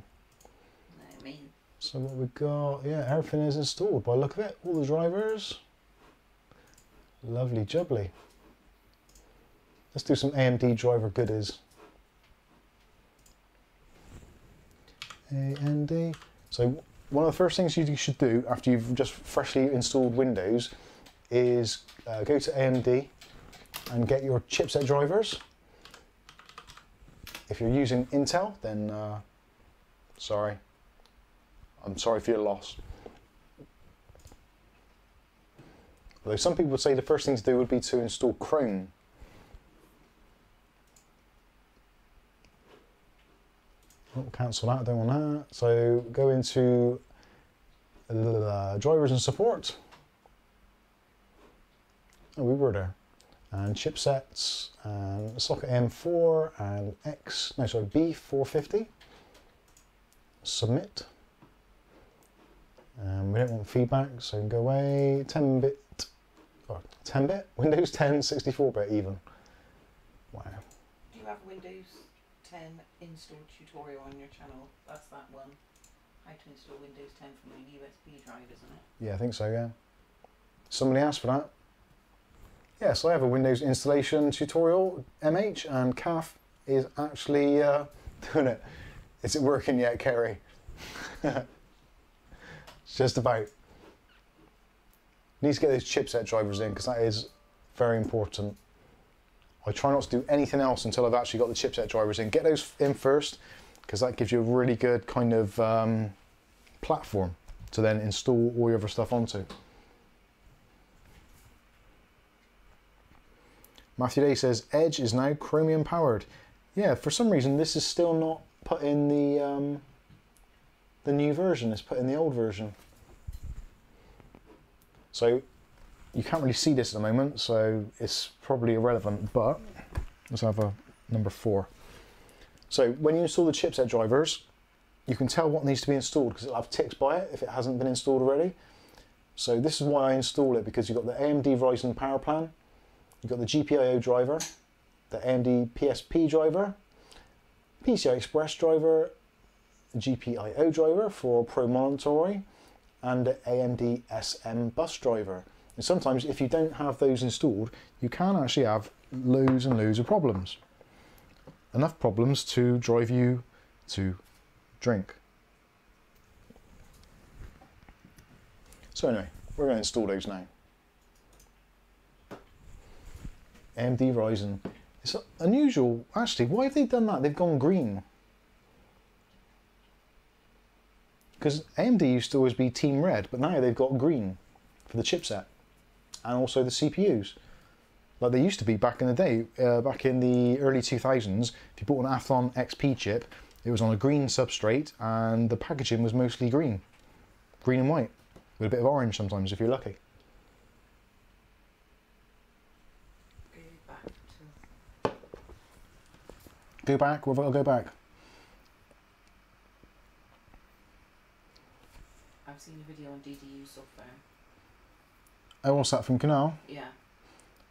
Not me. So what we got, yeah, everything is installed by the look of it. All the drivers. Lovely jubbly. Let's do some A M D driver goodies. A M D. So one of the first things you should do after you've just freshly installed Windows is uh, go to A M D and get your chipset drivers. If you're using Intel, then uh, sorry. I'm sorry for your loss. Although some people would say the first thing to do would be to install Chrome. Oh, cancel that, don't want that. So go into uh, drivers and support. Oh, we were there. And chipsets, and socket M four, and X, no, sorry, B four fifty. Submit. Um, we don't want feedback, so go away. ten bit, or ten bit? Windows ten, sixty-four bit even. Wow. Do you have Windows ten install tutorial on your channel? That's that one. How to install Windows ten from a U S B drive, isn't it? Yeah, I think so, yeah. Somebody asked for that. Yeah, so I have a Windows installation tutorial, M H, and Kath is actually uh, doing it. Is it working yet, Kerry? Just about. Need to get those chipset drivers in because that is very important. I try not to do anything else until I've actually got the chipset drivers in. Get those in first because that gives you a really good kind of um, platform to then install all your other stuff onto. Matthew Day says Edge is now Chromium powered. Yeah, for some reason this is still not put in the um, the new version. It's put in the old version. So you can't really see this at the moment, so it's probably irrelevant, but let's have a number four. So when you install the chipset drivers, you can tell what needs to be installed because it'll have ticks by it if it hasn't been installed already. So this is why I install it, because you've got the A M D Ryzen power plan, you've got the G P I O driver, the A M D P S P driver, P C I Express driver, G P I O driver for Pro Monitoring, and the A M D S M bus driver. And sometimes if you don't have those installed, you can actually have loads and loads of problems. Enough problems to drive you to drink. So anyway, we're going to install those now. A M D Ryzen. It's unusual, actually. Why have they done that? They've gone green. Because A M D used to always be Team Red, but now they've got green for the chipset and also the C P Us. Like they used to be back in the day, uh, back in the early two thousands, if you bought an Athlon X P chip, it was on a green substrate and the packaging was mostly green. Green and white, with a bit of orange sometimes if you're lucky. Go back, whether I'll go back. I've seen a video on D D U software. Oh, what's that from Canal? Yeah.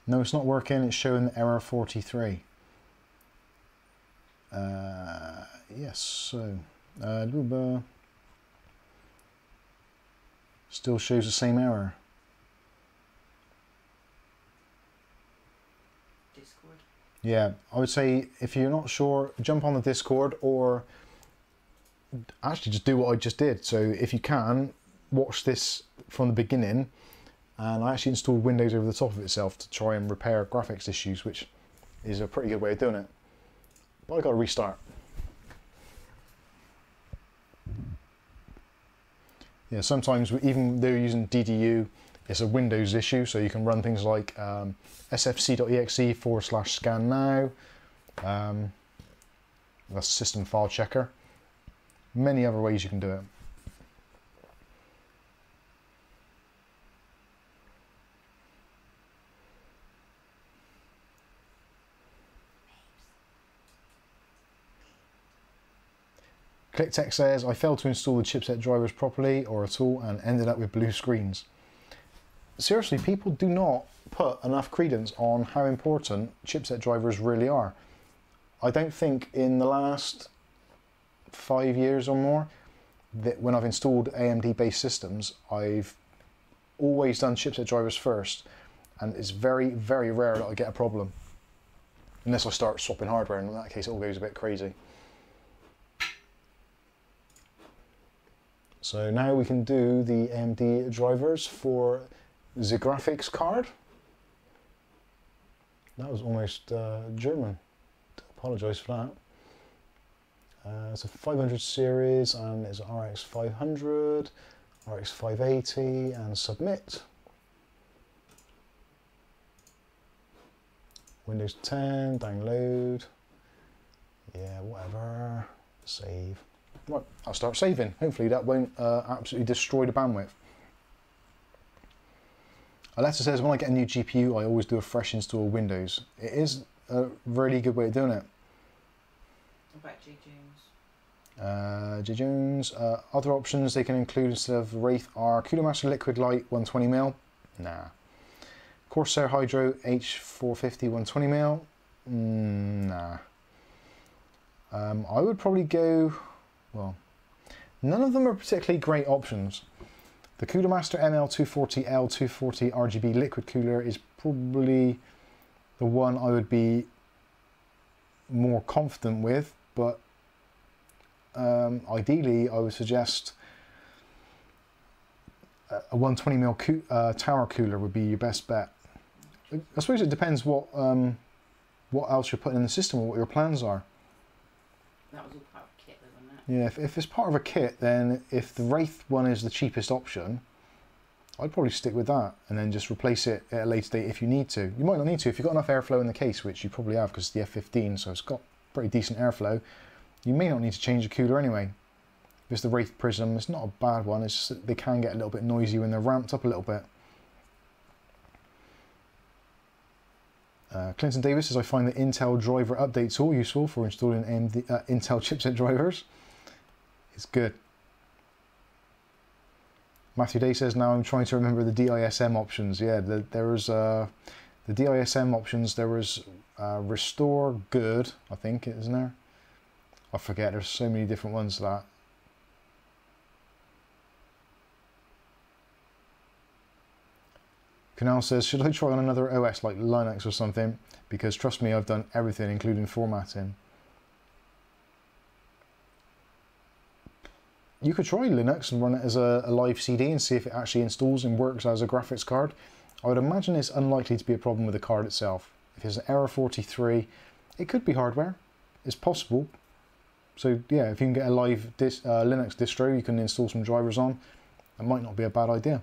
No, it's not working, it's showing error forty-three. Uh, yes, so... Uh, still shows the same error. Discord? Yeah, I would say if you're not sure, jump on the Discord or actually just do what I just did. So if you can, watch this from the beginning. And I actually installed Windows over the top of itself to try and repair graphics issues, which is a pretty good way of doing it. But I got to restart. Yeah, sometimes even though you're using D D U, it's a Windows issue, so you can run things like um, sfc.exe forward slash scan now. Um, that's system file checker. Many other ways you can do it. ClickTech says, I failed to install the chipset drivers properly or at all and ended up with blue screens. Seriously, people do not put enough credence on how important chipset drivers really are. I don't think in the last five years or more that when I've installed A M D based systems, I've always done chipset drivers first, and it's very, very rare that I get a problem. Unless I start swapping hardware, and in that case it all goes a bit crazy. So now we can do the A M D drivers for the graphics card. That was almost uh, German. I apologise for that. Uh, it's a five hundred series and it's R X five hundred, R X five eighty, and submit. Windows ten, download. Yeah, whatever. Save. Right, I'll start saving. Hopefully that won't uh, absolutely destroy the bandwidth. Aletta says, when I get a new G P U, I always do a fresh install of Windows. It is a really good way of doing it. What about J. Jones? Uh, J. Jones. Uh, other options they can include instead of Wraith are Cooler Master Liquid Light one twenty mil. Nah. Corsair Hydro H four fifty one twenty mil. Mm, nah. Um, I would probably go... Well, none of them are particularly great options. The Cooler Master M L two forty L two forty R G B liquid cooler is probably the one I would be more confident with, but um, ideally I would suggest a one twenty mil co uh, tower cooler would be your best bet. I suppose it depends what, um, what else you're putting in the system or what your plans are. That was Yeah, if, if it's part of a kit, then if the Wraith one is the cheapest option, I'd probably stick with that and then just replace it at a later date if you need to. You might not need to if you've got enough airflow in the case, which you probably have because it's the F fifteen, so it's got pretty decent airflow. You may not need to change the cooler anyway. If it's the Wraith Prism, it's not a bad one, it's just that they can get a little bit noisy when they're ramped up a little bit. Uh, Clinton Davis says, I find the Intel driver update tool useful for installing A M D, uh, Intel chipset drivers. It's good. Matthew Day says, now I'm trying to remember the D I S M options. Yeah, the, there was uh, the D I S M options. There was uh, Restore Good, I think, isn't there? I forget. There's so many different ones to that. Canal says, should I try on another O S like Linux or something? Because trust me, I've done everything, including formatting. You could try Linux and run it as a, a live C D and see if it actually installs and works as a graphics card. I would imagine it's unlikely to be a problem with the card itself. If it's an error forty-three, it could be hardware. It's possible. So yeah, if you can get a live dis, uh, Linux distro you can install some drivers on, that might not be a bad idea.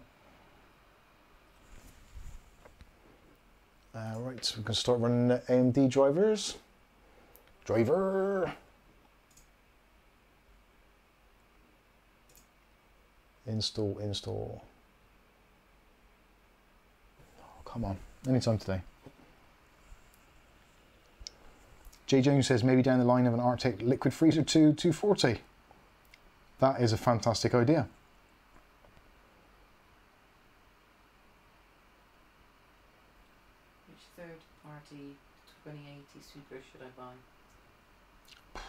Uh, right, so we can start running the A M D drivers. Driver! Install, install. Oh, come on, anytime today. Jay Jones says maybe down the line of an Arctic liquid freezer to two forty. That is a fantastic idea. Which third party twenty eighty sweeper should I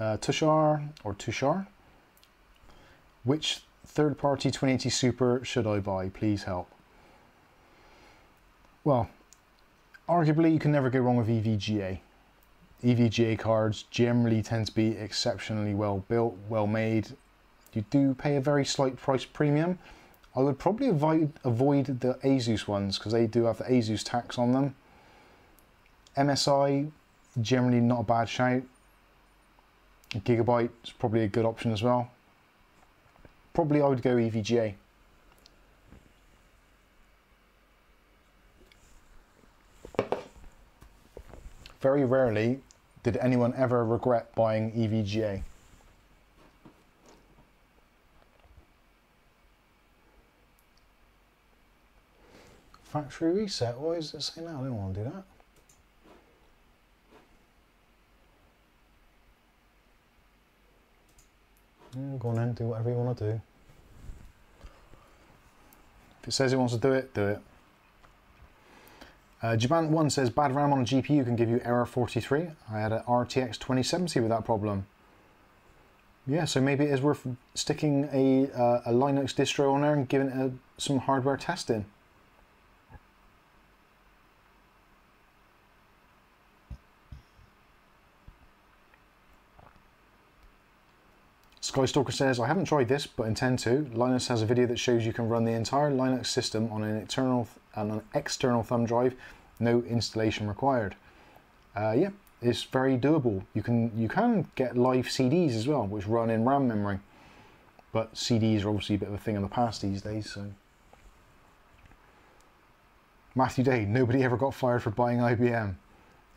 buy? Uh, Tushar or Tushar. Which third party twenty eighty super should I buy? Please help. Well, arguably you can never go wrong with E V G A. E V G A cards generally tend to be exceptionally well built, well made. You do pay a very slight price premium. I would probably avoid, avoid the ASUS ones because they do have the ASUS tax on them. M S I, generally not a bad shout. Gigabyte is probably a good option as well. Probably I would go E V G A. Very rarely did anyone ever regret buying E V G A. Factory reset, why is it saying that? I don't want to do that. Go on then, do whatever you want to do. If it says it wants to do it, do it. Uh, Jabant one says, bad RAM on a G P U can give you error forty-three. I had an R T X twenty seventy with that problem. Yeah, so maybe it is worth sticking a, uh, a Linux distro on there and giving it a, some hardware testing. Skystalker says, I haven't tried this, but intend to. Linus has a video that shows you can run the entire Linux system on an, internal on an external thumb drive, no installation required. Uh, yeah, it's very doable. You can, you can get live C Ds as well, which run in RAM memory. But C Ds are obviously a bit of a thing of the past these days, so. Matthew Day, nobody ever got fired for buying I B M.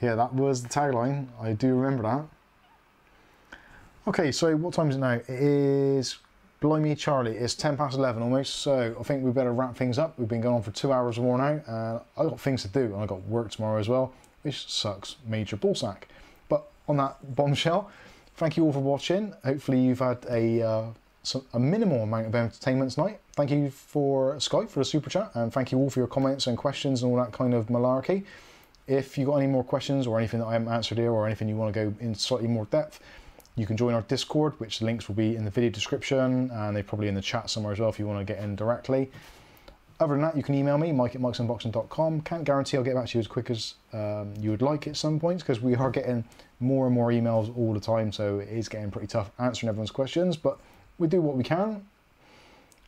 Yeah, that was the tagline. I do remember that. Okay, so what time is it now? It is, blimey Charlie, it's ten past eleven almost, so I think we better wrap things up. We've been going on for two hours or more now, and I've got things to do, and I've got work tomorrow as well, which sucks major ballsack. But on that bombshell, thank you all for watching. Hopefully you've had a, uh, some, a minimal amount of entertainment tonight. Thank you for Skype for the super chat, and thank you all for your comments and questions and all that kind of malarkey. If you've got any more questions or anything that I haven't answered here or anything you want to go in slightly more depth, you can join our Discord, which the links will be in the video description, and they're probably in the chat somewhere as well if you want to get in directly. Other than that, you can email me, mike at mikes unboxing dot com. Can't guarantee I'll get back to you as quick as um, you would like at some points, because we are getting more and more emails all the time, so it is getting pretty tough answering everyone's questions, but we do what we can.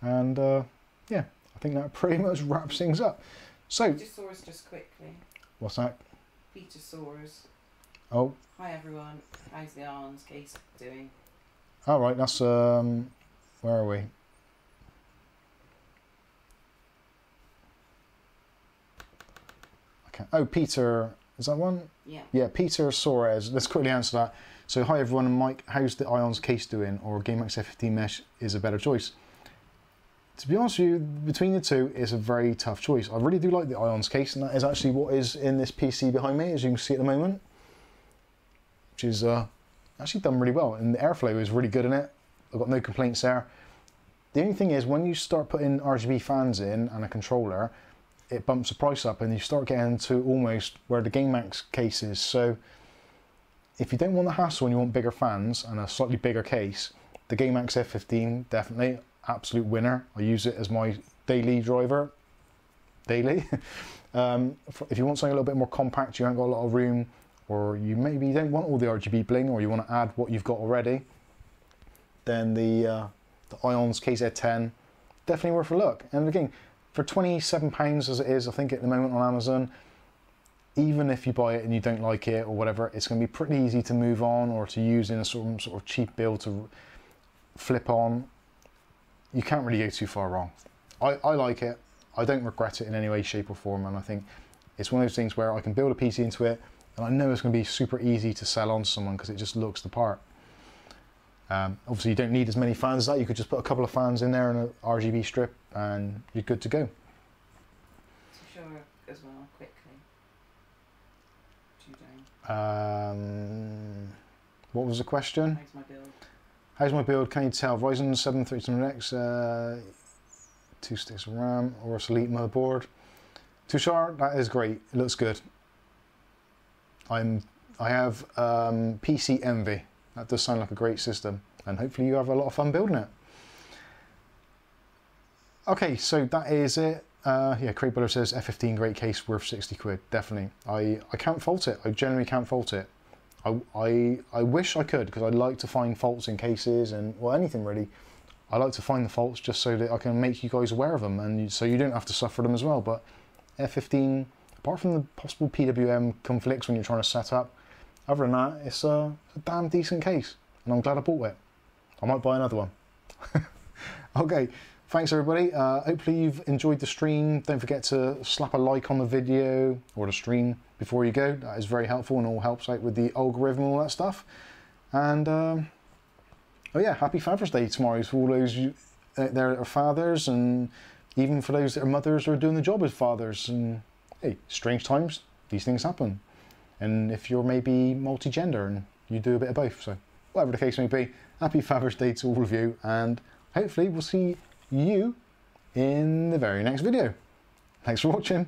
And uh, yeah, I think that pretty much wraps things up. So, Betasaurus just quickly. What's that? Betasaurus. Oh. Hi everyone, how's the Arns case doing? Alright, that's, um, where are we? Okay. Oh, Peter, is that one? Yeah. Yeah, Peter Suarez, let's quickly answer that. So, hi everyone, and Mike, how's the Ions case doing? Or GameX F fifteen Mesh is a better choice. To be honest with you, between the two, it's a very tough choice. I really do like the Ions case, and that is actually what is in this P C behind me, as you can see at the moment. Which is uh, actually done really well, and the airflow is really good in it. I've got no complaints there. The only thing is, when you start putting R G B fans in and a controller, it bumps the price up, and you start getting to almost where the GameX case is. So, if you don't want the hassle and you want bigger fans and a slightly bigger case, the GameX F fifteen definitely absolute winner. I use it as my daily driver. Daily. um, if you want something a little bit more compact, you haven't got a lot of room, or you maybe don't want all the R G B bling, or you want to add what you've got already, then the, uh, the Ions K Z ten, definitely worth a look. And again, for twenty-seven pounds as it is, I think at the moment on Amazon, even if you buy it and you don't like it or whatever, it's going to be pretty easy to move on or to use in a sort of cheap build to flip on. You can't really go too far wrong. I, I like it. I don't regret it in any way, shape or form, and I think it's one of those things where I can build a P C into it, and I know it's going to be super easy to sell on to someone because it just looks the part. Um, obviously you don't need as many fans as that. You could just put a couple of fans in there and an R G B strip and you're good to go. Sure, as well, quickly. Two down. Um, what was the question? How's my build? How's my build? Can you tell? Ryzen seven thirty-seven X, uh, two sticks of RAM, or a Elite motherboard. Tushar, that is great. It looks good. I'm, I have um, P C envy. That does sound like a great system, and hopefully you have a lot of fun building it. Okay, so that is it. Uh, yeah, Craig Buller says F fifteen great case worth sixty quid. Definitely, I I can't fault it. I generally can't fault it. I I, I wish I could, because I like to find faults in cases and well anything really. I like to find the faults just so that I can make you guys aware of them, and you, so you don't have to suffer them as well. But F fifteen, apart from the possible P W M conflicts when you're trying to set up, other than that, it's a, a damn decent case, and I'm glad I bought it. I might buy another one. Okay. Thanks everybody, uh, hopefully you've enjoyed the stream. Don't forget to slap a like on the video or the stream before you go. That is very helpful and all helps out with the algorithm and all that stuff. And um, oh yeah, happy Father's Day tomorrow for all those you, uh, that are fathers, and even for those that are mothers or are doing the job as fathers. And hey, strange times, these things happen. And if you're maybe multi-gender and you do a bit of both, so whatever the case may be, happy Father's Day to all of you, and hopefully we'll see you in the very next video. Thanks for watching.